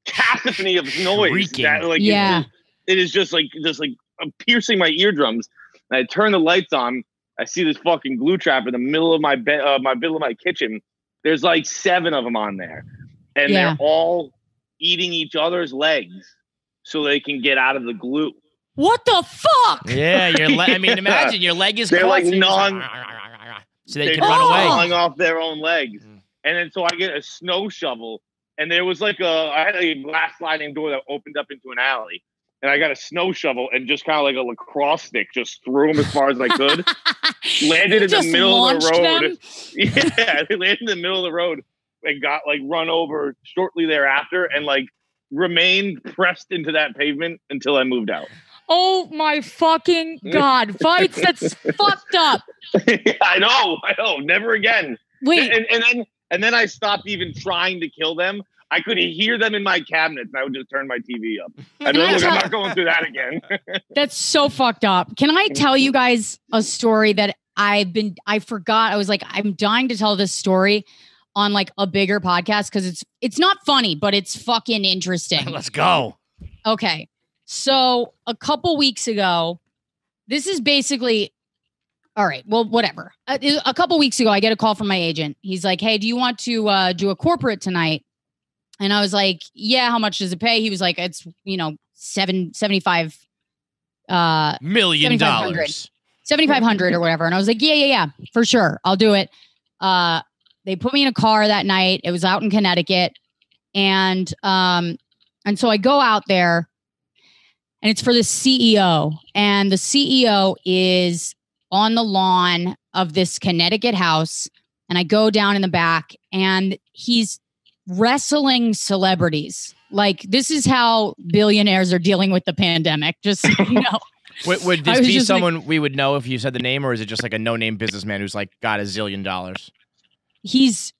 cacophony of noise?" That, like, yeah, it, it is just like just like piercing my eardrums. And I turn the lights on. I see this fucking glue trap in the middle of my bed, uh, my middle of my kitchen. There's like seven of them on there, and yeah. they're all eating each other's legs so they can get out of the glue. What the fuck? Yeah, your leg. I mean, imagine your leg is. They're like non. So they, they can run away. Falling off their own legs. Mm. And then so I get a snow shovel, and there was like a, I had a glass sliding door that opened up into an alley. And I got a snow shovel and just kind of like a lacrosse stick, just threw them as far as I could. Landed in the middle of the road. Yeah, they landed in the middle of the road and got like run over shortly thereafter and like remained pressed into that pavement until I moved out. Oh my fucking God. Fights that's fucked up. I know, I know. Never again. Wait. And, and then and then I stopped even trying to kill them. I could hear them in my cabinets, and I would just turn my T V up. I know, look, I'm not going through that again. That's so fucked up. Can I tell you guys a story that I've been, I forgot. I was like, I'm dying to tell this story on like a bigger podcast because it's, it's not funny, but it's fucking interesting. Let's go. Okay. So a couple weeks ago, this is basically, all right, well, whatever. A, a couple weeks ago, I get a call from my agent. He's like, hey, do you want to uh, do a corporate tonight? And I was like, yeah, how much does it pay? He was like, it's, you know, seven, seventy-five, uh, million dollars, seventy-five hundred or whatever. And I was like, yeah, yeah, yeah, for sure. I'll do it. Uh, they put me in a car that night. It was out in Connecticut. And, um, and so I go out there and it's for the C E O, and the C E O is on the lawn of this Connecticut house. And I go down in the back and he's wrestling celebrities. Like, this is how billionaires are dealing with the pandemic. Just so you know. Would, would this be someone like, we would know if you said the name, or is it just like a no-name businessman who's like got a zillion dollars? He's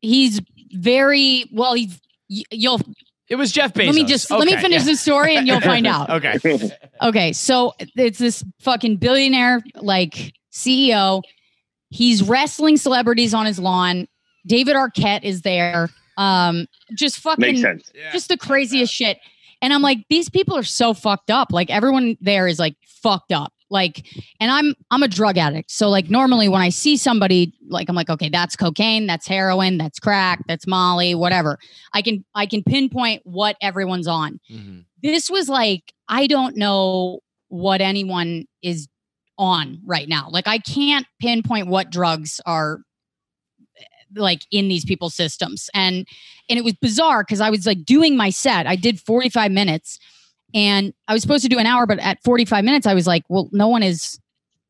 he's very well. He you'll. It was Jeff Bezos. Let me just okay, let me finish yeah. the story, and you'll find out. Okay. Okay. So it's this fucking billionaire like C E O. He's wrestling celebrities on his lawn. David Arquette is there. Um, just fucking, just yeah. the craziest shit. And I'm like, these people are so fucked up. Like everyone there is like fucked up. Like, and I'm, I'm a drug addict. So like normally when I see somebody, like, I'm like, okay, that's cocaine, that's heroin, that's crack, that's Molly, whatever. I can, I can pinpoint what everyone's on. Mm-hmm. This was like, I don't know what anyone is on right now. Like I can't pinpoint what drugs are like in these people's systems. And, and it was bizarre because I was like doing my set. I did forty-five minutes and I was supposed to do an hour, but at forty-five minutes, I was like, well, no one is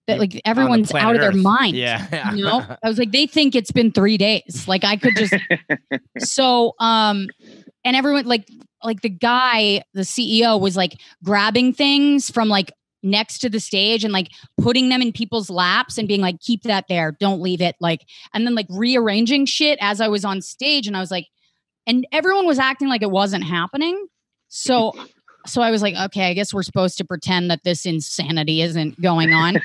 that like everyone's out of their mind. Yeah. You know, I was like, they think it's been three days. Like I could just, so, um, and everyone like, like the guy, the C E O was like grabbing things from like next to the stage and like putting them in people's laps and being like, keep that there. Don't leave it. Like, and then like rearranging shit as I was on stage. And I was like, and everyone was acting like it wasn't happening. So, so I was like, okay, I guess we're supposed to pretend that this insanity isn't going on.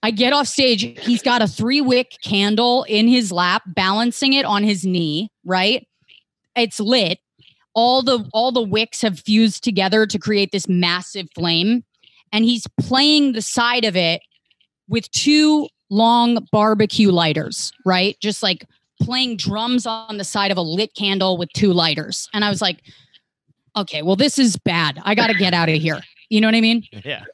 I get off stage. He's got a three wick candle in his lap, balancing it on his knee, right? It's lit. All the, all the wicks have fused together to create this massive flame. And he's playing the side of it with two long barbecue lighters, right? Just like playing drums on the side of a lit candle with two lighters. And I was like, okay, well, this is bad. I got to get out of here. You know what I mean? Yeah.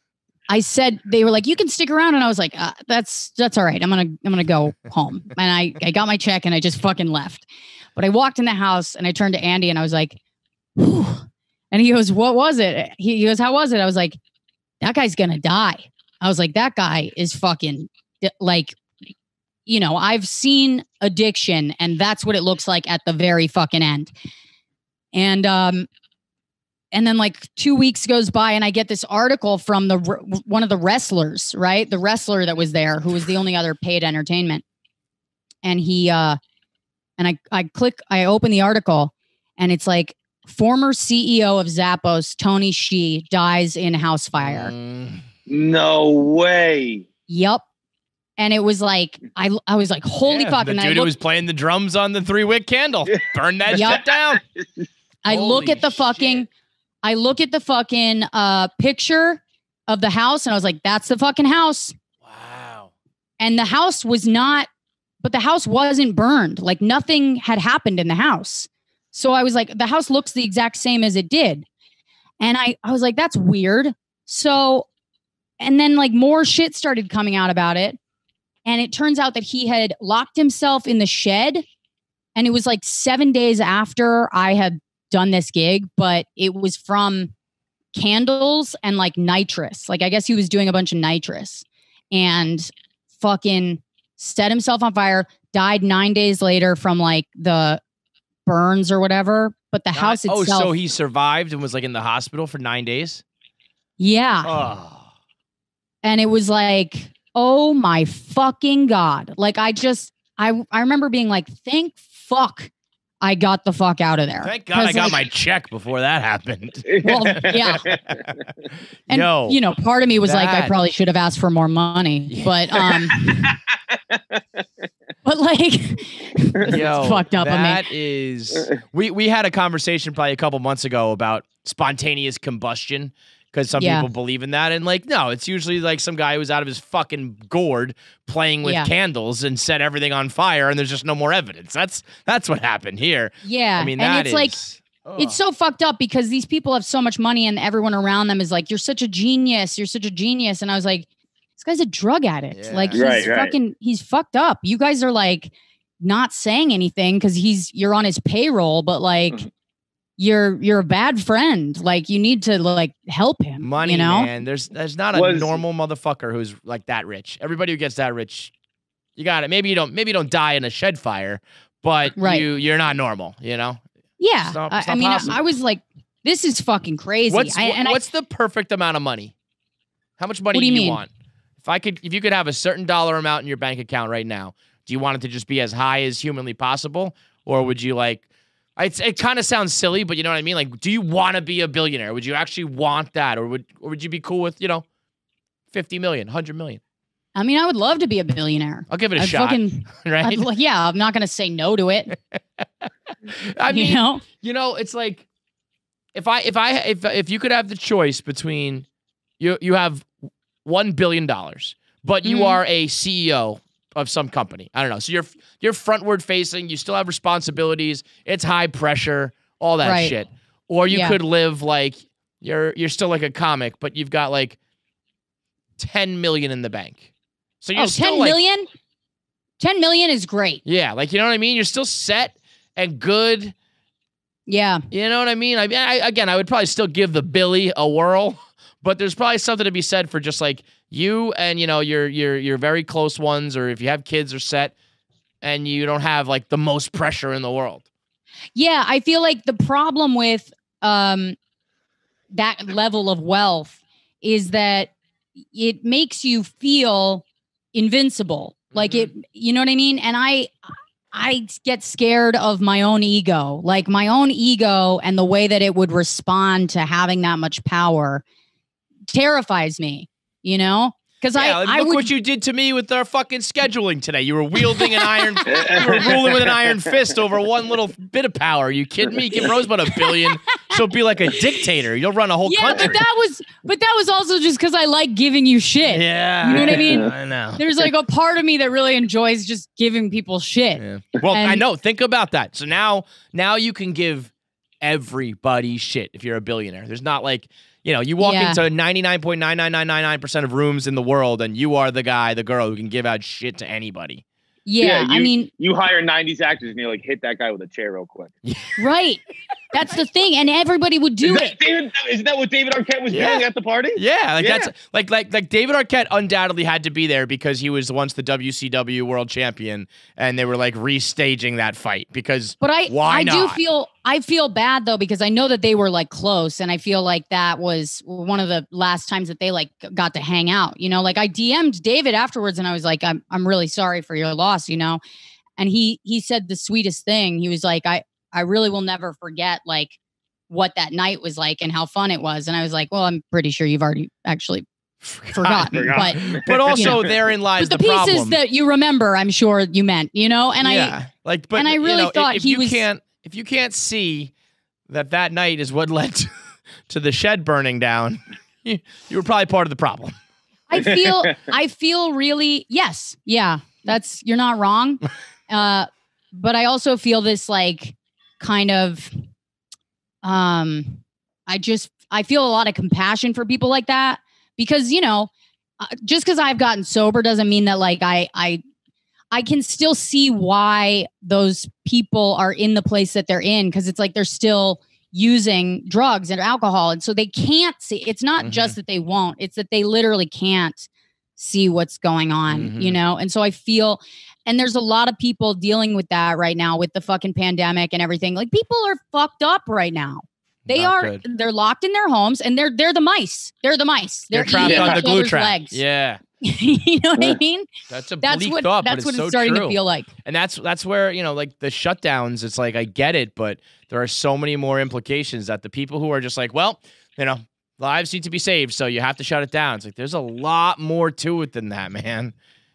I said, they were like, you can stick around. And I was like, uh, that's, that's all right. I'm going to, I'm going to go home. And I, I got my check and I just fucking left. But I walked in the house and I turned to Andy and I was like, whew. And he goes, what was it? He, he goes, how was it? I was like, that guy's going to die. I was like, that guy is fucking like, you know, I've seen addiction and that's what it looks like at the very fucking end. And, um, and then like two weeks goes by and I get this article from the, one of the wrestlers, right? The wrestler that was there, who was the only other paid entertainment. And he, uh, and I, I click, I open the article and it's like, former C E O of Zappos, Tony Hsieh, dies in house fire. Mm. No way. Yep. And it was like, I I was like, holy yeah, fuck. The and dude I looked, who was playing the drums on the three wick candle. Burn that yep. shit down. I holy look at the fucking, shit. I look at the fucking uh, picture of the house and I was like, that's the fucking house. Wow. And the house was not, but the house wasn't burned. Like nothing had happened in the house. So I was like, the house looks the exact same as it did. And I, I was like, that's weird. So, and then like more shit started coming out about it. And it turns out that he had locked himself in the shed And it was like seven days after I had done this gig, but it was from candles and like nitrous. Like, I guess he was doing a bunch of nitrous and fucking set himself on fire, died nine days later from like the burns or whatever. But the nine, house itself. Oh, so he survived and was like in the hospital for nine days? Yeah. Oh. And it was like, oh my fucking God. Like, I just, I, I remember being like, thank fuck I got the fuck out of there. Thank God I got like, my check before that happened. Well, yeah. And, yo, you know, part of me was that. like, I probably should have asked for more money, but, um, but like, yo, fucked up. That is, we, we had a conversation probably a couple months ago about spontaneous combustion. Because some yeah. people believe in that. And like, no, it's usually like some guy who was out of his fucking gourd playing with yeah. candles and set everything on fire. And there's just no more evidence. That's that's what happened here. Yeah. I mean, that and it's is, like, ugh. It's so fucked up because these people have so much money and everyone around them is like, you're such a genius. You're such a genius. And I was like, this guy's a drug addict. Yeah. Like, he's right, fucking, right. he's fucked up. You guys are like not saying anything because he's, you're on his payroll, but like, mm-hmm. You're you're a bad friend. Like, you need to like help him. Money, you know? Man. There's there's not a Was, normal motherfucker who's like that rich. Everybody who gets that rich, you got it. Maybe you don't. Maybe you don't die in a shed fire, but right. you you're not normal. You know? Yeah. It's not, it's not I mean, possible. I was like, this is fucking crazy. What's, I, and what's I, the perfect amount of money? How much money do you, do you want? If I could, if you could have a certain dollar amount in your bank account right now, do you want it to just be as high as humanly possible, or would you like? It's, it kind of sounds silly, but you know what I mean? Like, do you want to be a billionaire? Would you actually want that? Or would or would you be cool with, you know, fifty million, one hundred million? I mean, I would love to be a billionaire. I'll give it a I'd shot. Fucking, right? I'd, yeah, I'm not going to say no to it. I mean, you know? you know, it's like, if I if I if if you could have the choice between, you you have one billion dollars, but you mm-hmm. are a C E O of some company. I don't know. So you're you're frontward facing, you still have responsibilities, it's high pressure, all that right. shit. Or you yeah. could live like you're you're still like a comic, but you've got like ten million in the bank. So you're oh, still ten like, million? ten million is great. Yeah, like, you know what I mean? You're still set and good. Yeah. You know what I mean? I mean, I, again, I would probably still give the Billy a whirl, but there's probably something to be said for just like you and, you know, your your your very close ones, or if you have kids, are set and you don't have like the most pressure in the world. Yeah, I feel like the problem with um, that level of wealth is that it makes you feel invincible. Mm-hmm. Like, it, you know what I mean? And I I get scared of my own ego, like my own ego and the way that it would respond to having that much power terrifies me. You know, because yeah, I, I look would... what you did to me with our fucking scheduling today. You were wielding an iron, you were ruling with an iron fist over one little bit of power. Are you kidding me? Give Rosebud a billion, she'll be like a dictator. You'll run a whole yeah, country. Yeah, but that was, but that was also just because I like giving you shit. Yeah, you know what I mean. I know. There's like a part of me that really enjoys just giving people shit. Yeah. Well, and I know. Think about that. So now, now you can give everybody shit if you're a billionaire. There's not like. You know, you walk yeah. into ninety-nine point nine nine nine nine nine percent of rooms in the world, and you are the guy, the girl who can give out shit to anybody. Yeah, yeah you, I mean, you hire nineties actors, and you like hit that guy with a chair real quick. Right, that's the thing, and everybody would do is it. David, isn't that what David Arquette was yeah. doing at the party? Yeah, like yeah. that's like like like David Arquette undoubtedly had to be there because he was once the W C W world champion, and they were like restaging that fight because. But I, why I not? do feel. I feel bad though, because I know that they were like close, and I feel like that was one of the last times that they like got to hang out, you know, like I D M'd David afterwards and I was like, I'm, I'm really sorry for your loss, you know? And he, he said the sweetest thing. He was like, I, I really will never forget like what that night was like and how fun it was. And I was like, well, I'm pretty sure you've already actually forgotten, forgot. but, but also you know, therein lies the, the pieces problem. That you remember, I'm sure you meant, you know? And yeah. I, like, but and I really you know, thought if, if he you was, can't, If you can't see that that night is what led to, to the shed burning down, you, you were probably part of the problem. I feel, I feel really, yes, yeah, that's, you're not wrong. Uh, but I also feel this like kind of, um, I just, I feel a lot of compassion for people like that because, you know, uh, just because I've gotten sober doesn't mean that like I, I, I can still see why those people are in the place that they're in, because it's like they're still using drugs and alcohol. And so they can't see. It's not mm-hmm. just that they won't. It's that they literally can't see what's going on, mm-hmm. you know? And so I feel, and there's a lot of people dealing with that right now with the fucking pandemic and everything. Like, people are fucked up right now. They Not are, good. They're locked in their homes, and they're, they're the mice. They're the mice. They're, they're trapped eating on the glue trap. Legs. Yeah. You know what I mean? That's a bleak thought, but that's what it's starting to feel like. And that's that's where, you know, like the shutdowns, it's like, I get it, but there are so many more implications that the people who are just like, well, you know, lives need to be saved, so you have to shut it down. It's like, there's a lot more to it than that, man.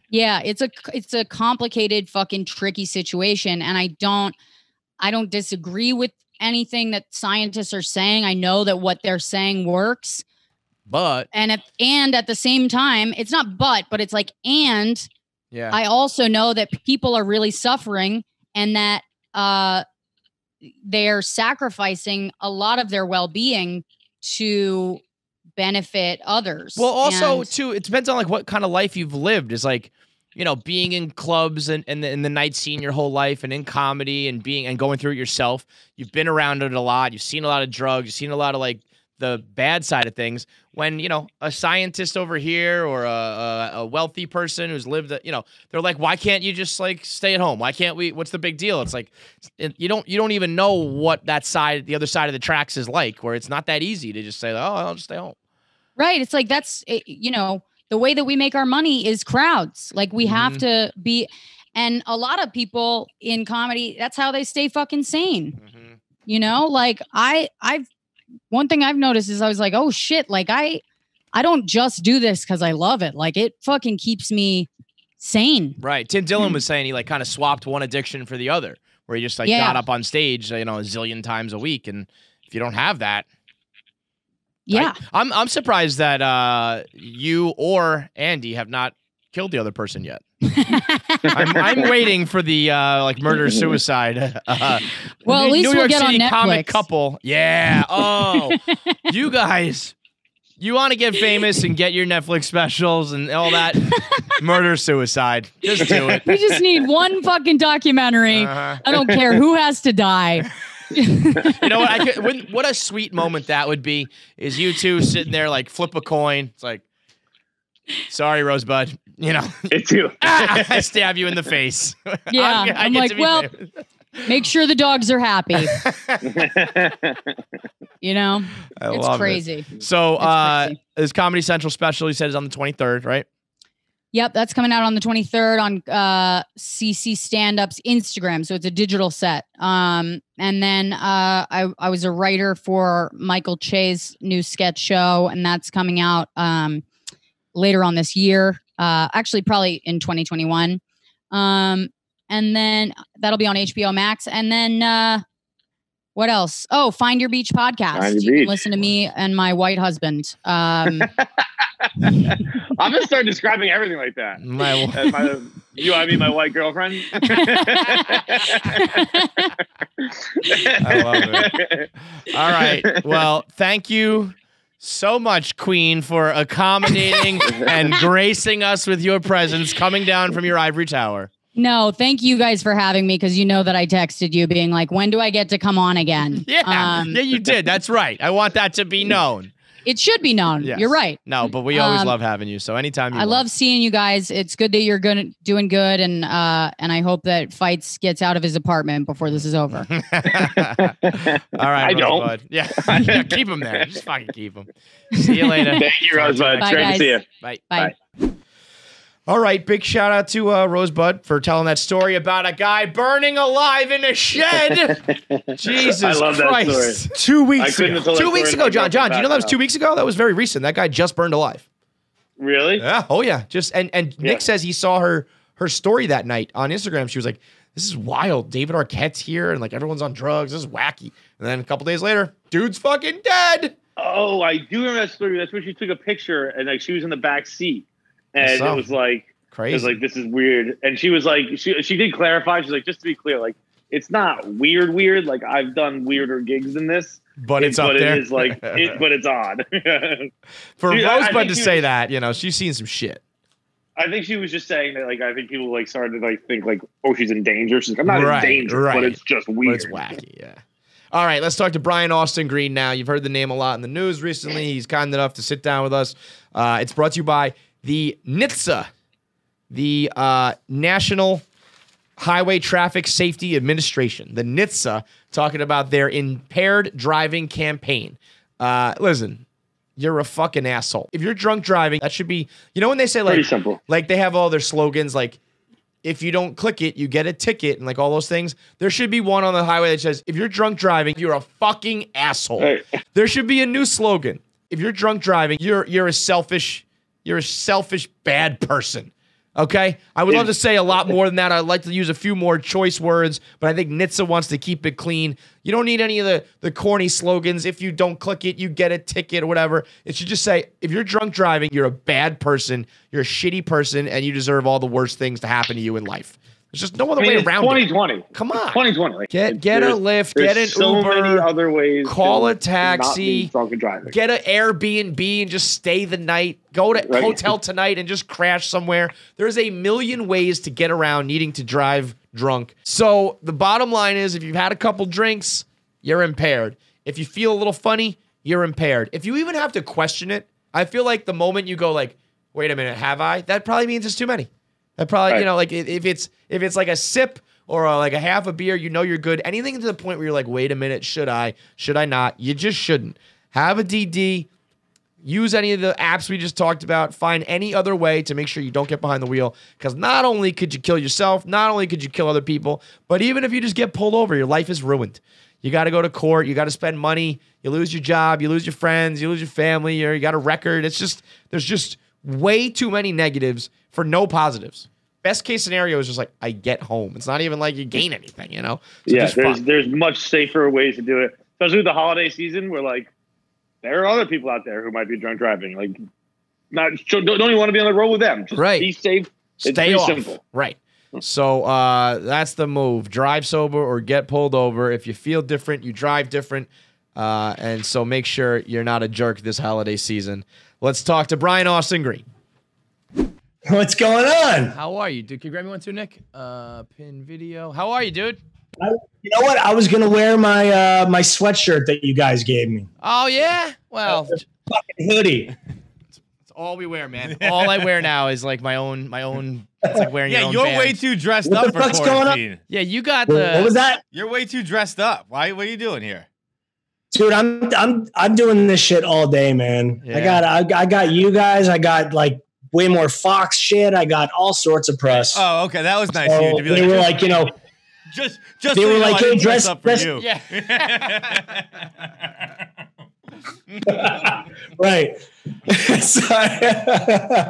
Yeah, it's a it's a complicated, fucking tricky situation, and I don't I don't disagree with anything that scientists are saying. I know that what they're saying works. But and at, and at the same time, it's not but, but it's like, and yeah. I also know that people are really suffering, and that uh, they're sacrificing a lot of their well-being to benefit others. Well, also, and too, it depends on like what kind of life you've lived. It's like, you know, being in clubs and, and, the, and the night scene your whole life, and in comedy, and being and going through it yourself. You've been around it a lot. You've seen a lot of drugs. You've seen a lot of like the bad side of things, when, you know, a scientist over here or a, a, a wealthy person who's lived, you know, they're like, why can't you just like stay at home? Why can't we, what's the big deal? It's like, it, you don't, you don't even know what that side, the other side of the tracks is like, where it's not that easy to just say, oh, I'll just stay home. Right. It's like, that's, it, you know, the way that we make our money is crowds. Like, we mm-hmm. have to be, and a lot of people in comedy, that's how they stay fucking sane. Mm-hmm. You know, like I, I've, one thing I've noticed is I was like, oh shit. Like I, I don't just do this cause I love it. Like, it fucking keeps me sane. Right. Tim Dillon was saying he like kind of swapped one addiction for the other, where he just like yeah. got up on stage, you know, a zillion times a week. And if you don't have that, yeah, I, I'm, I'm surprised that, uh, you or Andy have not killed the other person yet. I'm, I'm waiting for the uh, like murder suicide. Uh, well, at least New we'll York get City on Netflix. Comic couple. Yeah. Oh, you guys, you want to get famous and get your Netflix specials and all that. Murder suicide. Just do it. We just need one fucking documentary. Uh-huh. I don't care who has to die. You know what? I could, when, what a sweet moment that would be. Is you two sitting there like flip a coin? It's like, sorry, Rosebud. You know, it's you. ah, I stab you in the face. Yeah, I'm, I'm like, well, famous. Make sure the dogs are happy. You know, I it's crazy. It. So, it's uh, crazy. His Comedy Central special, you said, is on the twenty-third, right? Yep, that's coming out on the twenty-third on uh, C C Stand Up's Instagram. So it's a digital set. Um, and then uh, I, I was a writer for Michael Che's new sketch show, and that's coming out um, later on this year. Uh, actually, probably in twenty twenty-one. Um, and then that'll be on H B O Max. And then uh, what else? Oh, Find Your Beach podcast. Find Your you Beach. Can listen to me and my white husband. Um, I'm going to start describing everything like that. My, uh, my, you know, I mean, my white girlfriend. I love it. All right. Well, thank you so much, Queen, for accommodating and gracing us with your presence, coming down from your ivory tower. No, thank you guys for having me, because you know that I texted you being like, when do I get to come on again? Yeah, um, yeah, you did. That's right. I want that to be known. It should be known. Yes. You're right. No, but we always um, love having you. So anytime you I want. Love seeing you guys. It's good that you're good, doing good. And uh, and I hope that Fights gets out of his apartment before this is over. All right. I don't. Rosebud. Yeah. Yeah. Keep him there. Just fucking keep him. See you later. Thank you, Rosebud. Bye, Great guys. To see you. Bye. Bye. Bye. All right, big shout out to uh, Rosebud for telling that story about a guy burning alive in a shed. Jesus I love Christ! That story. Two weeks ago, two weeks ago, John. John, do you know that was two weeks ago? That was very recent. That guy just burned alive. Really? Yeah. Oh yeah. Just and and yeah. Nick says he saw her her story that night on Instagram. She was like, "This is wild. David Arquette's here, and like everyone's on drugs. This is wacky." And then a couple days later, dude's fucking dead. Oh, I do remember that story. That's when she took a picture, and like she was in the back seat. And it was like crazy. It was like, this is weird. And she was like, she she did clarify. She's like, just to be clear, like it's not weird, weird. Like I've done weirder gigs than this, but it's, it's up but there. It is like, it, but it's odd. For Rosebud to say that, you know, she's seen some shit. I think she was just saying that, like, I think people, like, started to, like, think, like, oh, she's in danger. She's like, I'm not right, in danger, right. but it's just weird. But it's wacky, yeah. All right, let's talk to Brian Austin Green now. You've heard the name a lot in the news recently. He's kind enough to sit down with us. Uh, it's brought to you by the N H T S A, the uh, National Highway Traffic Safety Administration, the N H T S A, talking about their impaired driving campaign. Uh, listen, you're a fucking asshole. If you're drunk driving, that should be, you know, when they say, like, like they have all their slogans, like, if you don't click it, you get a ticket and, like, all those things. There should be one on the highway that says, if you're drunk driving, you're a fucking asshole. Right. There should be a new slogan. If you're drunk driving, you're you're a selfish, you're a selfish bad person. Okay? I would love to say a lot more than that. I'd like to use a few more choice words, but I think N H T S A wants to keep it clean. You don't need any of the, the corny slogans. If you don't click it, you get a ticket or whatever. It should just say, if you're drunk driving, you're a bad person, you're a shitty person, and you deserve all the worst things to happen to you in life. There's just no other I mean, way around twenty twenty. It. Come on. It's twenty twenty. Like, get get a Lyft, get an so Uber, many other ways call to, a taxi, drunk and driving. Get an Airbnb and just stay the night. Go to right. hotel tonight and just crash somewhere. There's a million ways to get around needing to drive drunk. So the bottom line is, if you've had a couple drinks, you're impaired. If you feel a little funny, you're impaired. If you even have to question it, I feel like the moment you go like, wait a minute, have I? That probably means it's too many. That probably, right. you know, like if it's if it's like a sip or a, like a half a beer, you know you're good. Anything to the point where you're like, wait a minute, should I? Should I not? You just shouldn't. Have a D D. Use any of the apps we just talked about. Find any other way to make sure you don't get behind the wheel. Because not only could you kill yourself, not only could you kill other people, but even if you just get pulled over, your life is ruined. You got to go to court. You got to spend money. You lose your job. You lose your friends. You lose your family. You're, you got a record. It's just, there's just way too many negatives for no positives. Best case scenario is just like, I get home. It's not even like you gain anything, you know? So yeah, there's fun. There's much safer ways to do it. Especially with the holiday season where, like, there are other people out there who might be drunk driving. Like, not don't, don't even want to be on the road with them. Just right. be safe. It's Stay off. Simple. Right. So uh, that's the move. Drive sober or get pulled over. If you feel different, you drive different. Uh, and so make sure you're not a jerk this holiday season. Let's talk to Brian Austin Green. What's going on? How are you, dude? Can you grab me one too, Nick? Uh, pin video. How are you, dude? I, you know what? I was gonna wear my uh, my sweatshirt that you guys gave me. Oh yeah? Well, it's a fucking hoodie. It's, it's all we wear, man. All I wear now is like my own my own. It's like wearing. Yeah, your own you're band. Way too dressed what up. What the for fuck's quarantine. Going on? Yeah, you got the. What was that? You're way too dressed up. Why? What are you doing here? Dude, I'm I'm I'm doing this shit all day, man. Yeah. I got I, I got you guys. I got like way more Fox shit. I got all sorts of press. Oh, okay, that was nice. So you to be like, they were like, you know, just just they so were like, hey, dress, dress up for dress. You. Yeah. Right. Sorry.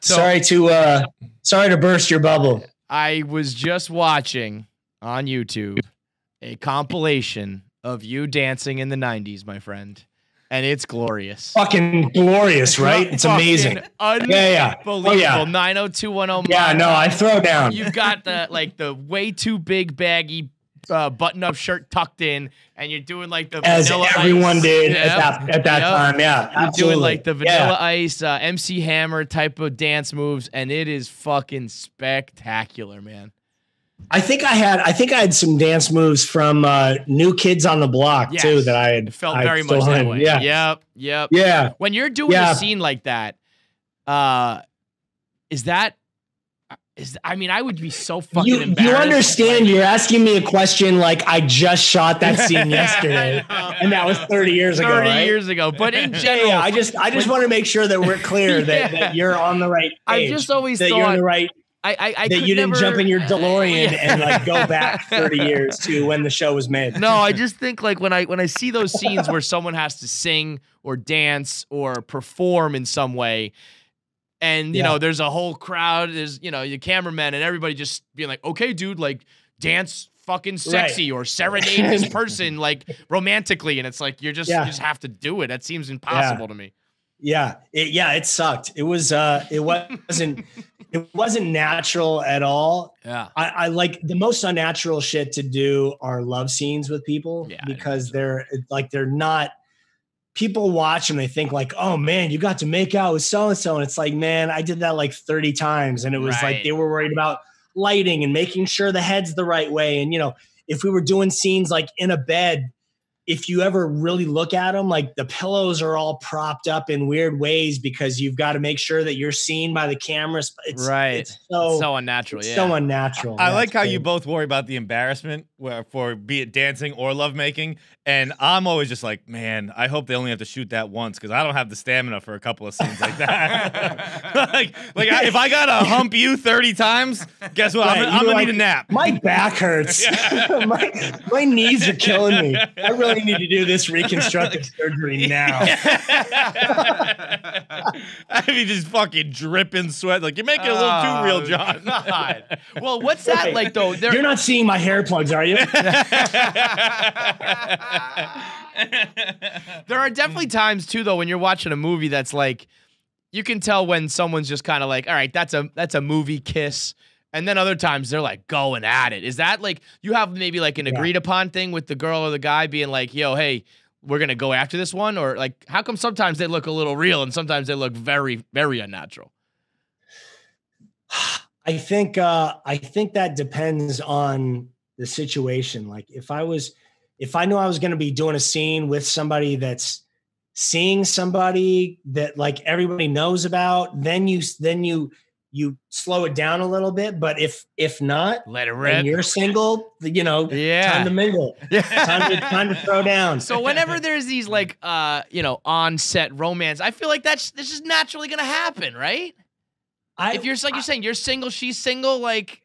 So, sorry to uh, sorry to burst your bubble. I was just watching on YouTube a compilation of you dancing in the nineties, my friend, and it's glorious. Fucking glorious, right? It's amazing. Unbelievable. Yeah, yeah. Oh, yeah. nine oh two one oh. Yeah, no, I throw down. You've got the like the way too big baggy uh, button-up shirt tucked in, and you're doing like the as Vanilla everyone Ice. Did yep. at that at that yep. time. Yeah, you're absolutely. Doing like the Vanilla yeah. Ice, uh, M C Hammer type of dance moves, and it is fucking spectacular, man. I think I had, I think I had some dance moves from uh, New Kids on the Block yes. too that I had. It felt I very much that way. Yeah. Yep. Yep. Yeah. When you're doing yeah. a scene like that, uh, is that is I mean I would be so fucking. You, embarrassed. You understand? You're asking me a question like I just shot that scene yesterday, and that was thirty years ago. Thirty right? years ago, but in general, yeah, I just I just want to make sure that we're clear yeah. that, that you're on the right. Page, I just always that thought you're on the right. I, I, I that you didn't never, jump in your DeLorean yeah. and like go back thirty years to when the show was made. No, I just think like when I when I see those scenes where someone has to sing or dance or perform in some way, and you yeah. know there's a whole crowd, there's you know the cameraman and everybody just being like, okay, dude, like dance fucking sexy right. or serenade this person like romantically, and it's like you're just yeah. you just have to do it. That seems impossible yeah. to me. Yeah, it, yeah, it sucked. It was, uh, it wasn't, it wasn't natural at all. Yeah, I, I like the most unnatural shit to do are love scenes with people yeah, because they're like they're not people watch and they think like, oh man, you got to make out with so-and-so. And it's like, man, I did that like thirty times. And it was right. like, they were worried about lighting and making sure the head's the right way. And, you know, if we were doing scenes like in a bed, if you ever really look at them, like the pillows are all propped up in weird ways because you've got to make sure that you're seen by the cameras. It's, right. It's so, it's so unnatural. It's yeah. so unnatural. I, I like how crazy. You both worry about the embarrassment where, for be it dancing or lovemaking. And I'm always just like, man, I hope they only have to shoot that once because I don't have the stamina for a couple of scenes like that. like, like I, if I got to hump you thirty times, guess what? Right, I'm, I'm going like, to need a nap. My back hurts. my, my knees are killing me. I really I need to do this reconstructive surgery now. I mean, just fucking dripping sweat. Like, you're making it a little oh, too real, John. God. Well, what's that right. like, though? They're you're not seeing my hair plugs, are you? There are definitely times, too, though, when you're watching a movie that's like, you can tell when someone's just kind of like, all right, that's a that's a movie kiss. And then other times they're like going at it. Is that like you have maybe like an yeah. agreed upon thing with the girl or the guy being like, yo, hey, we're going to go after this one? Or like, how come sometimes they look a little real and sometimes they look very, very unnatural? I think, uh, I think that depends on the situation. Like if I was, if I knew I was going to be doing a scene with somebody that's seeing somebody that like everybody knows about, then you, then you, you slow it down a little bit, but if if not, let it rip. And you're single, you know, yeah. time to mingle, yeah. time to time to throw down. So whenever there's these like, uh, you know, on set romance, I feel like that's this is naturally gonna happen, right? I, if you're like I, you're saying, you're single, she's single, like.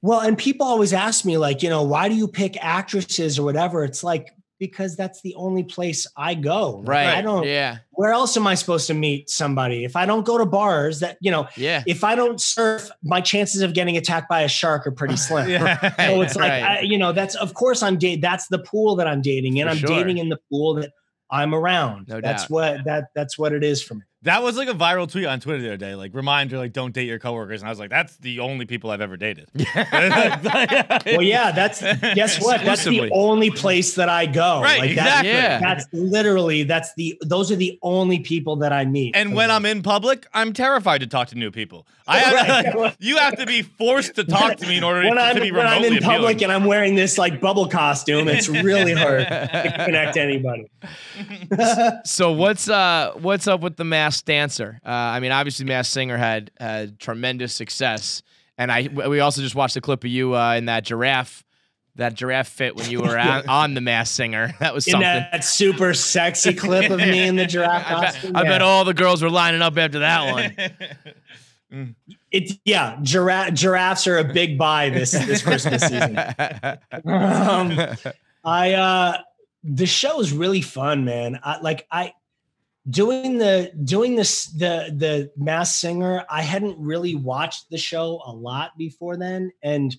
Well, and people always ask me like, you know, why do you pick actresses or whatever? It's like because that's the only place I go. Right. I don't, yeah. where else am I supposed to meet somebody? If I don't go to bars that, you know, yeah. if I don't surf, my chances of getting attacked by a shark are pretty slim. yeah. So it's like, right. I, you know, that's, of course I'm dating. That's the pool that I'm dating in. I'm sure. dating in the pool that I'm around. No that's doubt. what, that that's what it is for me. That was like a viral tweet on Twitter the other day, like reminder, like don't date your coworkers. And I was like, that's the only people I've ever dated. Well, yeah, that's guess what? That's the only place that I go. Right, like, exactly. That, yeah. That's literally that's the those are the only people that I meet. And when I'm in public, I'm terrified to talk to new people. I have, like, you have to be forced to talk to me in order to, to be remotely appealing. When I'm in public and I'm wearing this like bubble costume, it's really hard to connect to anybody. So what's uh what's up with the mask? Dancer. Uh, I mean, obviously, Masked Singer had had tremendous success, and I we also just watched the clip of you uh, in that giraffe, that giraffe fit when you were on, on the Masked Singer. That was in something. That super sexy clip of me in the giraffe costume. I, bet, yeah. I bet all the girls were lining up after that one. Mm. It's yeah, giraffe giraffes are a big buy this this Christmas season. Um, I uh, the show is really fun, man. I, like I. Doing the doing this the the Masked Singer, I hadn't really watched the show a lot before then, and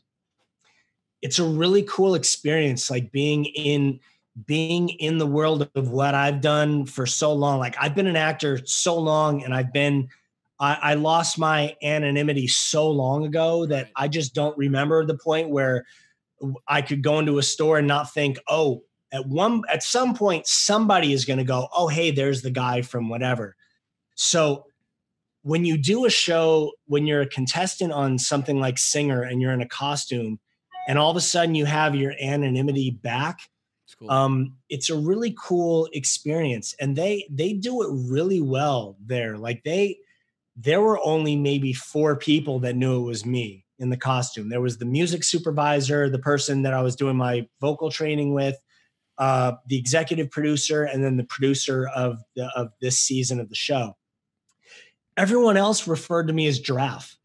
it's a really cool experience. Like being in being in the world of what I've done for so long. Like I've been an actor so long, and I've been I, I lost my anonymity so long ago that I just don't remember the point where I could go into a store and not think, oh. At one, at some point, somebody is going to go, oh, hey, there's the guy from whatever. So when you do a show, when you're a contestant on something like Singer and you're in a costume and all of a sudden you have your anonymity back, it's, cool. um, it's a really cool experience. And they, they do it really well there. Like they, there were only maybe four people that knew it was me in the costume. There was the music supervisor, the person that I was doing my vocal training with, Uh, the executive producer, and then the producer of the, of this season of the show. Everyone else referred to me as Giraffe.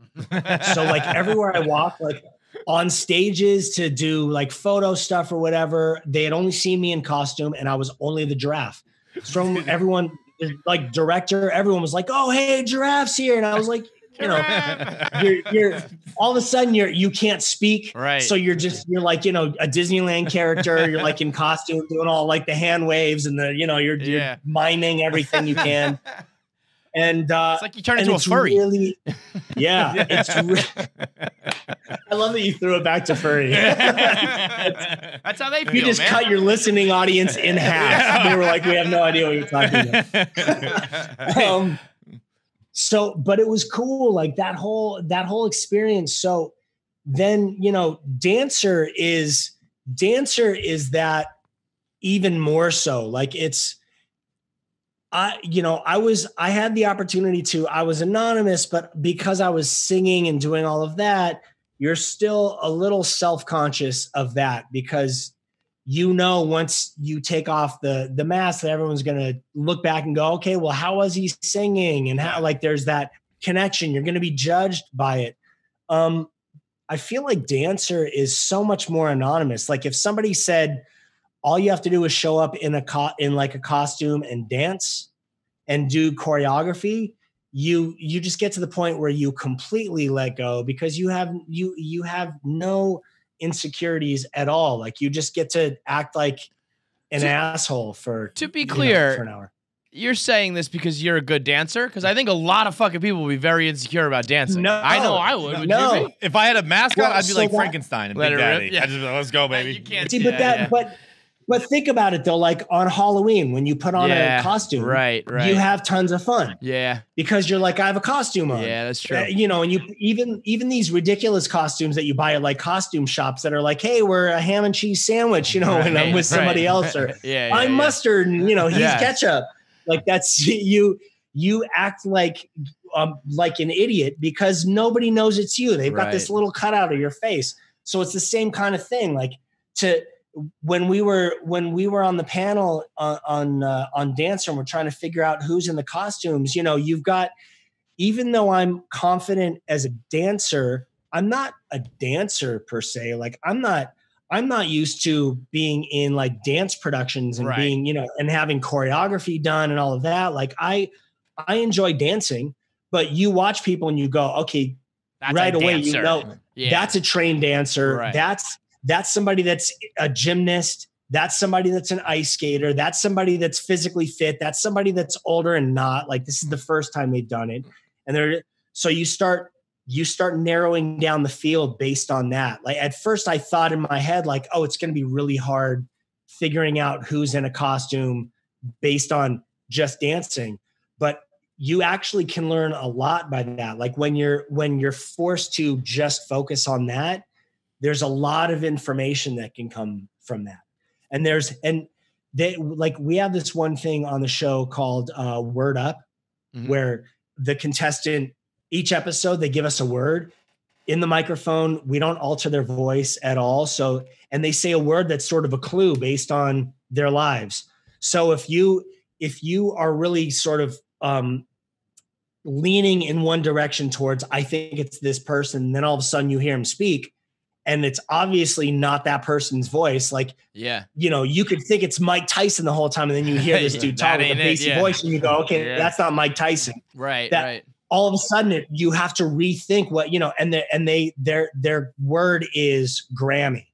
So like everywhere I walk, like on stages to do like photo stuff or whatever, they had only seen me in costume and I was only the Giraffe. From everyone, like director, everyone was like, oh, hey, Giraffe's here. And I was like, you know, you're, you're all of a sudden you're, you can't speak. Right. So you're just, you're like, you know, a Disneyland character. You're like in costume doing all like the hand waves and the, you know, you're, you're yeah. miming everything you can. And, uh, it's like you turn into a furry. Really, yeah. It's re I love that you threw it back to furry. that's, that's how they feel. You just man. cut your listening audience in half. They were like, we have no idea what you're talking about. um, so, but it was cool. Like that whole, that whole experience. So then, you know, dancer is, dancer is that even more so. Like it's, I, you know, I was, I had the opportunity to, I was anonymous, but because I was singing and doing all of that, you're still a little self-conscious of that, because you know, once you take off the, the mask, that everyone's going to look back and go, okay, well, how was he singing? And how, like, there's that connection, you're going to be judged by it. Um, I feel like dancer is so much more anonymous. Like if somebody said, all you have to do is show up in a co- in like a costume and dance and do choreography, you, you just get to the point where you completely let go, because you have, you, you have no insecurities at all. Like you just get to act like an to, asshole for, to be clear, you know, for an hour. You're saying this because you're a good dancer? Because I think a lot of fucking people will be very insecure about dancing. No, I know I would. would no. You be? If I had a mask on, well, I'd be so like that, Frankenstein and Big Daddy. Yeah. I'd just be like, let's go, baby. You can't see, but yeah, that, yeah. but, But think about it though, like on Halloween, when you put on yeah, a costume, right, right. you have tons of fun. Yeah. Because you're like, I have a costume on. Yeah, that's true. Uh, you know, and you even even these ridiculous costumes that you buy at like costume shops that are like, hey, we're a ham and cheese sandwich, you know, right, and I'm with somebody right. else, or yeah, yeah, I'm yeah. mustard, and you know, he's yeah. ketchup. Like that's you you act like um, like an idiot because nobody knows it's you. They've right. got this little cutout of your face. So it's the same kind of thing. Like to When we were when we were on the panel on on, uh, on Dancer, and we're trying to figure out who's in the costumes, you know, you've got, even though I'm confident as a dancer, I'm not a dancer per se. Like I'm not I'm not used to being in like dance productions and right. being, you know, and having choreography done and all of that. Like I I enjoy dancing, but you watch people and you go, okay, that's right away, dancer. you know, yeah. that's a trained dancer. Right. That's That's somebody that's a gymnast. That's somebody that's an ice skater. That's somebody that's physically fit. That's somebody that's older and not like, this is the first time they've done it. And they're, so you start, you start narrowing down the field based on that. Like at first I thought in my head, like, oh, it's going to be really hard figuring out who's in a costume based on just dancing. But you actually can learn a lot by that. Like when you're, when you're forced to just focus on that, there's a lot of information that can come from that. And there's, and they like, we have this one thing on the show called uh, Word Up, mm-hmm. where the contestant, each episode, they give us a word in the microphone. We don't alter their voice at all. So, and they say a word that's sort of a clue based on their lives. So if you, if you are really sort of um, leaning in one direction towards, I think it's this person, then all of a sudden you hear him speak, and it's obviously not that person's voice. Like, yeah, you know, you could think it's Mike Tyson the whole time, and then you hear this dude talk with a bassy yeah. voice, and you go, okay, yeah. that's not Mike Tyson. Right, that, right. All of a sudden, it, you have to rethink what, you know, and, the, and they their their word is Grammy.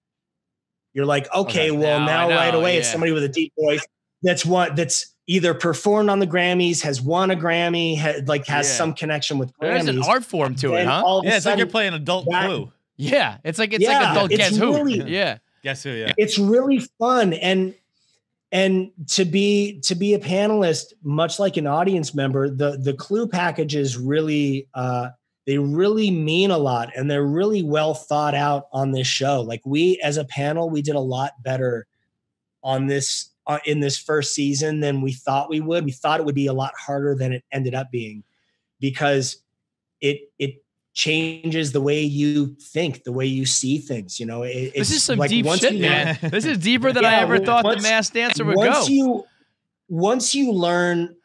You're like, okay, okay well, now, now right away, yeah. it's somebody with a deep voice that's one, that's either performed on the Grammys, has won a Grammy, ha, like has yeah. some connection with Grammys. There's an art form to it, huh? Yeah, it's sudden, like you're playing Adult Clue. Yeah, it's like it's yeah, like adult it's guess really, who. Yeah, guess who? Yeah, it's really fun, and and to be to be a panelist, much like an audience member, the the clue packages really uh, they really mean a lot, and they're really well thought out on this show. Like we as a panel, we did a lot better on this uh, in this first season than we thought we would. We thought it would be a lot harder than it ended up being, because it it. changes the way you think, the way you see things. You know, it, this is some like deep shit, man. Learn, this is deeper than yeah, I ever thought once, the Masked Dancer would once go. You, once you learn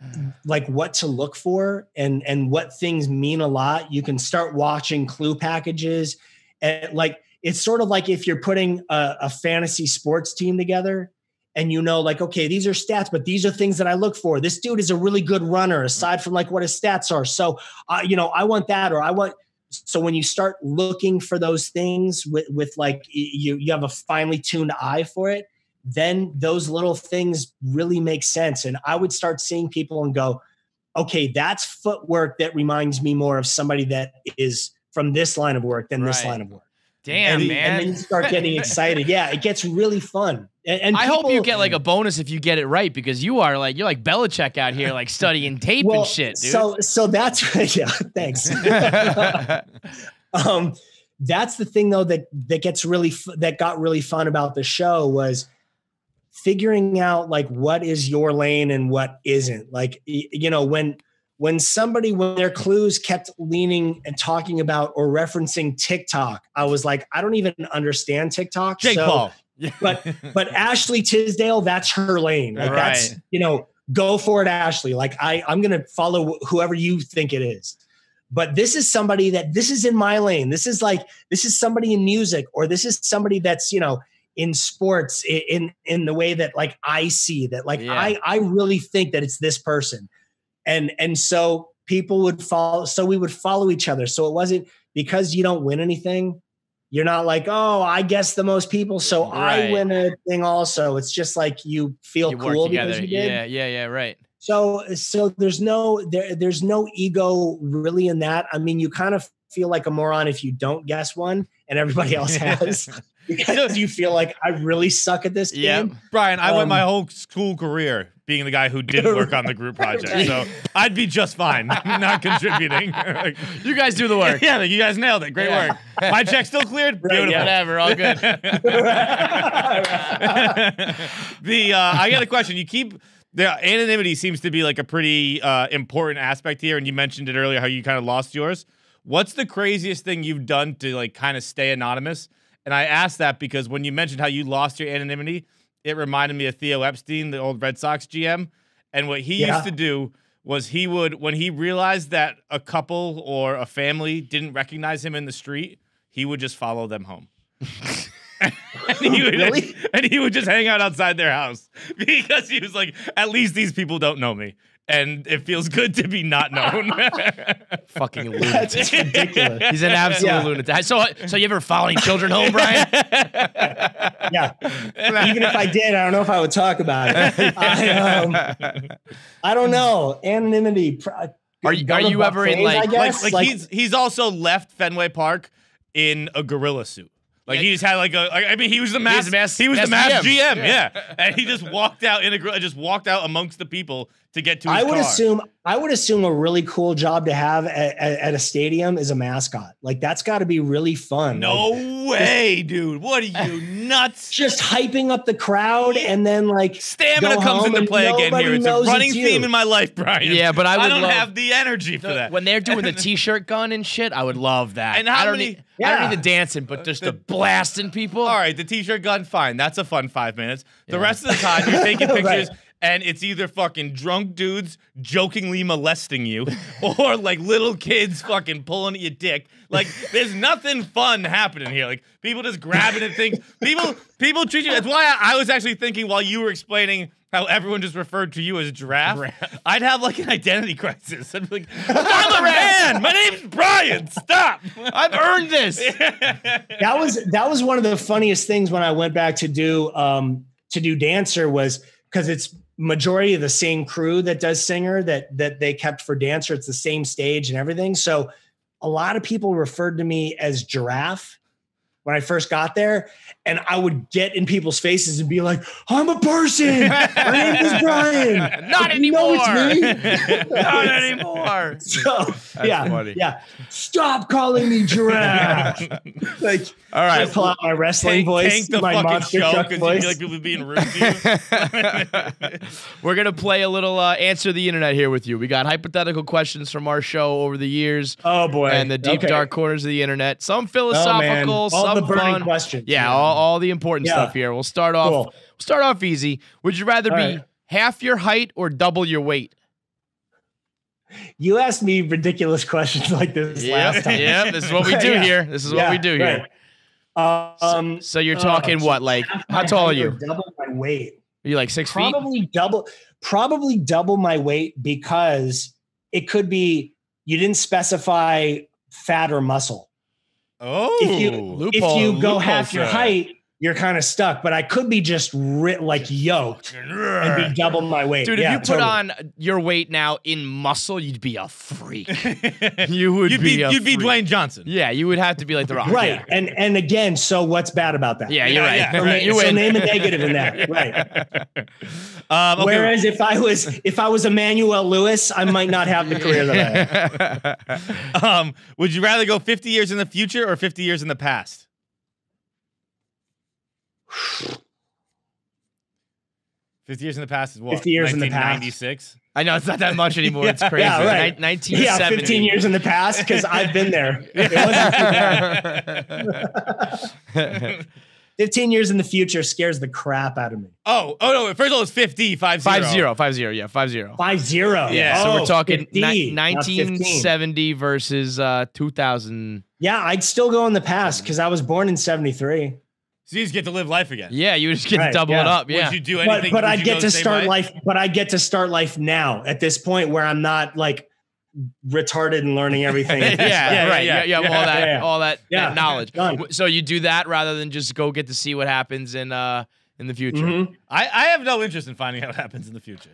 like what to look for and and what things mean a lot, you can start watching clue packages. And like it's sort of like if you're putting a, a fantasy sports team together. And you know, like, okay, these are stats, but these are things that I look for. This dude is a really good runner, aside from like what his stats are. So, uh, you know, I want that, or I want. So when you start looking for those things with, with like you, you have a finely tuned eye for it, then those little things really make sense. And I would start seeing people and go, okay, that's footwork that reminds me more of somebody that is from this line of work than right. this line of work. Damn, and he, man. And then you start getting excited. Yeah, it gets really fun. And, and I people, hope you get like a bonus if you get it right, because you are like, you're like Belichick out here, like studying tape well, and shit, dude. So, so that's, yeah, thanks. um, that's the thing though, that, that gets really, that got really fun about the show was figuring out like, what is your lane and what isn't. Like, you know, when, when somebody, when their clues kept leaning and talking about or referencing TikTok, I was like, I don't even understand TikTok. Jake so, Paul. but, but Ashley Tisdale, that's her lane. Like right. That's, you know, go for it, Ashley. Like I, I'm going to follow whoever you think it is. But this is somebody that this is in my lane. This is like, this is somebody in music, or this is somebody that's, you know, in sports in, in the way that like, I see that, like, yeah. I, I really think that it's this person. And, and so people would follow. So we would follow each other. So it wasn't because you don't win anything. You're not like, oh, I guess the most people. So right. I win a thing also. It's just like, you feel you cool because you did. Yeah. Yeah. Yeah. Right. So, so there's no, there, there's no ego really in that. I mean, you kind of feel like a moron if you don't guess one and everybody else has, because you feel like I really suck at this yeah. game. Brian, I um, went my whole school career being the guy who didn't work on the group project. So I'd be just fine not contributing. Like, you guys do the work. Yeah, you guys nailed it. Great yeah. work. My check still cleared? Beautiful. Yeah, whatever, all good. the uh, I got a question. You keep the anonymity seems to be like a pretty uh, important aspect here, and you mentioned it earlier how you kind of lost yours. What's the craziest thing you've done to like kind of stay anonymous? And I asked that because when you mentioned how you lost your anonymity, it reminded me of Theo Epstein, the old Red Sox G M. And what he yeah. used to do was he would, when he realized that a couple or a family didn't recognize him in the street, he would just follow them home. and, he would, really? and he would just hang out outside their house because he was like, at least these people don't know me. And it feels good to be not known. Fucking lunatic. That's ridiculous. He's an absolute yeah. lunatic. So, so you ever following children home, Brian? Yeah. Even if I did, I don't know if I would talk about it. I, um, I don't know. Anonymity. Are you, are you ever phase, in like, like, like, like he's, he's also left Fenway Park in a gorilla suit. Like, yeah. he just had, like, a... I mean, he was the masked... He was the masked G M, yeah. yeah. And he just walked out in a... Just walked out amongst the people to get to his I would car. assume... I would assume a really cool job to have at, at, at a stadium is a mascot. Like, that's got to be really fun. No like, way, just, dude. What are you, nuts? Just hyping up the crowd and then, like... Stamina comes into play again here. It's a running it's theme in my life, Brian. Yeah, but I would I don't love, have the energy the, for that. When they're doing the T-shirt gun and shit, I would love that. And how I don't many... Need, Yeah. I don't mean the dancing, but just the, the blasting people. All right, the T-shirt gun, fine. That's a fun five minutes. The yeah. rest of the time, you're taking pictures, right. and it's either fucking drunk dudes jokingly molesting you or, like, little kids fucking pulling at your dick. Like, there's nothing fun happening here. Like, people just grabbing at things. People people treat you. That's why I, I was actually thinking while you were explaining how everyone just referred to you as Giraffe, Giraffe. I'd have, like, an identity crisis. I'd be like, I'm a man! My name's Brian! Stop! I've earned this! That was that was one of the funniest things when I went back to do, um, to do Dancer was, because it's majority of the same crew that does Singer that that they kept for Dancer. It's the same stage and everything. So a lot of people referred to me as Giraffe when I first got there, and I would get in people's faces and be like, I'm a person. My name is Brian. Not anymore. No, it's me. Not anymore. So, That's yeah, funny. yeah. Stop calling me Giraffe. Like, all right, I pull out my wrestling take, voice, take the my monster truck voice. You like people being rude to you. We're gonna play a little uh, answer the internet here with you. We got hypothetical questions from our show over the years. Oh boy, and the deep okay. dark corners of the internet. Some philosophical, oh, some. The burning fun. Question. Yeah, yeah. All, all the important yeah. stuff here. We'll start off cool. we'll start off easy. Would you rather all be right. half your height or double your weight? You asked me ridiculous questions like this yep. last time. Yeah, this is what we do yeah. here. This is yeah, what we do right. here. Um, so, so you're talking uh, what? Like, how tall are you? Double my weight. Are you like six probably feet? Probably double probably double my weight because it could be you didn't specify fat or muscle. Oh, if you, if you go half your height, you're kind of stuck, but I could be just ri- like yoked and be double my weight. Dude, yeah, if you put totally. on your weight now in muscle, you'd be a freak. you would you'd be, be a You'd freak. be Dwayne Johnson. Yeah, you would have to be like The Rock. Right, yeah. and and again, so what's bad about that? Yeah, you're right. Yeah, yeah, right. You so name a negative in that, right. Um, okay. Whereas if I was if I was Emmanuel Lewis, I might not have the career that I have. Um, would you rather go fifty years in the future or fifty years in the past? fifty years in the past is what? fifty years in the past. nineteen ninety-six? I know, it's not that much anymore. Yeah, it's crazy. Yeah, right. Ni- nineteen seventy. Yeah, fifteen years in the past, because I've been there. It wasn't fifteen years in the future scares the crap out of me. Oh, oh no. First of all, it's fifty, five zero. five zero, five zero, yeah, five zero. five zero. Yeah, so oh, we're talking ni- nineteen seventy versus uh, two thousand. Yeah, I'd still go in the past, because I was born in seventy-three. So you just get to live life again. Yeah, you just get right, to double yeah. it up. Yeah. Would you do anything? But, but I get to start way? life. But I get to start life now at this point where I'm not like retarded and learning everything. yeah, yeah, right. Yeah, you have yeah, all that, yeah. all that, yeah. that knowledge. Done. So you do that rather than just go get to see what happens in uh in the future. Mm-hmm. I, I have no interest in finding out what happens in the future.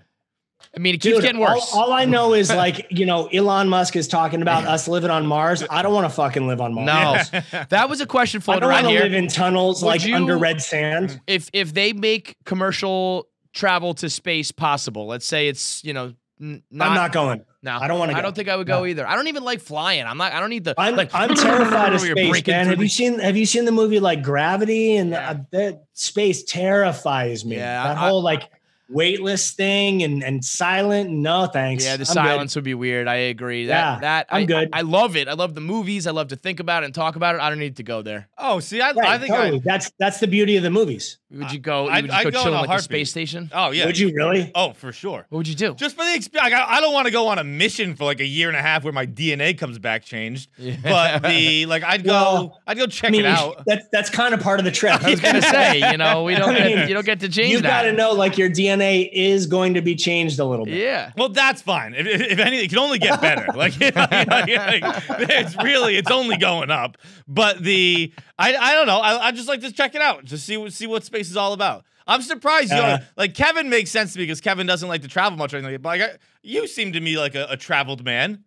I mean, it keeps Dude, getting worse. All, all I know is, like, you know, Elon Musk is talking about us living on Mars. I don't want to fucking live on Mars. No, that was a question floating around here. I don't want to live in tunnels, Would like you, under red sand. If if they make commercial travel to space possible, let's say it's, you know, n- not, I'm not going. No, I don't want to. I don't think I would go no. either. I don't even like flying. I'm not. I don't need the. I'm, like, I'm terrified of space, man. Have the- you seen? Have you seen the movie like Gravity? And yeah. the, the space terrifies me. Yeah, that I, whole like. weightless thing and and silent. No, thanks. Yeah, the I'm silence good. would be weird. I agree. That, yeah, that I'm I, good. I, I love it. I love the movies. I love to think about it and talk about it. I don't need to go there. Oh, see, I, right, I think totally. I, that's that's the beauty of the movies. Would you go? I, would you I, go, go chill on like a space station? Oh yeah. Would you really? Oh, for sure. What would you do? Just for the experience. I, I don't want to go on a mission for like a year and a half where my D N A comes back changed. Yeah. But the like, I'd go. Well, I'd go check I mean, it out. That's that's kind of part of the trip. I was gonna say, you know, we don't. I mean, get, you don't get to change. You got to know like your D N A. Is going to be changed a little bit. Yeah. Well, that's fine. If, if, if anything, it can only get better. Like, you know, you know, you know, like, it's really, it's only going up. But the, I, I don't know. I, I just like to check it out, just see what see what space is all about. I'm surprised you uh, like Kevin makes sense to me because Kevin doesn't like to travel much or anything. But like, I, you seem to me like a, a traveled man.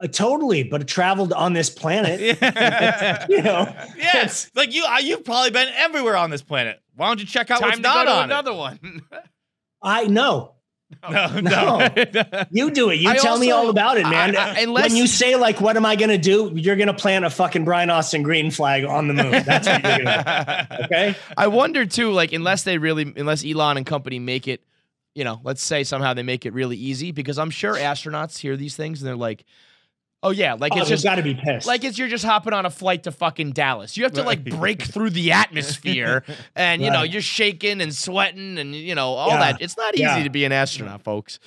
Uh, totally, but traveled on this planet. You know, yes, like you, you've probably been everywhere on this planet. Why don't you check out Time what's not on another it. one? I know. No, no, no. You do it. You I tell also, me all about it, man. I, I, unless, when you say like, "What am I going to do?" You're going to plant a fucking Brian Austin Green flag on the moon. That's what you're doing. Okay. I wonder too, like, unless they really, unless Elon and company make it, you know, let's say somehow they make it really easy, because I'm sure astronauts hear these things and they're like. Oh yeah, like oh, it's just got to be pissed. Like it's you're just hopping on a flight to fucking Dallas. You have to right. like break through the atmosphere, and you right. know you're shaking and sweating, and you know all yeah. that. It's not easy yeah. to be an astronaut, folks.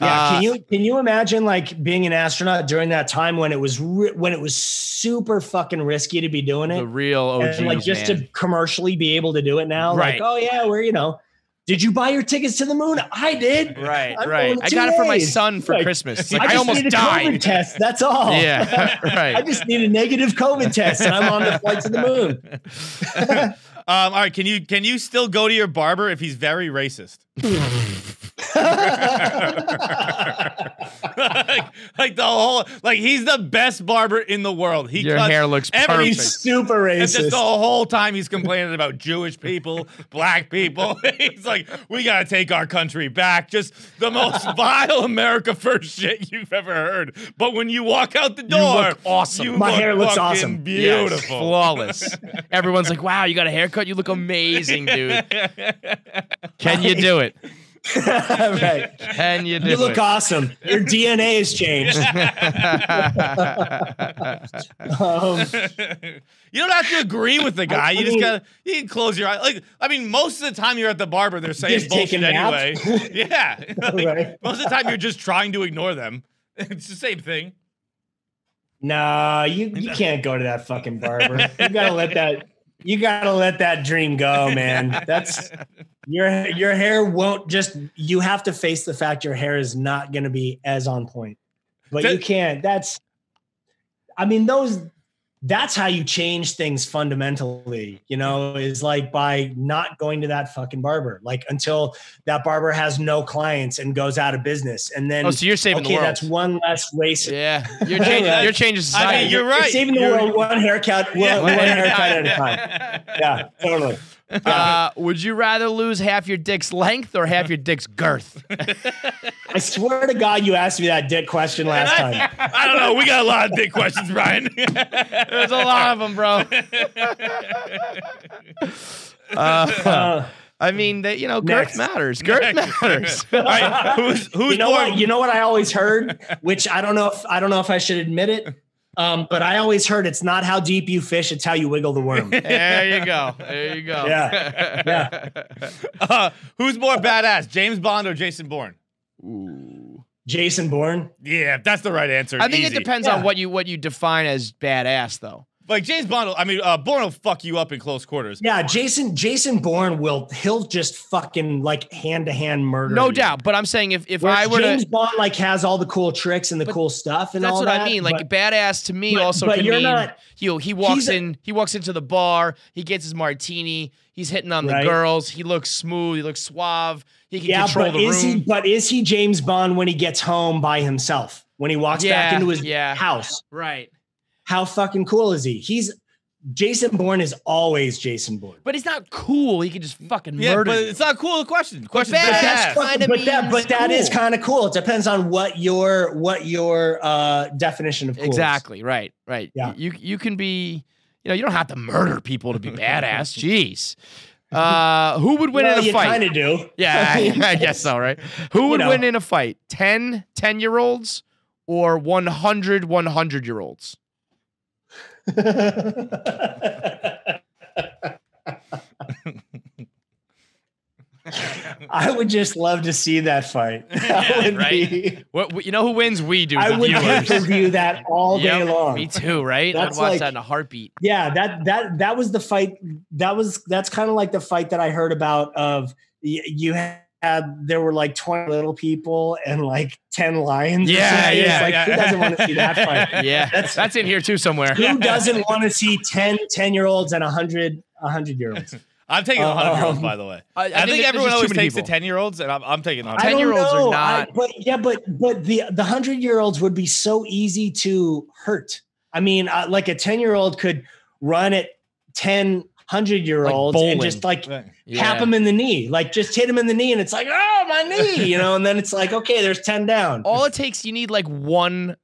Yeah, uh, can you can you imagine like being an astronaut during that time when it was ri- when it was super fucking risky to be doing it? The real O Gs, and, like just man. to commercially be able to do it now, right. like oh yeah, we're you know. Did you buy your tickets to the moon? I did. Right, I'm right. I got days. it for my son for like, Christmas. Like, I, just I almost need a died. COVID test. That's all. Yeah, right. I just need a negative COVID test, and I'm on the flight to the moon. um, all right, can you can you still go to your barber if he's very racist? like, like the whole, like he's the best barber in the world. He your cuts hair looks every, perfect. He's super racist. And just the whole time he's complaining about Jewish people, black people. He's like, we gotta take our country back. Just the most vile America first shit you've ever heard. But when you walk out the door, you look awesome. You My look hair looks awesome, beautiful, yes, flawless. Everyone's like, wow, you got a haircut. You look amazing, dude. Can you do it? Right. And you, you look it. awesome. Your D N A has changed. um, you don't have to agree with the guy. I mean, you just gotta. You can close your eyes. Like I mean, most of the time you're at the barber, they're saying bullshit anyway. Yeah. Like, right. Most of the time you're just trying to ignore them. It's the same thing. No, you you can't go to that fucking barber. You gotta let that. You gotta let that dream go, man. That's. Your your hair won't just, you have to face the fact your hair is not going to be as on point, but that, you can't, that's, I mean, those that's how you change things fundamentally, you know, is like by not going to that fucking barber, like until that barber has no clients and goes out of business. And then, oh, so you're saving okay, the world. That's one less racist. Yeah. You're changing, you're changing society. I mean, you're, you're right. Saving the you're, world one haircut, yeah. one, one haircut at a time. Yeah, totally. Uh, would you rather lose half your dick's length or half your dick's girth? I swear to God, you asked me that dick question last time. I don't know. We got a lot of dick questions, Brian. There's a lot of them, bro. uh, uh, I mean, that you know, girth next. matters. Girth next. matters. All right, who's, who's you know born? what? You know what I always heard, which I don't know if I don't know if I should admit it. Um, but I always heard it's not how deep you fish, it's how you wiggle the worm. There you go. There you go. Yeah. Yeah. Uh, who's more badass, James Bond or Jason Bourne? Ooh. Jason Bourne? Yeah, that's the right answer. I think Easy. it depends yeah. on what you what you define as badass, though. Like James Bond, will, I mean, uh, Bourne will fuck you up in close quarters. Yeah, Jason Jason Bourne will, he'll just fucking like hand to hand murder. No you. doubt, but I'm saying if if Whereas I were James to, Bond like has all the cool tricks and the cool stuff and that's all what that, I mean. Like but, badass to me but, also but can you're mean not, he he walks in a, he walks into the bar, he gets his martini, he's hitting on right? the girls, he looks smooth, he looks suave, he can yeah, control but the is room. He, but is he James Bond when he gets home by himself? When he walks yeah, back into his yeah, house, right? How fucking cool is he? He's Jason Bourne is always Jason Bourne. But it's not cool. He can just fucking yeah, murder. But you. It's not cool. The question. The question. But, but, that's fucking, but, that, but cool. that is kind of cool. It depends on what your what your uh, definition of cool exactly. is. Exactly. Right. Right. Yeah. You you can be. You know. You don't have to murder people to be badass. Jeez. Uh, who would win well, in a you fight? You kind of do. Yeah. I, I guess so. Right. Who would you know. win in a fight? ten ten-year-olds or one hundred one hundred-year-olds? I would just love to see that fight. That yeah, right? be, what, you know who wins? We do. I the would viewers. review that all yep, day long. Me too, right? That's I'd watch like, that in a heartbeat. Yeah, that that that was the fight. That was that's kind of like the fight that I heard about. Of you had. Had, there were like twenty little people and like ten lions. Yeah, yeah, like, yeah. Who doesn't want to see that fight? Yeah, that's, that's in here too somewhere. Who doesn't want to see ten ten-year-olds and one hundred one hundred-year-olds? I'm taking uh, one hundred-year-olds, um, by the way. I, I, I think, think everyone always takes people. the ten-year-olds, and I'm, I'm taking the ten-year-olds are not. I, but yeah, but but the the one hundred-year-olds would be so easy to hurt. I mean, uh, like a ten-year-old could run at ten. hundred-year-olds like and just like right. yeah. tap him in the knee, like just hit him in the knee, and it's like, oh, my knee, you know. And then it's like, okay, there's ten down. All it takes, you need like one,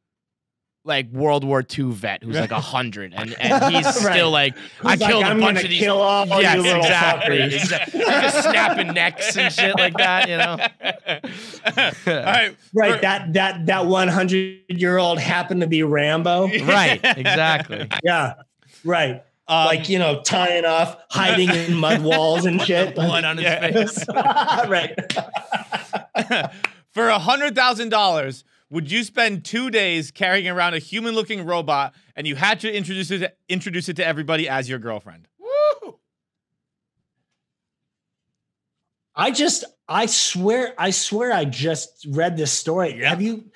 like World War Two vet who's like a hundred, and, and he's right. still like, I like, killed I'm a bunch gonna of these. Kill off all yes, you little exactly. exactly. Just snapping necks and shit like that, you know. all right, right. For that that that one hundred-year-old happened to be Rambo. Right. Exactly. yeah. Right. Um, like, you know, tying off, hiding in mud walls and shit. Blood on his yeah. face. right. For one hundred thousand dollars, would you spend two days carrying around a human-looking robot and you had to introduce it to, introduce it to everybody as your girlfriend? Woo! I just, I swear, I swear I just read this story. Yep. Have you...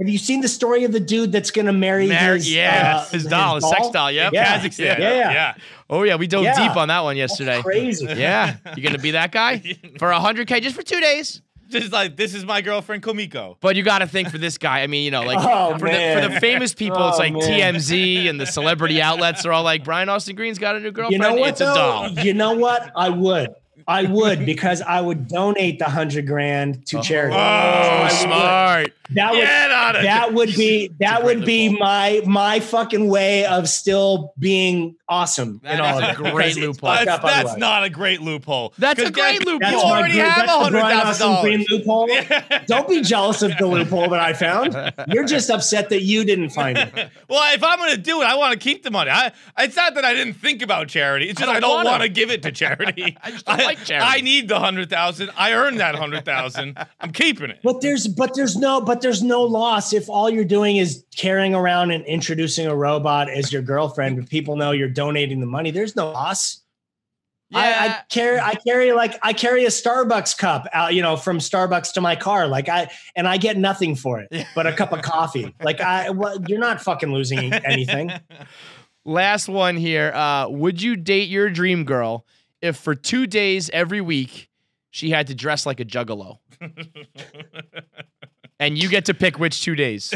Have you seen the story of the dude that's going to marry Mar his, yeah, uh, his doll, his, his sex doll? Yep. Yeah. Kazakhstan. Yeah, yeah, yeah. yeah. Oh, yeah. We dove yeah. deep on that one yesterday. That's crazy. yeah. You're going to be that guy for one hundred K just for two days. Just like, this is my girlfriend, Komiko. But you got to think for this guy. I mean, you know, like oh, for, the, for the famous people, oh, it's like man. T M Z and the celebrity outlets are all like, Brian Austin Green's got a new girlfriend. You know what, it's though? a doll. You know what? I would. I would, because I would donate the hundred grand to oh. charity. Oh, so smart! Would, that would that would be that would be loophole. my my fucking way of still being awesome. That is all a great loophole. That's, that's not a great loophole. That's a great that, loophole. You already great, have a hundred thousand dollars. Loophole. Yeah. Don't be jealous of the loophole that I found. You're just upset that you didn't find it. Well, if I'm gonna do it, I want to keep the money. I, it's not that I didn't think about charity. It's just I don't want to give it to charity. I just don't like Charity. I need the hundred thousand. I earned that hundred thousand. I'm keeping it. But there's, but there's no, but there's no loss if all you're doing is carrying around and introducing a robot as your girlfriend. But people know you're donating the money. There's no loss. Yeah. I, I carry, I carry like I carry a Starbucks cup out, you know, from Starbucks to my car. Like I, and I get nothing for it, but a cup of coffee. Like I, well, you're not fucking losing anything. Last one here. Uh, would you date your dream girl if for two days every week she had to dress like a juggalo? And you get to pick which two days,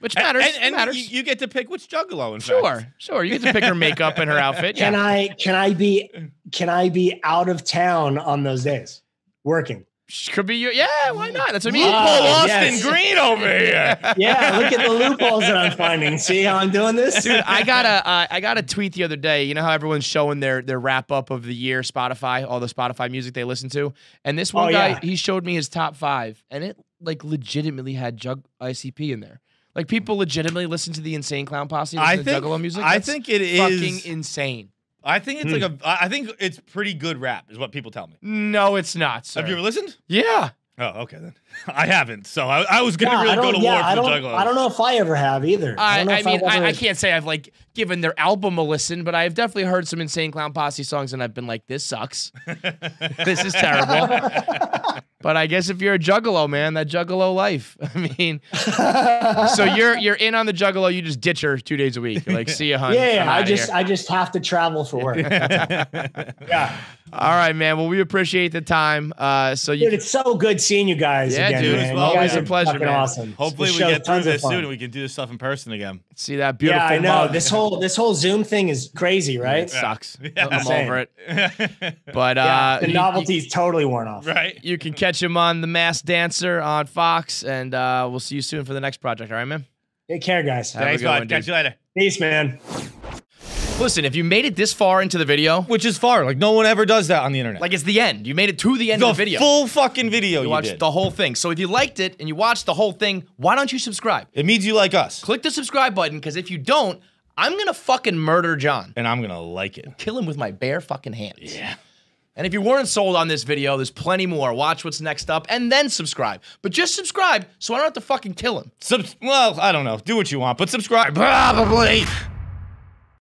which matters. And, and matters. You, you get to pick which juggalo. In sure, fact. sure. You get to pick her makeup and her outfit. Yeah. Can I? Can I be? Can I be out of town on those days? Working. Could be you. Yeah, why not? That's what I mean. Loophole Austin yes. Green over here. Yeah, look at the loopholes that I'm finding. See how I'm doing this? Dude, I got a, uh, I got a tweet the other day. You know how everyone's showing their their wrap up of the year, Spotify, all the Spotify music they listen to, and this one oh, guy yeah. he showed me his top five, and it like legitimately had Jug I C P in there. Like people legitimately listen to the Insane Clown Posse, listen I to think, Juggalo music. That's I think it is fucking insane. I think it's mm. like a. I think it's pretty good rap, is what people tell me. No, it's not. Sir. Have you ever listened? Yeah. Oh, okay then. I haven't, so I, I was gonna yeah, really go to yeah, war for the Juggalos. I don't know if I ever have either. I, I, I mean, I, I can't say I've like given their album a listen, but I've definitely heard some Insane Clown Posse songs, and I've been like, "This sucks. This is terrible." But I guess if you're a Juggalo, man, that Juggalo life. I mean, so you're you're in on the Juggalo. You just ditch her two days a week. You're like, see ya, hun. Yeah, yeah I just here. I just have to travel for work. Yeah. All right, man. Well, we appreciate the time. Uh, so you dude, it's so good seeing you guys. Yeah. Yeah, dude. It's always a pleasure, man. Awesome. Hopefully we get through this soon and we can do this stuff in person again. See that beautiful mug. Yeah, I know. This whole this whole Zoom thing is crazy, right? It sucks. Yeah. I'm over it. But yeah, uh, the novelty's totally worn off. Right. You can catch him on The Masked Dancer on Fox, and uh, we'll see you soon for the next project. All right, man. Take care, guys. Thanks, bud. Catch you later. Peace, man. Listen, if you made it this far into the video... Which is far. Like, no one ever does that on the internet. Like, it's the end. You made it to the end the of the video. The full fucking video you, you watched did. The whole thing. So if you liked it and you watched the whole thing, why don't you subscribe? It means you like us. Click the subscribe button, because if you don't, I'm gonna fucking murder John. And I'm gonna like it. Kill him with my bare fucking hands. Yeah. And if you weren't sold on this video, there's plenty more. Watch what's next up, and then subscribe. But just subscribe, so I don't have to fucking kill him. Sub- well, I don't know. Do what you want, but subscribe. Probably.